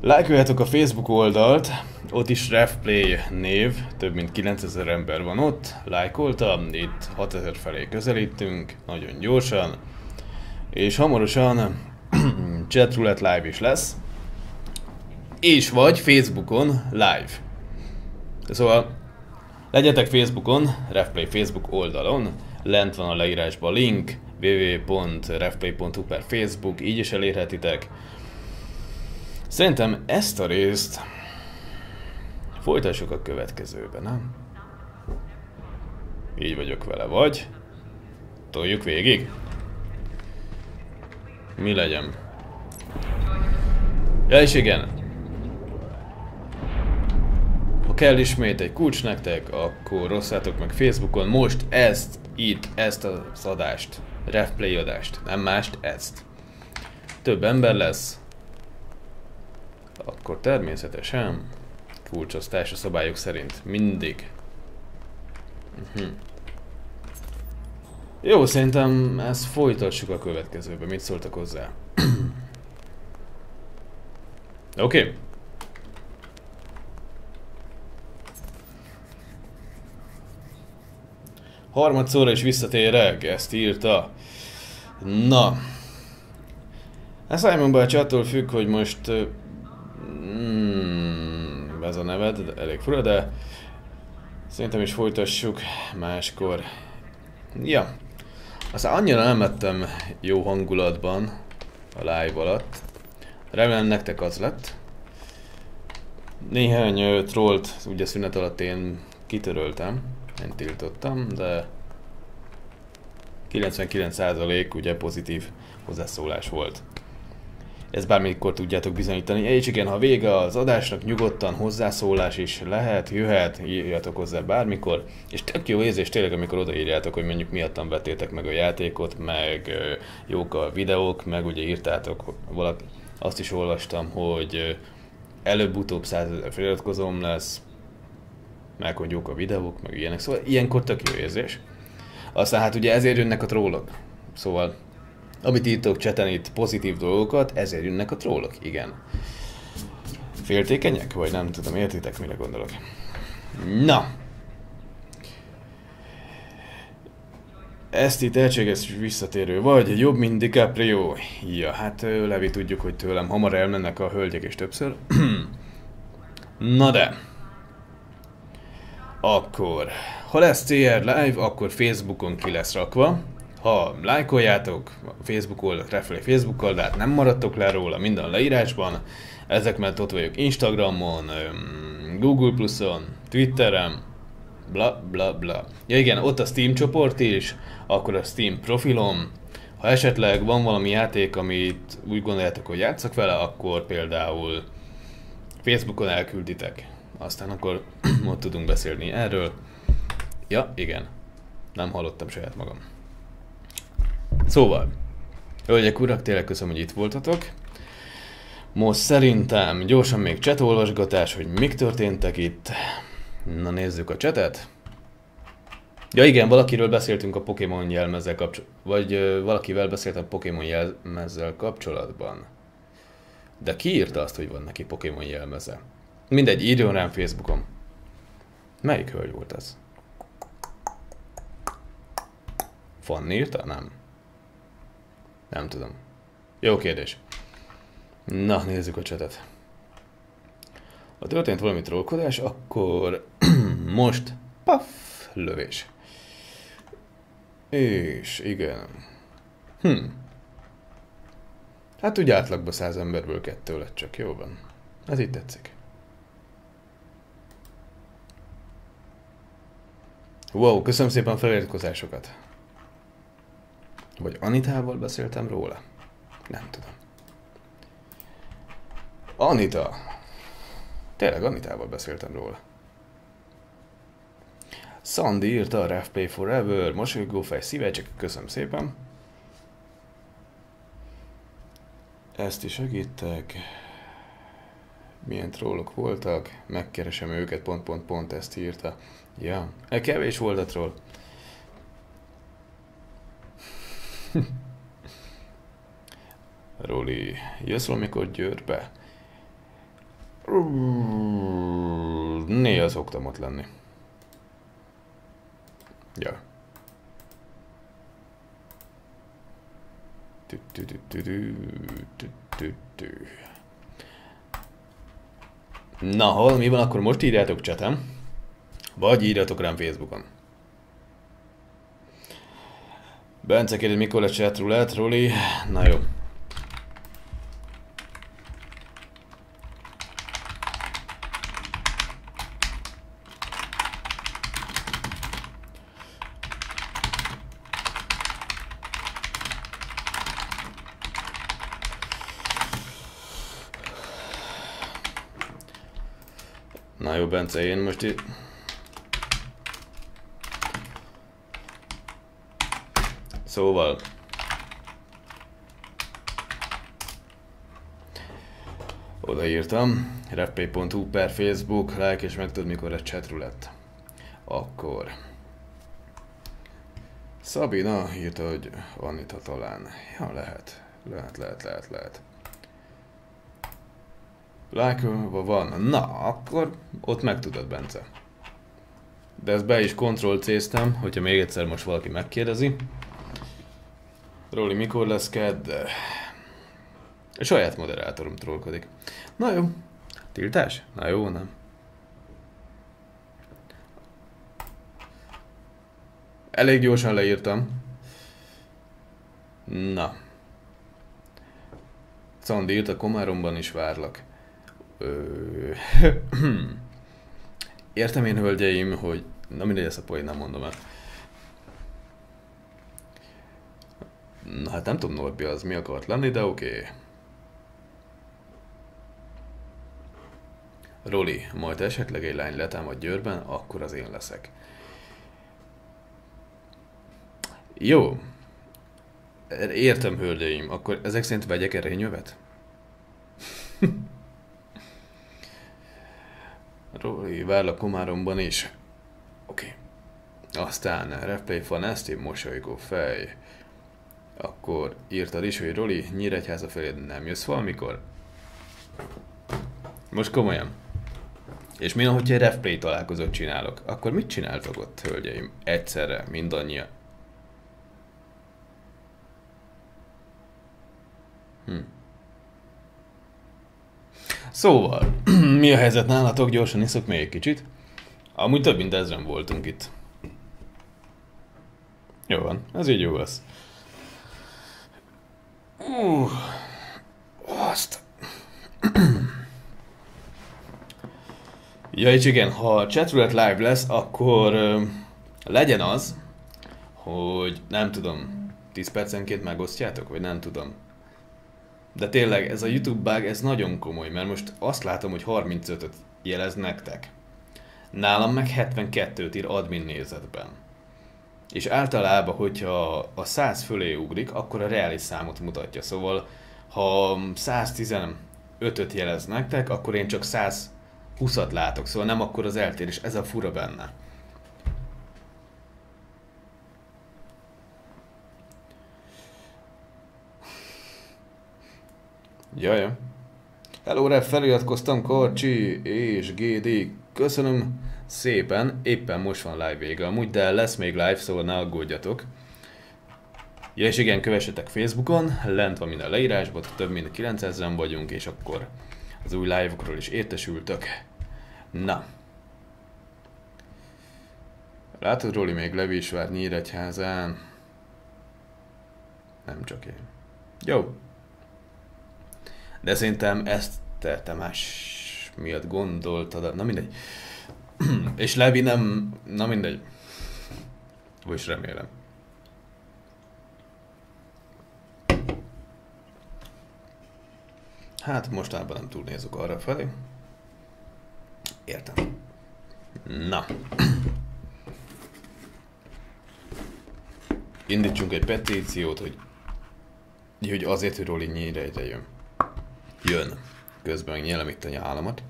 Lájkoljátok a Facebook oldalt, ott is Refplay név, több mint 9000 ember van ott, lájkolta, itt 6000 felé közelítünk, nagyon gyorsan. És hamarosan Chatroulette live is lesz, és vagy Facebookon live. Szóval legyetek Facebookon, Refplay Facebook oldalon, lent van a leírásban link, www.refplay.hu/Facebook, így is elérhetitek. Szerintem ezt a részt folytassuk a következőben, nem? Így vagyok vele, vagy? Toljuk végig? Mi legyen? Ja, és igen! Ha kell ismét egy kulcs nektek, akkor rosszátok meg Facebookon most ezt, itt, ezt az adást. Refplay adást, nem mást, ezt. Több ember lesz. Akkor természetesen kulcsosztás a szabályok szerint. Mindig. Jó, szerintem ezt folytassuk a következőbe. Mit szóltak hozzá? Oké. Okay. Harmadszorra is visszatérek, ezt írta. Na. Ez Simon bácsi attól függ, hogy most... ez a neved, elég fura, de szerintem is folytassuk máskor. Ja, aztán annyira nem lettem jó hangulatban a live alatt. Remélem nektek az lett. Néhány trollt ugye szünet alatt én kitöröltem, én tiltottam, de 99% ugye pozitív hozzászólás volt. Ezt bármikor tudjátok bizonyítani. És igen, ha vége az adásnak, nyugodtan hozzászólás is lehet, jöhet, írjatok hozzá bármikor. És tök jó érzés tényleg, amikor odaírjátok, hogy mondjuk miattam vettétek meg a játékot, meg jók a videók, meg ugye írtátok, valaki, azt is olvastam, hogy előbb-utóbb 100 000 feliratkozóm lesz, meg hogy jók a videók, meg ilyenek. Szóval ilyenkor tök jó érzés. Aztán hát ugye ezért jönnek a trollok. Szóval... amit írtok cseten itt pozitív dolgokat, ezért jönnek a trollok, igen. Féltékenyek? Vagy nem tudom, értitek mire gondolok. Na! Ezt itt elcséges visszatérő vagy, jobb mint DiCaprio. Ja, hát Levi, tudjuk, hogy tőlem hamar elmennek a hölgyek és többször. Na de! Akkor, ha lesz TR Live, akkor Facebookon ki lesz rakva. Ha lájkoljátok Facebook oldalt, Refplay Facebook oldalt, nem maradtok le róla, minden a leírásban. Ezek mellett ott vagyok Instagramon, Google Pluson, Twitteren, bla bla bla. Ja igen, ott a Steam csoport is, akkor a Steam profilom. Ha esetleg van valami játék, amit úgy gondoljátok, hogy játszok vele, akkor például Facebookon elkülditek. Aztán akkor ott tudunk beszélni erről. Ja, igen. Nem hallottam saját magam. Szóval, hölgyek, urak, tényleg köszönöm, hogy itt voltatok. Most szerintem gyorsan még chat olvasgatás, hogy mik történtek itt. Na nézzük a chatet. Ja igen, valakiről beszéltünk a Pokémon jelmezzel kapcsolatban, vagy valakivel beszéltem a Pokémon jelmezzel kapcsolatban. De ki írta azt, hogy van neki Pokémon jelmeze? Mindegy, írjon rám Facebookon. Melyik hölgy volt ez? Fanni írta? Nem. Nem tudom. Jó kérdés. Na, nézzük a csetet. Ha történt valami trollkodás, akkor most paf, lövés. És igen. Hát úgy átlagban 100 emberből 2 lett csak, jó van. Ez így tetszik. Wow, köszönöm szépen a feliratkozásokat. Vagy Anitával beszéltem róla? Nem tudom. Anita! Tényleg Anitával beszéltem róla. Sandy írta a Refplay Forever, mosolygófej, szívecsek, köszönöm szépen. Ezt is segítek. Milyen trollok voltak, megkeresem őket, ... ezt írta. Ja, kevés volt a troll. Roli, jössz valamikor Győrbe? Néha szoktam ott lenni. Ja. Na, hol mi van, akkor most írjátok chatem, vagy írjatok rám Facebookon. Bence kérdezi, mikor lesz Chatroulette, Roli? Na jó. Na jó, Bence, én most itt... Szóval... Odaírtam, refplay.hu per Facebook, like, és megtudod, mikor lesz Chatroulette. Akkor... Szabina írta, hogy Anita talán. Ja, lehet. Lájkolva van. Na, akkor ott megtudod, Bence. De ezt be is Ctrl-C-ztem, hogyha még egyszer most valaki megkérdezi. Róli, mikor lesz kedd? A saját moderátorom trollkodik. Na jó. Tiltás? Na jó, nem. Elég gyorsan leírtam. Na. Szandi írt, a Komáromban is várlak. Értem én, hölgyeim, hogy... Na mindegy, ezt a poén nem mondom el. Na hát nem tudom, Norbi az mi akart lenni, de oké. Roli, majd esetleg egy lány letámad Győrben, akkor az én leszek. Jó. Értem, hölgyeim, akkor ezek szerint vegyek erényövet? Roli, várlak Komáromban is. Oké. Aztán Refplay Fanesti, mosolygó fej. Akkor írtad is, hogy Roli, Nyíregyháza felé nem jössz valamikor? Most komolyan. És mi, ahogy egy Refplay találkozót csinálok, akkor mit csináltok ott, hölgyeim? Egyszerre, mindannyian. Szóval, mi a helyzet nálatok? Gyorsan iszok még egy kicsit. Amúgy több mint 1000-en voltunk itt. Jó van, ez így jó lesz. Azt. Ja, és igen, ha a Chatroulette live lesz, akkor legyen az, hogy nem tudom, 10 percenként megosztjátok, vagy nem tudom. De tényleg, ez a YouTube bug, ez nagyon komoly, mert most azt látom, hogy 35-öt jelez nektek. Nálam meg 72-t ír admin nézetben. és általában, hogyha a 100 fölé ugrik, akkor a reális számot mutatja. Szóval, ha 115-öt jelez nektek, akkor én csak 120-at látok, szóval nem akkor az eltérés, ez a fura benne. Jajjaj. Hello, Ref, feliratkoztam, Karcsi és GD. Köszönöm szépen, éppen most van live vége amúgy, de lesz még live, szóval ne aggódjatok. Ja, és igen, kövessetek Facebookon, lent van minden leírásban, több mint 900-en vagyunk, és akkor az új live-okról is értesültök. Na. Látod, Roli, még Levésvár Nyíregyházán. Nem csak én. Jó. De szerintem ezt te más miatt gondoltad, na mindegy. És Levi nem, na mindegy. Vagyis remélem. Hát mostában nem túlnézok arra felé. Értem. Na. Indítsunk egy petíciót, hogy azért, hogy Roli Nyíregyre jön. Jön. Közben nyelem itt a nyálamat.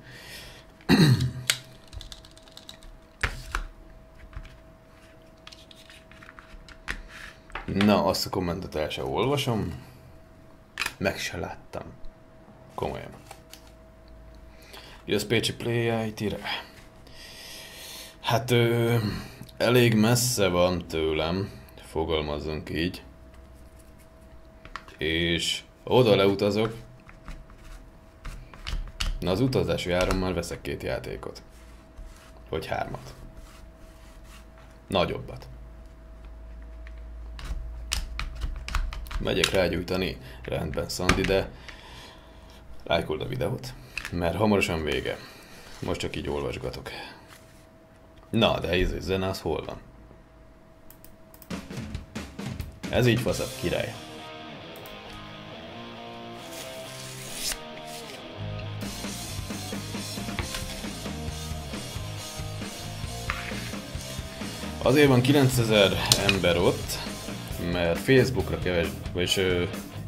Na, azt a kommentet el sem olvasom. Meg se láttam. Komolyan. Jössz Pécsi Play IT-re. Hát elég messze van tőlem. Fogalmazzunk így. És oda leutazok. Na, az utazású áron már veszek 2 játékot. Vagy 3-at. Nagyobbat. Megyek rágyújtani, rendben, Szandi, de lájkold a videót, mert hamarosan vége. Most csak így olvasgatok. Na, de ez a zene, az hol van? Ez így faszabb, király. Azért van 9000 ember ott, mert Facebookra vagyis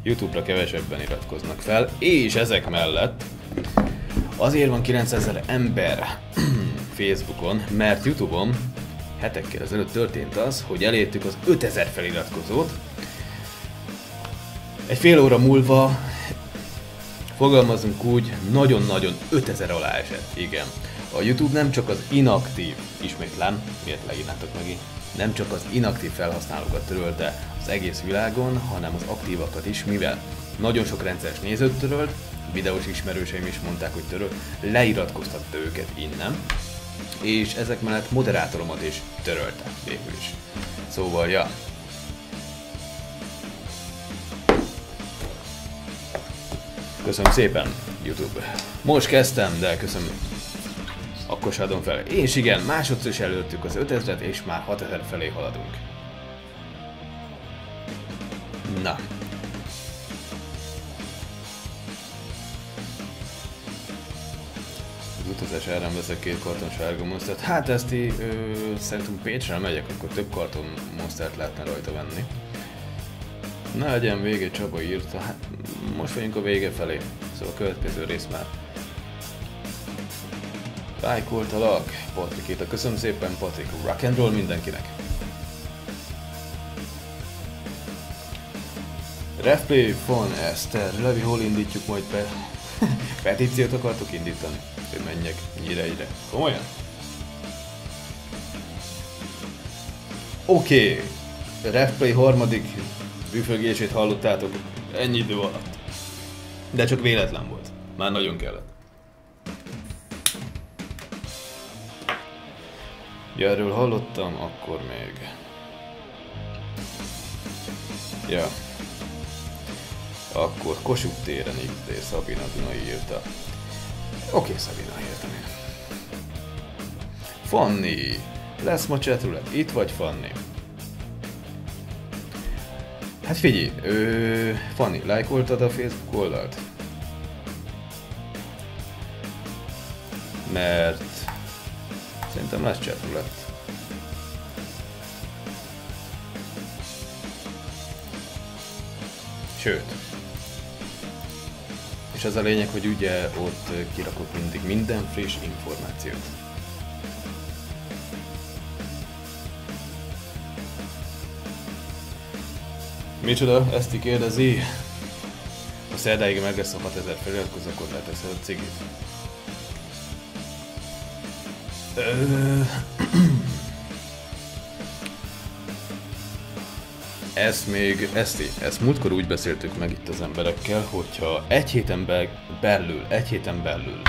YouTube-ra kevesebben iratkoznak fel, és ezek mellett azért van 9000 ember Facebookon, mert YouTube-on hetekkel ezelőtt történt az, hogy elértük az 5000 feliratkozót. Egy fél óra múlva, fogalmazunk úgy, nagyon-nagyon 5000 alá esett, igen. A YouTube nem csak az inaktív, ismétlem, miért leírnátok megint, nem csak az inaktív felhasználókat törölte az egész világon, hanem az aktívakat is, mivel nagyon sok rendszeres nézőt törölt, videós ismerőseim is mondták, hogy törölt, leiratkoztatta őket innen, és ezek mellett moderátoromat is törölte végül is. Szóval, ja. Köszönöm szépen, YouTube. Most kezdtem, de köszönöm. Akkor se adom fel. És igen, másodszor is előttük az 5000-et, és már 6000 felé haladunk. Na. Az utazás árán veszek 2 karton sárga monstert. Hát ezt szerintem Pécsre megyek, akkor több karton monstert lehetne rajta venni. Na, legyen vége, Csaba írta. Hát, most vagyunk a vége felé. Szóval a következő rész már. Lájkoltalak, Patrikét, köszönöm szépen, Patrik, rock and roll mindenkinek! Refplay, Fon, Eszter, Levi, hol indítjuk majd be? Petíciót akartok indítani? Hogy menjek Nyíregyre. Komolyan? Oké, Refplay harmadik büfögését hallottátok ennyi idő alatt. De csak véletlen volt. Már nagyon kellett. Ja, erről hallottam, akkor még. Ja. Akkor Kossuth téren itt Szabina Dunai írta. Oké, Szabina, értem én. Fanni! Lesz ma Chatroulette. Itt vagy, Fanni? Hát figyelj, Fanni, lájkoltad a Facebook oldalt? Mert... szerintem lesz Chatroulette. Sőt. És az a lényeg, hogy ugye ott kirakok mindig minden friss információt. Micsoda? Ezt kérdezi? A szerdáig meg lesz a 6000 feliratkozó, akkor leteszed a cigit. Ezt múltkor úgy beszéltük meg itt az emberekkel, hogyha egy héten belül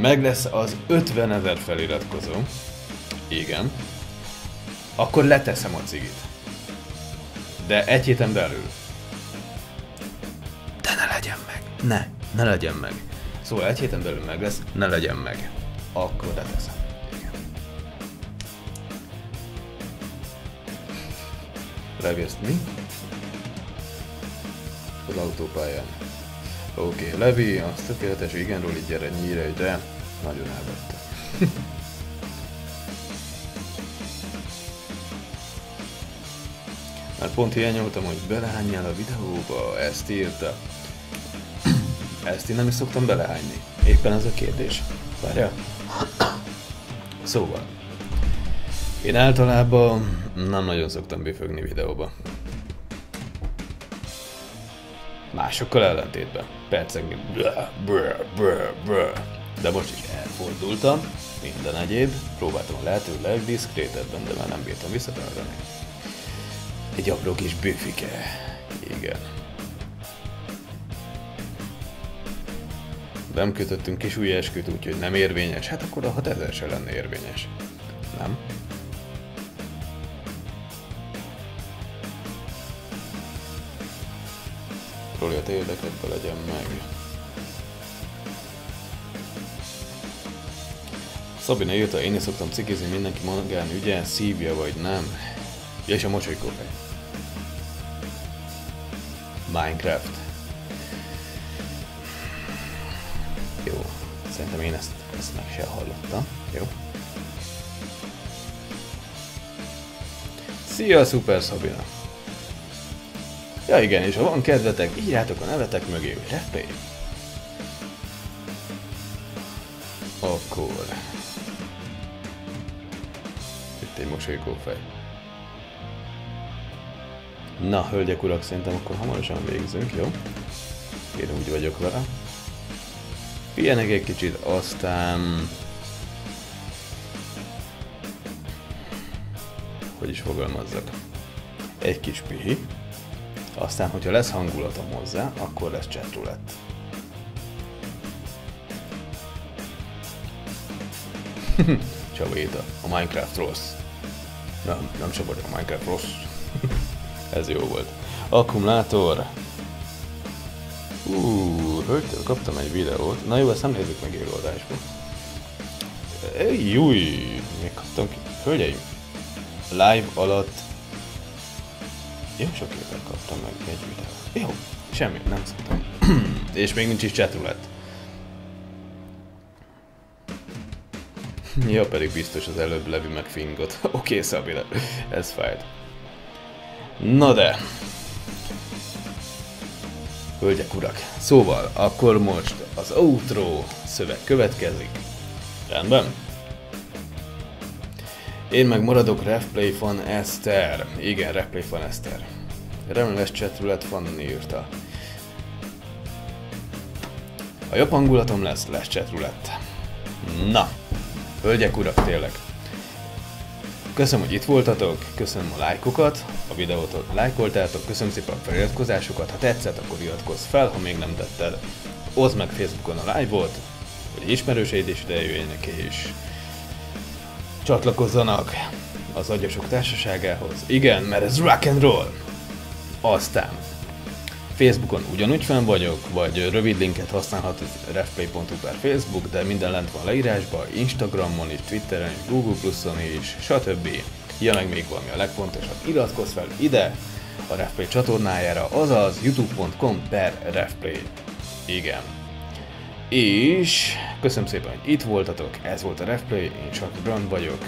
meg lesz az 50 000 feliratkozó, igen, akkor leteszem a cigit. De egy héten belül. De ne legyen meg. Ne legyen meg. Szóval egy héten belül meg lesz, ne legyen meg. Akkor leteszem. Igen. Levi, mi? Az autópályán. Oké, Levi, az tökéletes, igen, Roli, gyere, nyíre, de nagyon elvette. Már pont hiányoltam, hogy belehányjál a videóba, ezt írta. Ezt én nem is szoktam belehányni. Éppen ez a kérdés. Várjál. Szóval. Én általában nem nagyon szoktam büfögni videóba. Másokkal ellentétben. Percenként. De most is elfordultam. Minden egyéb. Próbáltam a lehető legdiszkrétebben, de már nem bírtam visszatartani. Egy apró kis büfike. Igen. Nem kötöttünk kis új esküt, úgyhogy nem érvényes. Hát akkor a 6000 se lenne érvényes. Nem? Roli, a te érdekedbe legyen meg. Szabina írta, én is szoktam cikizni, mindenki magán ügyen, szívja vagy nem. Ja, és a mosolykófej. Minecraft. Jó, szerintem én ezt meg sem hallottam. Jó. Szia, Szuper Szabina! Ja igen, és ha van kedvetek, írjátok a nevetek mögé, hogy Refplay. Akkor... itt egy mosolykófej. Na, hölgyek, urak, szerintem akkor hamarosan végzünk, jó? Én úgy vagyok vele. Pihenek egy kicsit, aztán... hogy is fogalmazzak? Egy kis pihi. Aztán, hogyha lesz hangulatom hozzá, akkor lesz Chatroulette. Csavéta, a Minecraft rossz. Nem Csabad, a Minecraft rossz. Ez jó volt. Akkumulátor. Hölgytől kaptam egy videót. Na jó, ezt nem nézzük meg élő adásba. Júj, még kaptam ki. Hölgyeim, live alatt... jó, sok évvel kaptam meg egy videót. Jó, semmi, nem szoktam. És még nincs is Chatroulette. Ja, pedig biztos az előbb Levi meg Fingot. Oké, Szabina, ez fájt. Na de! Hölgyek, urak! Szóval, akkor most az outro szöveg következik. Rendben? Én meg maradok Refplay Fan Eszter. Igen, Refplay Fan Eszter. Remélem ez Chatroulette Fan írta. A jobb hangulatom lesz Chatroulette. Na! Hölgyek, urak, tényleg! Köszönöm, hogy itt voltatok, köszönöm a lájkokat, a videót lájkoltátok, köszönöm szépen a feliratkozásokat, ha tetszett, akkor iratkozz fel, ha még nem tetted, oszd meg Facebookon a live-ot, hogy ismerőseid is ide jöjjenek és csatlakozzanak az Agyasok Társaságához. Igen, mert ez rock and roll! Aztán Facebookon ugyanúgy fenn vagyok, vagy rövid linket használhatod refplay.hu/Facebook, de minden lent van leírásban, Instagramon is, Twitteren is, Google Pluson is, stb. Ja, meg még valami a legfontosabb, iratkozz fel ide a Refplay csatornájára, azaz youtube.com/refplay. Igen. És köszönöm szépen, hogy itt voltatok, ez volt a Refplay, én Chalk Brand vagyok.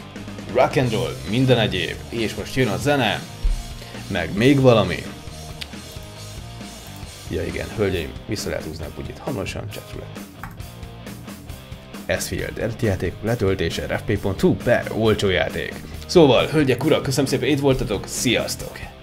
Rock and roll, minden egyéb, és most jön a zene, meg még valami. Ja igen, hölgyeim, vissza lehet húzni a bugyit hamarosan Chatroulette. Ez figyeld, eredeti játék, letöltése, refplay.hu per olcsó játék. Szóval, hölgyek, urak, köszönöm szépen, itt voltatok, sziasztok!